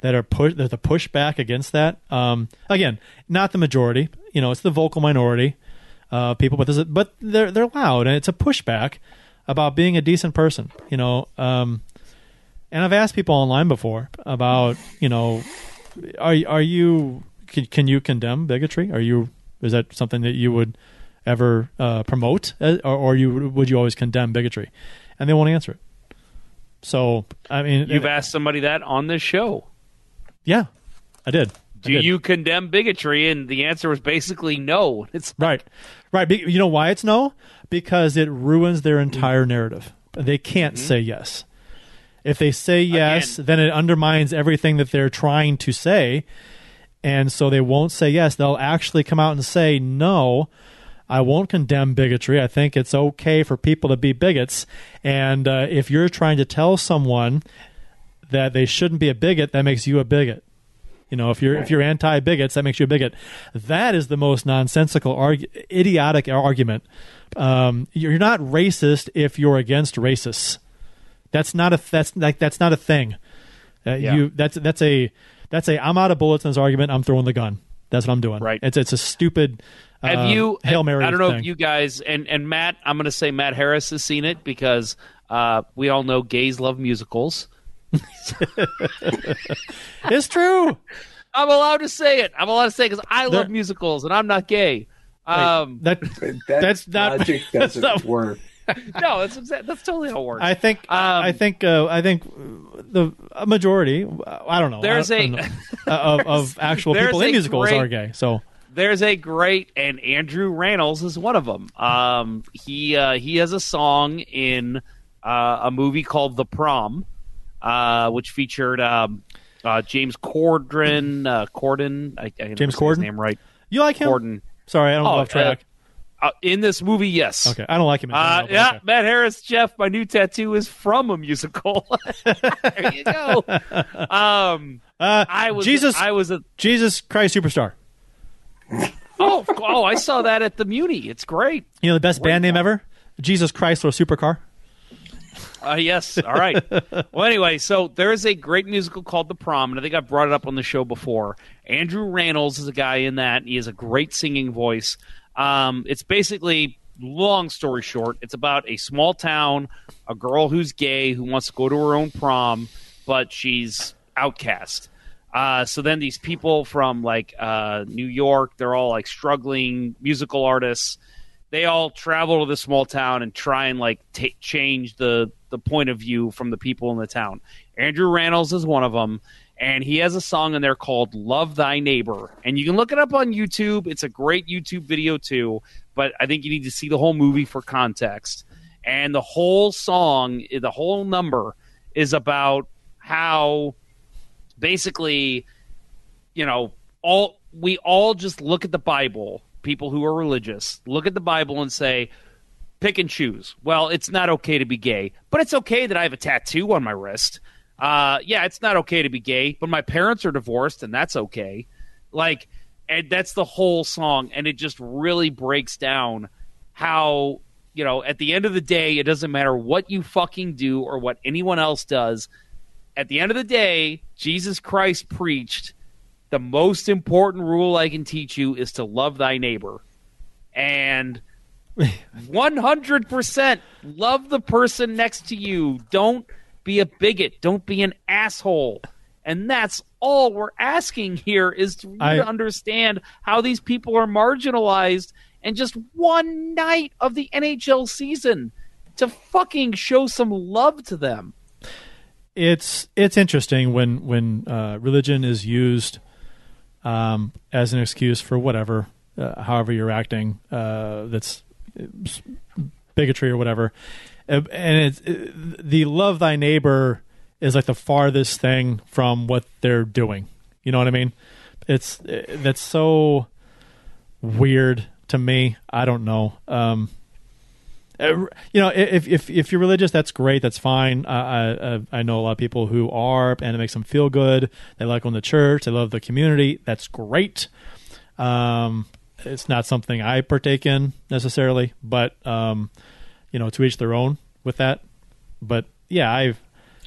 that are push that the pushback against that. Um, again, not the majority, you know, it's the vocal minority uh, people, but this is, but they're they're loud, and it's a pushback about being a decent person, you know. Um, And I've asked people online before about, you know, are are you can, can you condemn bigotry? Are you is that something that you would ever uh, promote, or, or you would you always condemn bigotry? And they won't answer it. So I mean, you've it, asked somebody that on this show. Yeah, I did. Do I did. you condemn bigotry? And the answer was basically no. It's right, right. You know why it's no? Because it ruins their entire narrative. They can't mm-hmm. say yes. If they say yes, Again. then it undermines everything that they're trying to say, and so they won't say yes. They'll actually come out and say, no, I won't condemn bigotry. I think it's okay for people to be bigots, and uh, if you're trying to tell someone that they shouldn't be a bigot, that makes you a bigot. You know, if you're if you're anti-bigots, that makes you a bigot. That is the most nonsensical, argu- idiotic argument. Um, you're not racist if you're against racists. That's not a that's like that's not a thing. Uh, yeah. You that's that's a that's a I'm out of bullets in this argument. I'm throwing the gun. That's what I'm doing. Right. It's it's a stupid uh, have you, Hail Mary I don't know thing. If you guys and, and Matt, I'm going to say Matt Harris has seen it because uh, we all know gays love musicals. It's true. I'm allowed to say it. I'm allowed to say it because I They're, love musicals and I'm not gay. Um, that, that that's not logic doesn't that's not, work. No, that's that's totally how it works. I think um, I think uh, I think the majority. I don't know. There's I, a I know, of, of actual people in musicals great, are gay. So there's a great and Andrew Rannells is one of them. Um, he uh, he has a song in uh, a movie called The Prom, uh, which featured um, uh, James Corden. Uh, Corden. I, I James Corden. His name right? You like him? Corden. Sorry, I don't know oh, off track. Uh, Uh, in this movie, yes. Okay, I don't like him. In general, uh, yeah, okay. Matt Harris, Jeff, my new tattoo is from a musical. There you go. Um, uh, I was Jesus. I was a Jesus Christ Superstar. oh, oh, I saw that at the Muni. It's great. You know the best great band name ever? Jesus Christ or Supercar. Uh, yes. All right. Well, anyway, so there is a great musical called The Prom, and I think I brought it up on the show before. Andrew Rannells is a guy in that. He has a great singing voice. Um, it's basically, long story short, it's about a small town, a girl who's gay who wants to go to her own prom, but she's outcast. Uh, so then these people from like uh, New York, they're all like struggling musical artists. They all travel to the small town and try and like t- change the, the point of view from the people in the town. Andrew Rannells is one of them. And he has a song in there called Love Thy Neighbor. And you can look it up on YouTube. It's a great YouTube video, too. But I think you need to see the whole movie for context. And the whole song, the whole number is about how basically, you know, all we all just look at the Bible, people who are religious, look at the Bible and say, pick and choose. Well, it's not okay to be gay, but it's okay that I have a tattoo on my wrist. Uh, yeah, it's not okay to be gay, but my parents are divorced, and that's okay. Like, and that's the whole song, and it just really breaks down how, you know, at the end of the day, it doesn't matter what you fucking do or what anyone else does. At the end of the day, Jesus Christ preached, the most important rule I can teach you is to love thy neighbor. And one hundred percent love the person next to you. Don't be a bigot. Don't be an asshole. And that's all we're asking here is to really I, understand how these people are marginalized and just one night of the N H L season to fucking show some love to them. It's it's interesting when, when uh, religion is used um, as an excuse for whatever, uh, however you're acting, uh, that's bigotry or whatever. And it's, it, the love thy neighbor is like the farthest thing from what they're doing. You know what I mean? It's it, that's so weird to me. I don't know. Um, you know, if if if you're religious, that's great. That's fine. I, I I know a lot of people who are, and it makes them feel good. They like going to church. They love the community. That's great. Um, it's not something I partake in necessarily, but. Um, You know, to each their own with that, but yeah, I've.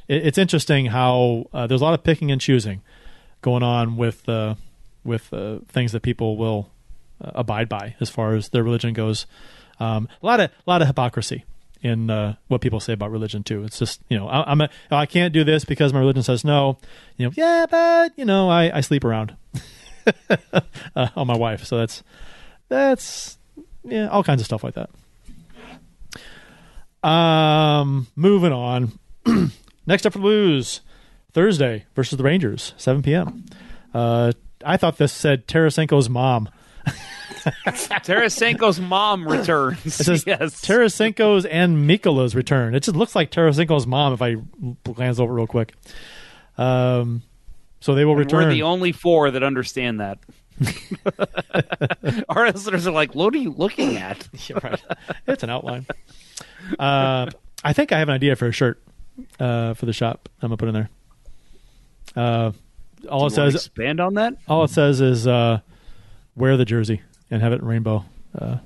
It, it's interesting how uh, there's a lot of picking and choosing going on with uh, with uh, things that people will uh, abide by as far as their religion goes. Um, a lot of a lot of hypocrisy in uh, what people say about religion too. It's just you know I, I'm a, I can't do this because my religion says no. You know, yeah, but you know I, I sleep around uh, on my wife, so that's that's yeah all kinds of stuff like that. Um, moving on. Next up for the Blues, Thursday versus the Rangers, seven p.m. Uh, I thought this said Tarasenko's mom. Tarasenko's mom returns. It says yes. Tarasenko's and Mikola's return. It just looks like Tarasenko's mom if I glance over real quick. Um, so they will and return. We're the only four that understand that. Our listeners are like, what are you looking at? Yeah, right. It's an outline. uh, I think I have an idea for a shirt uh, for the shop. I'm gonna put it in there. Uh, all Do it says expand on that. All it says is uh, wear the jersey and have it in rainbow uh,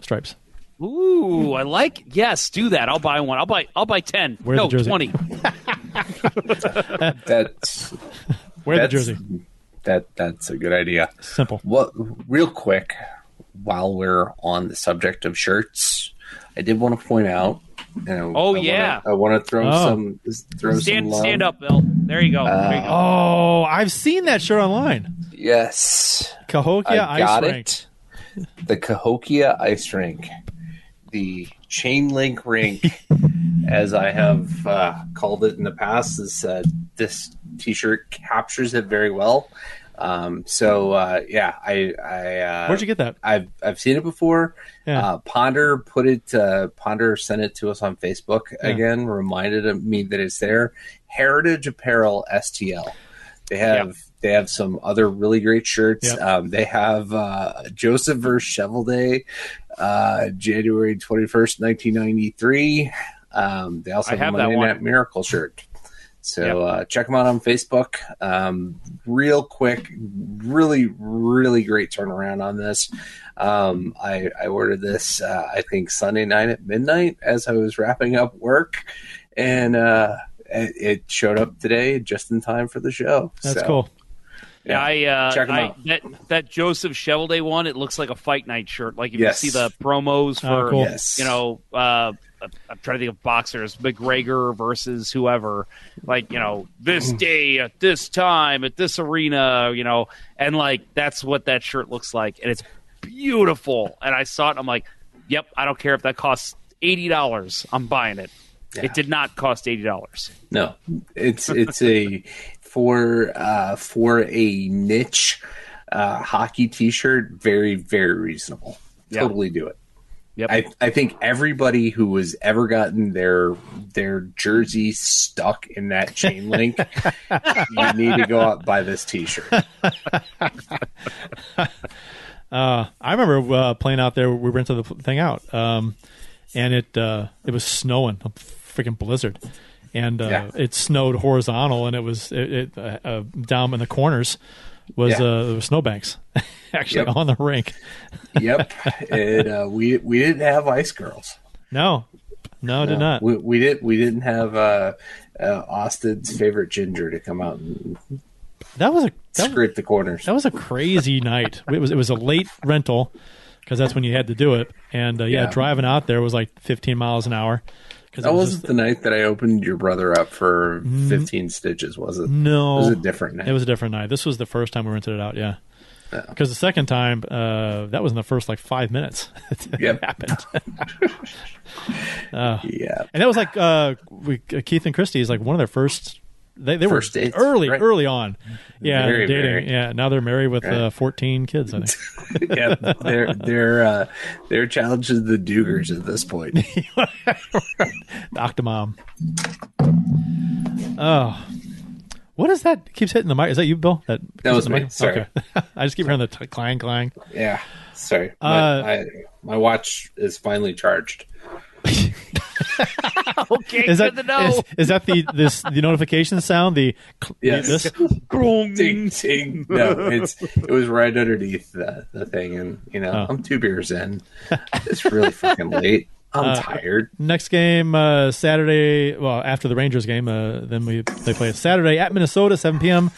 stripes. Ooh, I like. Yes, do that. I'll buy one. I'll buy. I'll buy ten. Wear no, the jersey. twenty. That's Wear that's, the jersey. That that's a good idea. Simple. Well, real quick, while we're on the subject of shirts, I did want to point out. You know, oh I yeah! Wanna, I want to throw oh. some. Throw stand, some stand up, Bill. There you go. Uh, there you go. Oh, I've seen that shirt online. Yes, Cahokia I Ice got Rink. It. The Cahokia Ice Rink, the chain link rink, as I have uh, called it in the past, is uh, this T-shirt captures it very well. Um, so uh, yeah, I. I uh, Where'd you get that? I've I've seen it before. Yeah. Uh, Ponder put it. Uh, Ponder sent it to us on Facebook yeah. again. Reminded me that it's there. Heritage Apparel S T L. They have. Yep. They have some other really great shirts. Yep. Um, they have uh, Joseph versus. Shovel Day, uh, January twenty first, nineteen ninety three. Um, they also I have a Monday Night Miracle shirt. So yep. uh, check them out on Facebook. Um, real quick, really, really great turnaround on this. Um, I, I ordered this, uh, I think, Sunday night at midnight as I was wrapping up work, and uh, it, it showed up today just in time for the show. That's so, cool. Yeah, yeah, I, uh, check them I, out. That, that Joseph Shovel Day one, it looks like a Fight Night shirt. Like if yes. you see the promos for, oh, cool. yes. you know, uh, I'm trying to think of boxers, McGregor versus whoever, like, you know, this day at this time at this arena, you know, and like that's what that shirt looks like. And it's beautiful. And I saw it. And I'm like, yep, I don't care if that costs eighty dollars. I'm buying it. Yeah. It did not cost eighty dollars. No, it's it's a for uh, for a niche uh, hockey T-shirt. Very, very reasonable. Yeah. Totally do it. Yep. I, I think everybody who has ever gotten their their jersey stuck in that chain link, you need to go out and buy this T-shirt. uh, I remember uh, playing out there. We rented the thing out, um, and it uh, it was snowing, a freaking blizzard, and uh, yeah. it snowed horizontal, and it was it, it uh, uh, down in the corners. Was yeah. uh, there were snowbanks actually yep. on the rink? Yep, and uh, we we didn't have ice girls. No, no, no. did not. We we did we didn't have uh, uh, Austin's favorite ginger to come out and that was a that scrape was, the corners. That was a crazy night. It was it was a late rental because that's when you had to do it. And uh, yeah, yeah, driving out there was like fifteen miles an hour. That was wasn't just, the night that I opened your brother up for fifteen mm, stitches, was it? No. It was a different night. It was a different night. This was the first time we rented it out, yeah. Because oh. the second time, uh, that was in the first, like, five minutes that yep. happened. uh, yeah. And that was like uh, we, uh, Keith and Christy is like one of their first, they, they first were dates, early, right? early on. Yeah, very dating. Married. Yeah, now they're married with right. uh, fourteen kids, I think. yeah, they're they're uh, they're challenged to the Dugars at this point. The Octomom. Oh, what is that? Keeps hitting the mic. Is that you, Bill? That, that was me. Sorry, okay. I just keep hearing the t- clang clang. Yeah, sorry. Uh, my, I, my watch is finally charged. Okay, is that, good to know. Is, is that the this the notification sound? The yes, this? Ding, ding. No, it's it was right underneath the, the thing, and you know oh. I'm two beers in. It's really fucking late. I'm uh, tired. Next game uh, Saturday. Well, after the Rangers game, uh, then we they play it Saturday at Minnesota, seven p.m.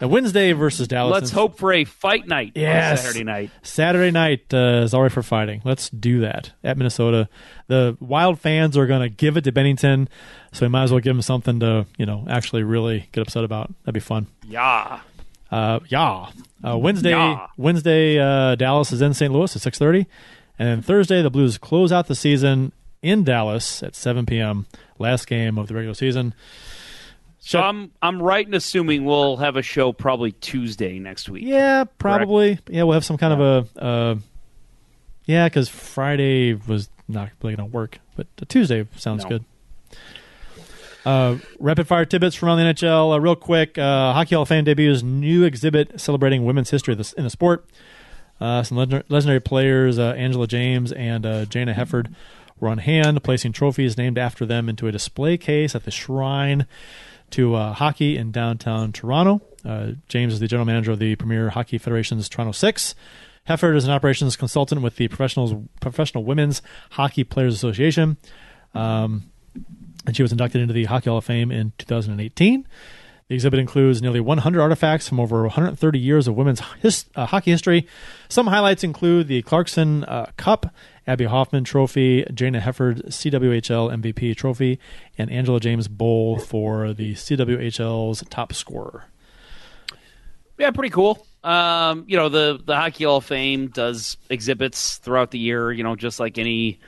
Now Wednesday versus Dallas. Let's hope for a fight night yes. on Saturday night. Saturday night uh, is already for fighting. Let's do that at Minnesota. The Wild fans are going to give it to Binnington, so we might as well give them something to, you know, actually really get upset about. That'd be fun. Yeah. Uh, yeah. Uh, Wednesday, yeah. Wednesday uh, Dallas is in Saint Louis at six thirty. And then Thursday, the Blues close out the season in Dallas at seven p.m., last game of the regular season. So I'm I'm right in assuming we'll have a show probably Tuesday next week. Yeah, probably. Correct? Yeah, we'll have some kind of a uh, yeah, because Friday was not really going to work, but Tuesday sounds no. good. Uh, rapid fire tidbits from around the N H L, uh, real quick. Uh, Hockey Hall of Fame debuts new exhibit celebrating women's history in the sport. Uh, some legendary players, uh, Angela James and uh, Jana Hefford, were on hand, placing trophies named after them into a display case at the Shrine to uh, hockey in downtown Toronto. Uh, James is the general manager of the Premier Hockey Federation's Toronto Six. Hefford is an operations consultant with the Professionals, Professional Women's Hockey Players Association. Um, and she was inducted into the Hockey Hall of Fame in two thousand eighteen. The exhibit includes nearly one hundred artifacts from over one hundred thirty years of women's his, uh, hockey history. Some highlights include the Clarkson uh, Cup, Abby Hoffman Trophy, Jana Hefford C W H L M V P Trophy, and Angela James Bowl for the C W H L's top scorer. Yeah, pretty cool. Um, you know, the, the Hockey Hall of Fame does exhibits throughout the year, you know, just like any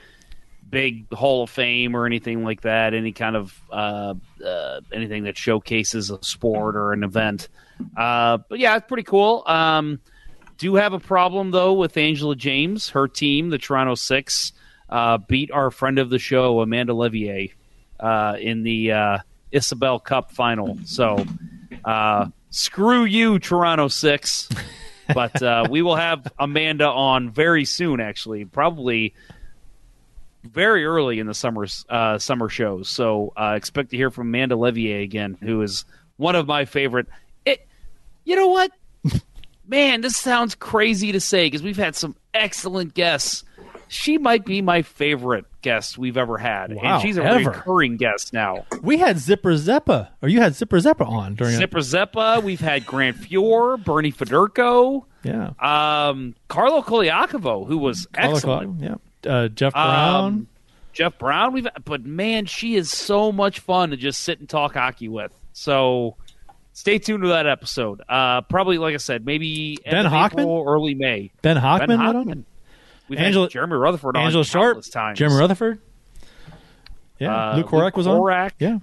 big Hall of Fame or anything like that, any kind of uh, uh, anything that showcases a sport or an event. Uh, but yeah, it's pretty cool. Um, do have a problem, though, with Angela James. Her team, the Toronto Six, uh, beat our friend of the show, Amanda Levier, uh, in the uh, Isabel Cup final. So uh, screw you, Toronto Six. But uh, we will have Amanda on very soon, actually, probably very early in the summer uh, summer shows, so uh, expect to hear from Amanda Levier again, who is one of my favorite. It, you know what, man, this sounds crazy to say because we've had some excellent guests. She might be my favorite guest we've ever had, wow, and she's a ever. recurring guest now. We had Zipper Zeppa, or you had Zipper Zeppa on during Zipper a- Zeppa. We've had Grant Fuhr, Bernie Federico, yeah, um, Carlo Koliakovo, who was Carlo excellent, Col- yeah. Uh, Jeff Brown, um, Jeff Brown. We've but man, she is so much fun to just sit and talk hockey with. So stay tuned to that episode. Uh, probably like I said, maybe Ben Hockman, April, early May. Ben Hockman, Ben Hockman. We've Angela, had Jeremy Rutherford on Angela Sharp, times. Jeremy Rutherford. Yeah, uh, Luke Horak was Horak. on.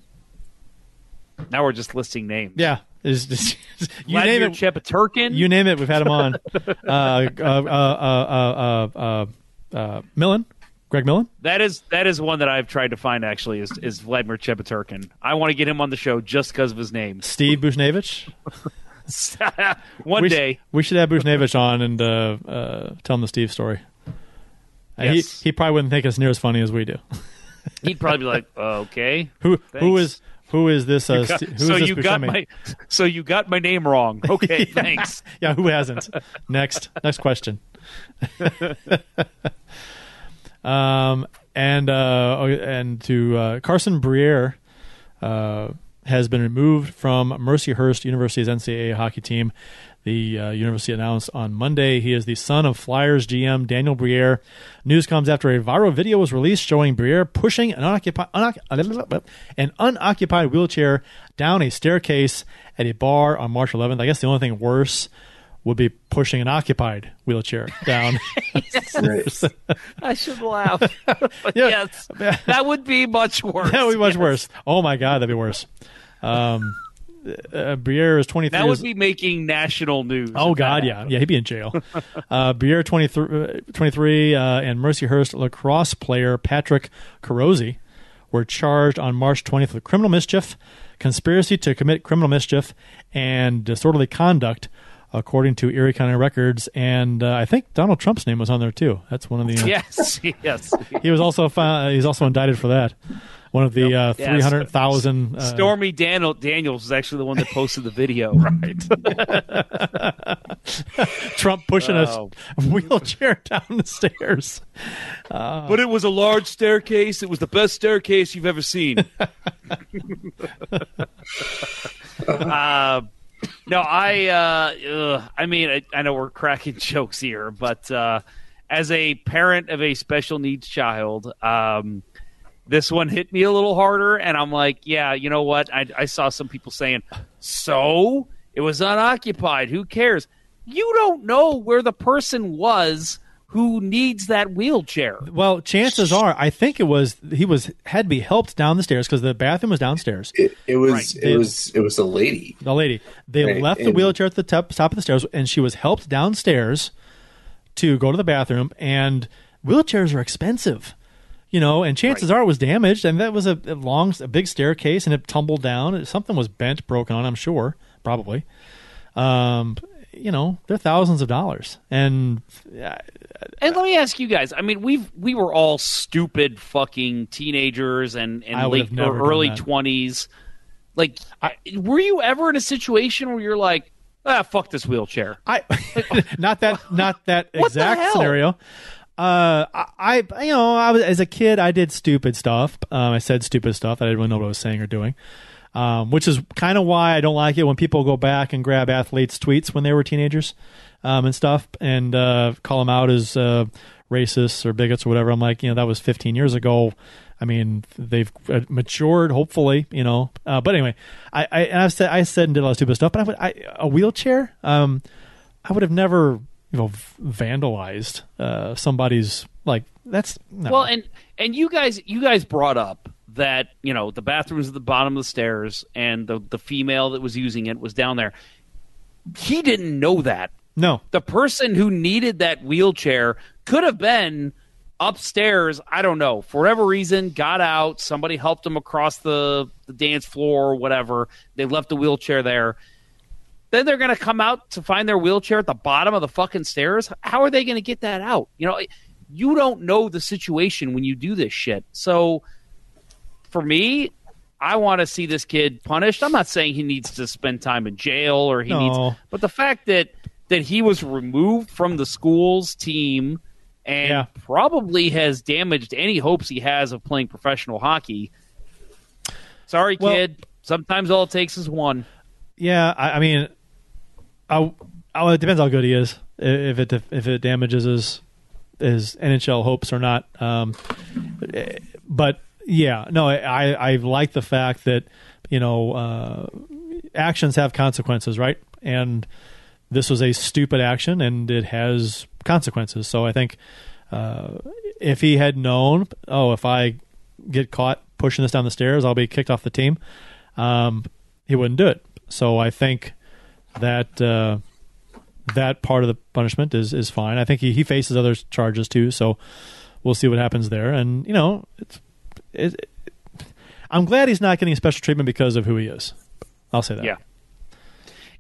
Yeah. Now we're just listing names. Yeah. Is, is, is, you name it, Chepaturkin. You name it, we've had him on. uh, uh, uh, uh, uh, uh, Uh, Millen, Greg Millen. That is that is one that I've tried to find. Actually, is is Vladimir Chepaturkin. I want to get him on the show just because of his name. Steve Buchnevich. one we day sh- we should have Buchnevich on and uh, uh, tell him the Steve story. Uh, yes. He he probably wouldn't think it's near as funny as we do. He'd probably be like, oh, okay, who thanks. who is who is this? Uh, got, who so is this you becoming? got my so you got my name wrong. Okay, yeah. Thanks. Yeah, who hasn't? Next next question. um and uh and to uh, Carson Briere uh, has been removed from Mercyhurst University's N C A A hockey team. The uh, university announced on Monday he is the son of Flyers G M Daniel Briere. News comes after a viral video was released showing Briere pushing an unoccupied, unoc- an unoccupied wheelchair down a staircase at a bar on March eleventh. I guess the only thing worse would be pushing an occupied wheelchair down. Yes. I should laugh. Yeah. Yes, that would be much worse. That would be much yes. worse. Oh my God, that'd be worse. Um, uh, Briere is twenty-three. That would years... be making national news. Oh God, yeah, yeah, he'd be in jail. uh, Briere, twenty-three, uh, and Mercyhurst lacrosse player Patrick Carosi were charged on March twentieth with criminal mischief, conspiracy to commit criminal mischief, and disorderly conduct, according to Erie County records. And uh, I think Donald Trump's name was on there too. That's one of the uh, yes, yes. He was also found, he's also indicted for that. One of the uh, three hundred thousand. Uh, Stormy Daniel Daniels was actually the one that posted the video, right? Trump pushing oh. a wheelchair down the stairs. Uh, but it was a large staircase. It was the best staircase you've ever seen. uh, No, I uh, ugh, I mean, I, I know we're cracking jokes here, but uh, as a parent of a special needs child, um, this one hit me a little harder, and I'm like, yeah, you know what? I, I saw some people saying, so? It was unoccupied. Who cares? You don't know where the person was who needs that wheelchair. Well, chances are, I think it was he was had to be helped down the stairs because the bathroom was downstairs. It, it was right. it they, was it was a lady. The lady. They right. left and, the wheelchair at the top, top of the stairs, and she was helped downstairs to go to the bathroom. And wheelchairs are expensive, you know. And chances right. are it was damaged, and that was a, a long, a big staircase, and it tumbled down. Something was bent, broken on. I'm sure, probably. Um, you know, they're thousands of dollars, and. Uh, And let me ask you guys. I mean, we've we were all stupid fucking teenagers and, and late or early twenties. Like, I, were you ever in a situation where you're like, ah, fuck this wheelchair? I like, not that not that exact scenario. Uh, I, I you know I was as a kid I did stupid stuff. Um, I said stupid stuff that I didn't really know what I was saying or doing. um, which is kind of why I don't like it when people go back and grab athletes' tweets when they were teenagers um, and stuff and uh, call them out as uh, racists or bigots or whatever. I'm like, you know, that was fifteen years ago. I mean, they've matured, hopefully, you know. Uh, but anyway, I I, and I've said, I said and did a lot of stupid stuff, but I would, I, a wheelchair, um, I would have never, you know, vandalized uh, somebody's, like, that's no. Well, and and you guys you guys brought up that, you know, the bathroom's at the bottom of the stairs and the the female that was using it was down there. He didn't know that. No. The person who needed that wheelchair could have been upstairs, I don't know, for whatever reason, got out, somebody helped him across the, the dance floor or whatever. They left the wheelchair there. Then they're going to come out to find their wheelchair at the bottom of the fucking stairs. How are they going to get that out? You know, you don't know the situation when you do this shit. So for me, I want to see this kid punished. I'm not saying he needs to spend time in jail or he no. needs, but the fact that, that he was removed from the school's team and yeah. probably has damaged any hopes he has of playing professional hockey. Sorry, kid. Well, sometimes all it takes is one. Yeah, I, I mean, I, I, it depends how good he is. If it if it damages his his N H L hopes or not. Um, but yeah, no, I, I like the fact that, you know, uh, actions have consequences, right? And this was a stupid action, and it has consequences. So I think uh, if he had known, oh, if I get caught pushing this down the stairs, I'll be kicked off the team, um, he wouldn't do it. So I think that uh, that part of the punishment is, is fine. I think he, he faces other charges too, so we'll see what happens there. And, you know, it's, it, it, I'm glad he's not getting special treatment because of who he is. I'll say that. Yeah.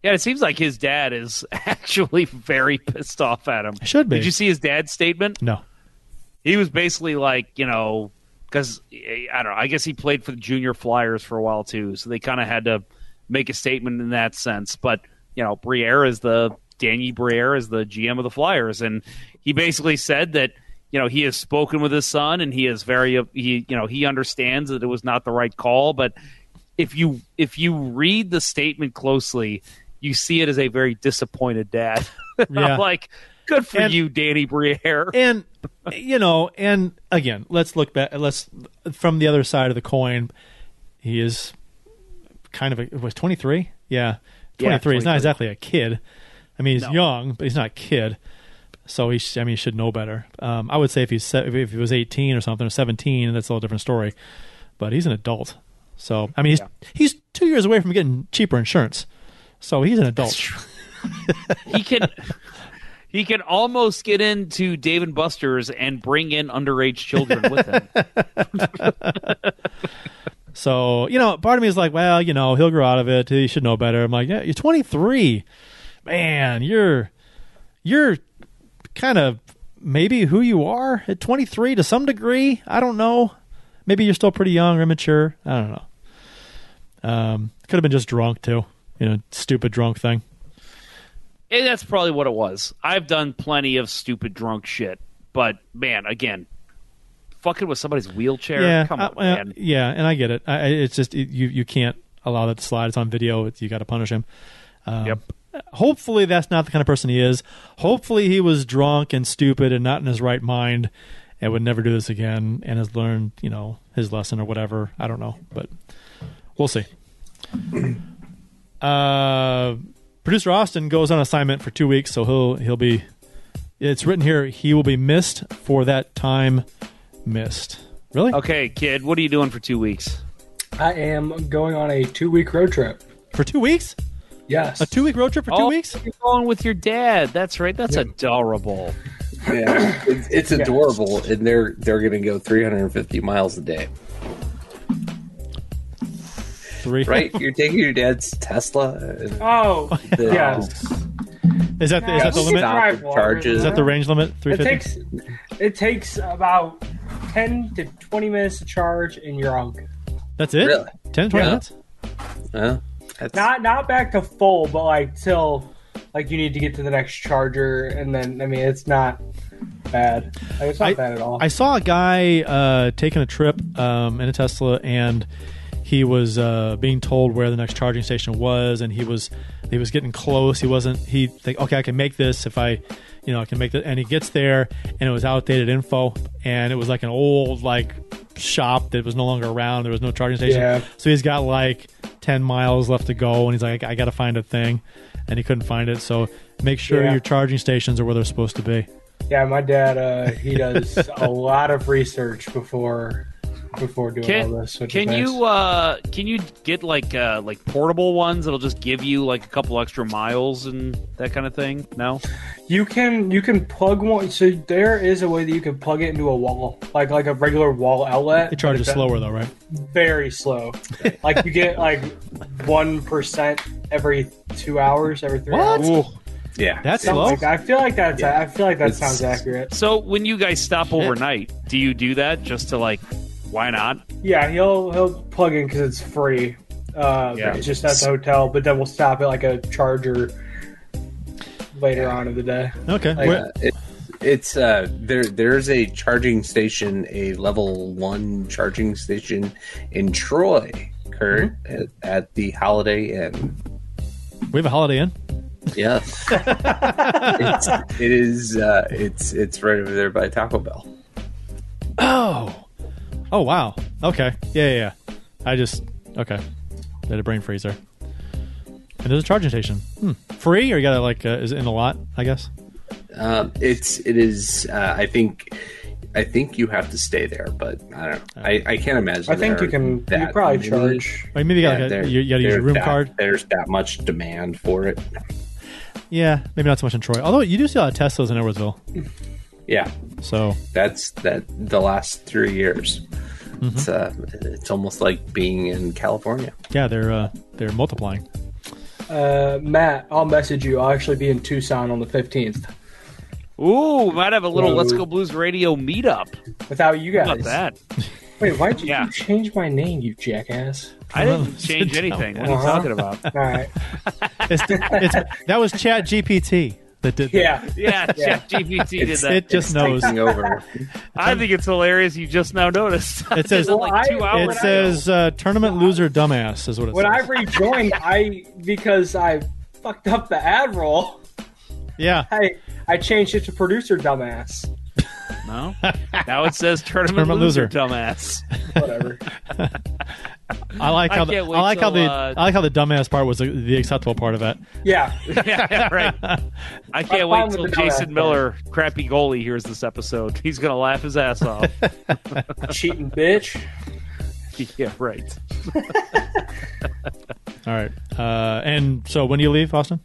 Yeah, it seems like his dad is actually very pissed off at him. It should be. Did you see his dad's statement? No. He was basically like, you know, because, I don't know, I guess he played for the junior Flyers for a while too, so they kind of had to make a statement in that sense. But, you know, Briere is the, Danny Briere is the G M of the Flyers, and he basically said that, you know, he has spoken with his son, and he is very, he, you know, he understands that it was not the right call. But if you if you read the statement closely, you see it as a very disappointed dad. Yeah. I'm like, good for and, you, Danny Briere. And, you know, and again, let's look back. Let's, from the other side of the coin, he is kind of a, was twenty-three? Yeah. twenty-three. Yeah, twenty-three. He's not exactly a kid. I mean, he's no. young, but he's not a kid. So he, sh- I mean, he should know better. Um, I would say if he's se- if he was eighteen or something, or seventeen, that's a little different story. But he's an adult. So, I mean, he's, yeah. he's two years away from getting cheaper insurance. So he's an adult. He can he can almost get into Dave and Buster's and bring in underage children with him. So, you know, part of me is like, well, you know, he'll grow out of it. He should know better. I'm like, yeah, you're twenty-three. Man, you're you're kind of maybe who you are at twenty-three to some degree. I don't know. Maybe you're still pretty young or immature. I don't know. Um, could have been just drunk, too. You know, stupid drunk thing. And that's probably what it was. I've done plenty of stupid drunk shit, but man, again, fucking with somebody's wheelchair. Yeah, come on, I, man. I, yeah, and I get it. I, it's just it, you you can't allow that to slide. It's on video. It's, you got to punish him. Um, yep. Hopefully, that's not the kind of person he is. Hopefully, he was drunk and stupid and not in his right mind, and would never do this again, and has learned, you know, his lesson or whatever. I don't know, but we'll see. Uh, producer Austin goes on assignment for two weeks, so he'll he'll be. It's written here he will be missed for that time missed. Really? Okay, kid. What are you doing for two weeks? I am going on a two-week road trip. For two weeks? Yes. A two-week road trip for two oh, weeks? You're going with your dad. That's right. That's yeah. adorable. Yeah, it's, it's adorable, yeah. And they're they're going to go three hundred fifty miles a day. Right, you're taking your dad's Tesla. And oh, the, yes. Is that the, is that the limit? Charges. Is that the range limit? three fifty? It takes it takes about ten to twenty minutes to charge, and you're on. That's it. Really? Ten to twenty yeah. minutes. Yeah. That's... Not not back to full, but like till like you need to get to the next charger, and then I mean it's not bad. Like, it's not I, bad at all. I saw a guy uh, taking a trip um, in a Tesla and. he was uh, being told where the next charging station was, and he was he was getting close. He wasn't. He think, okay, I can make this if I, you know, I can make that. And he gets there, and it was outdated info, and it was like an old like shop that was no longer around. There was no charging station, yeah. So he's got like ten miles left to go, and he's like, I, I got to find a thing, and he couldn't find it. So make sure yeah. your charging stations are where they're supposed to be. Yeah, my dad uh, he does a lot of research before. Before doing can, all this, can you uh, can you get like uh, like portable ones that'll just give you like a couple extra miles and that kind of thing? No, you can you can plug one. So there is a way that you can plug it into a wall, like like a regular wall outlet. It charges slower though, right? Very slow. Like you get like one percent every two hours, every three what? hours. Ooh. Yeah, that's low. Like, I feel like that's. Yeah. I feel like that it's, sounds accurate. So when you guys stop overnight, do you do that just to like? Why not? Yeah, he'll he'll plug in because it's free. Uh, yeah. It's just at the hotel, but then we'll stop at like a charger later yeah. on in the day. Okay. Like, uh, it, it's uh, there. There's a charging station, a level one charging station in Troy, Kurt, mm-hmm. at, at the Holiday Inn. We have a Holiday Inn. Yeah. it's, it is. Uh, it's it's right over there by Taco Bell. Oh. Oh, wow. Okay. Yeah, yeah, yeah. I just... Okay. Did a brain freezer. And there's a charging station. Hmm. Free? Or you gotta, like... Uh, is it in a lot, I guess? Um, it's... It is... Uh, I think... I think you have to stay there, but I don't know. I, I can't imagine. I think you can... You probably maybe, charge... Like maybe you gotta, yeah, there, you, you gotta use your room that, card. There's that much demand for it. Yeah. Maybe not so much in Troy. Although, you do see a lot of Teslas in Edwardsville. Yeah. So... That's... that the last three years... Mm-hmm. It's uh, it's almost like being in California. Yeah, they're uh, they're multiplying. Uh, Matt, I'll message you. I'll actually be in Tucson on the fifteenth. Ooh, might have a little Ooh. Let's Go Blues Radio meetup without you guys. How about that? Wait, why did yeah. you change my name, you jackass? I didn't change anything. What are you uh-huh. talking about? All right, it's, it's, that was ChatGPT. That did yeah. that. Yeah, yeah, ChatGPT did it's, that. It just it's knows. Over. I think it's hilarious you just now noticed. It says, well, like two I, hours it says uh, tournament uh, loser dumbass is what it when says. When I rejoined, I because I fucked up the ad roll, yeah. I, I changed it to producer dumbass. No? Now it says tournament, tournament loser dumbass. Whatever. I like how I the, I like till, how the uh, I like how the dumbass part was the, the acceptable part of it. Yeah, yeah, right. I can't I'm wait till Jason Miller, part. crappy goalie, hears this episode. He's gonna laugh his ass off. Cheating bitch. Yeah, right. All right. Uh, and so, when do you leave, Austin?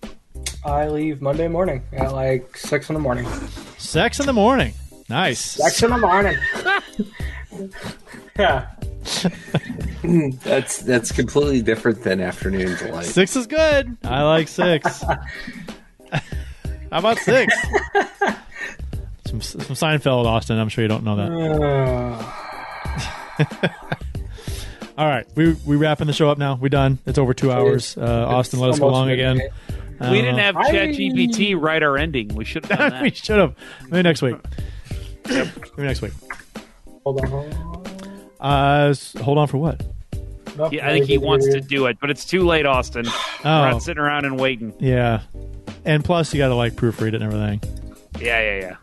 I leave Monday morning at like six in the morning. Six in the morning. Nice. Six in the morning. Yeah. that's that's completely different than afternoon delight. Six is good. I like six. How about six? some, some Seinfeld, Austin. I'm sure you don't know that. All right, we we wrapping the show up now. We done. It's over two hours. Uh, Austin, let us go long again. Day. We didn't know. have ChatGPT I... write our ending. We should have done that. We should have. Maybe next week. Yep. Maybe next week. Hold on. Hold on. Uh, hold on for what? Yeah, I think he wants to do it, but it's too late, Austin. Oh. We're not sitting around and waiting. Yeah. And plus, you got to, like, proofread it and everything. Yeah, yeah, yeah.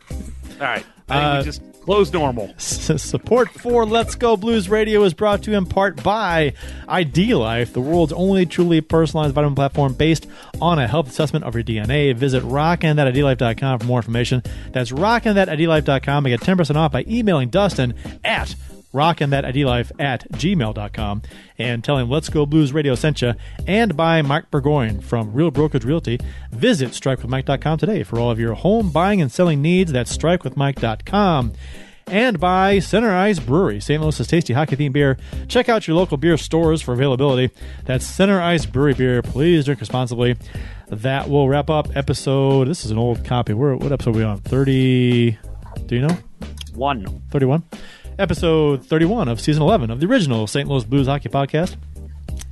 All right. I think uh, we just close normal. Support for Let's Go Blues Radio is brought to you in part by I D Life, the world's only truly personalized vitamin platform based on a health assessment of your D N A. Visit rockin that I D life dot com for more information. That's rockin that I D life dot com. And get ten percent off by emailing Dustin at rockin that I D life at gmail dot com and tell him Let's Go Blues Radio sent you, and by Mike Burgoyne from Real Brokerage Realty. Visit strike with mike dot com today for all of your home buying and selling needs. That's strike with mike dot com. And by Center Ice Brewery, Saint Louis's tasty hockey-themed beer. Check out your local beer stores for availability. That's Center Ice Brewery beer. Please drink responsibly. That will wrap up episode... This is an old copy. We're, what episode are we on? thirty... Do you know? One. thirty-one? Episode thirty-one of Season eleven of the original Saint Louis Blues Hockey Podcast.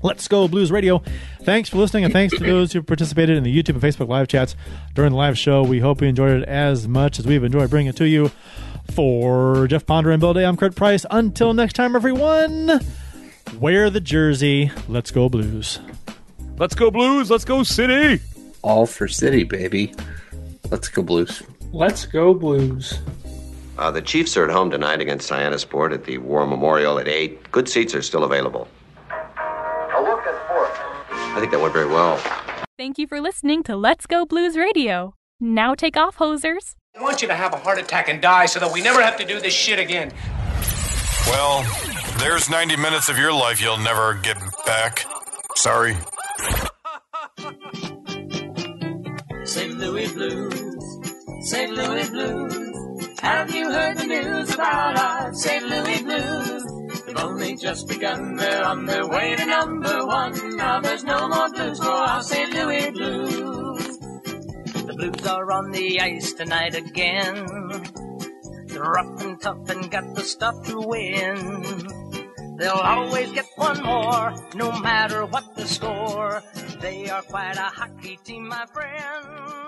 Let's Go Blues Radio. Thanks for listening, and thanks to those who participated in the YouTube and Facebook live chats during the live show. We hope you enjoyed it as much as we've enjoyed bringing it to you. For Jeff Ponder and Bill Day, I'm Kurt Price. Until next time, everyone, Wear the jersey. Let's go Blues. Let's go Blues. Let's go City. All for City, baby. Let's go Blues. Let's go Blues. Uh, the Chiefs are at home tonight against Cyansport at the War Memorial at eight. Good seats are still available. A look at sports. I think that went very well. Thank you for listening to Let's Go Blues Radio. Now take off, hosers. I want you to have a heart attack and die so that we never have to do this shit again. Well, there's ninety minutes of your life you'll never get back. Sorry. Saint Louis Blues, Saint Louis Blues. Have you heard the news about our Saint Louis Blues? They've only just begun, they're on their way to number one. Now there's no more blues for our Saint Louis Blues. The Blues are on the ice tonight again. They're rough and tough and got the stuff to win. They'll always get one more, no matter what the score. They are quite a hockey team, my friend.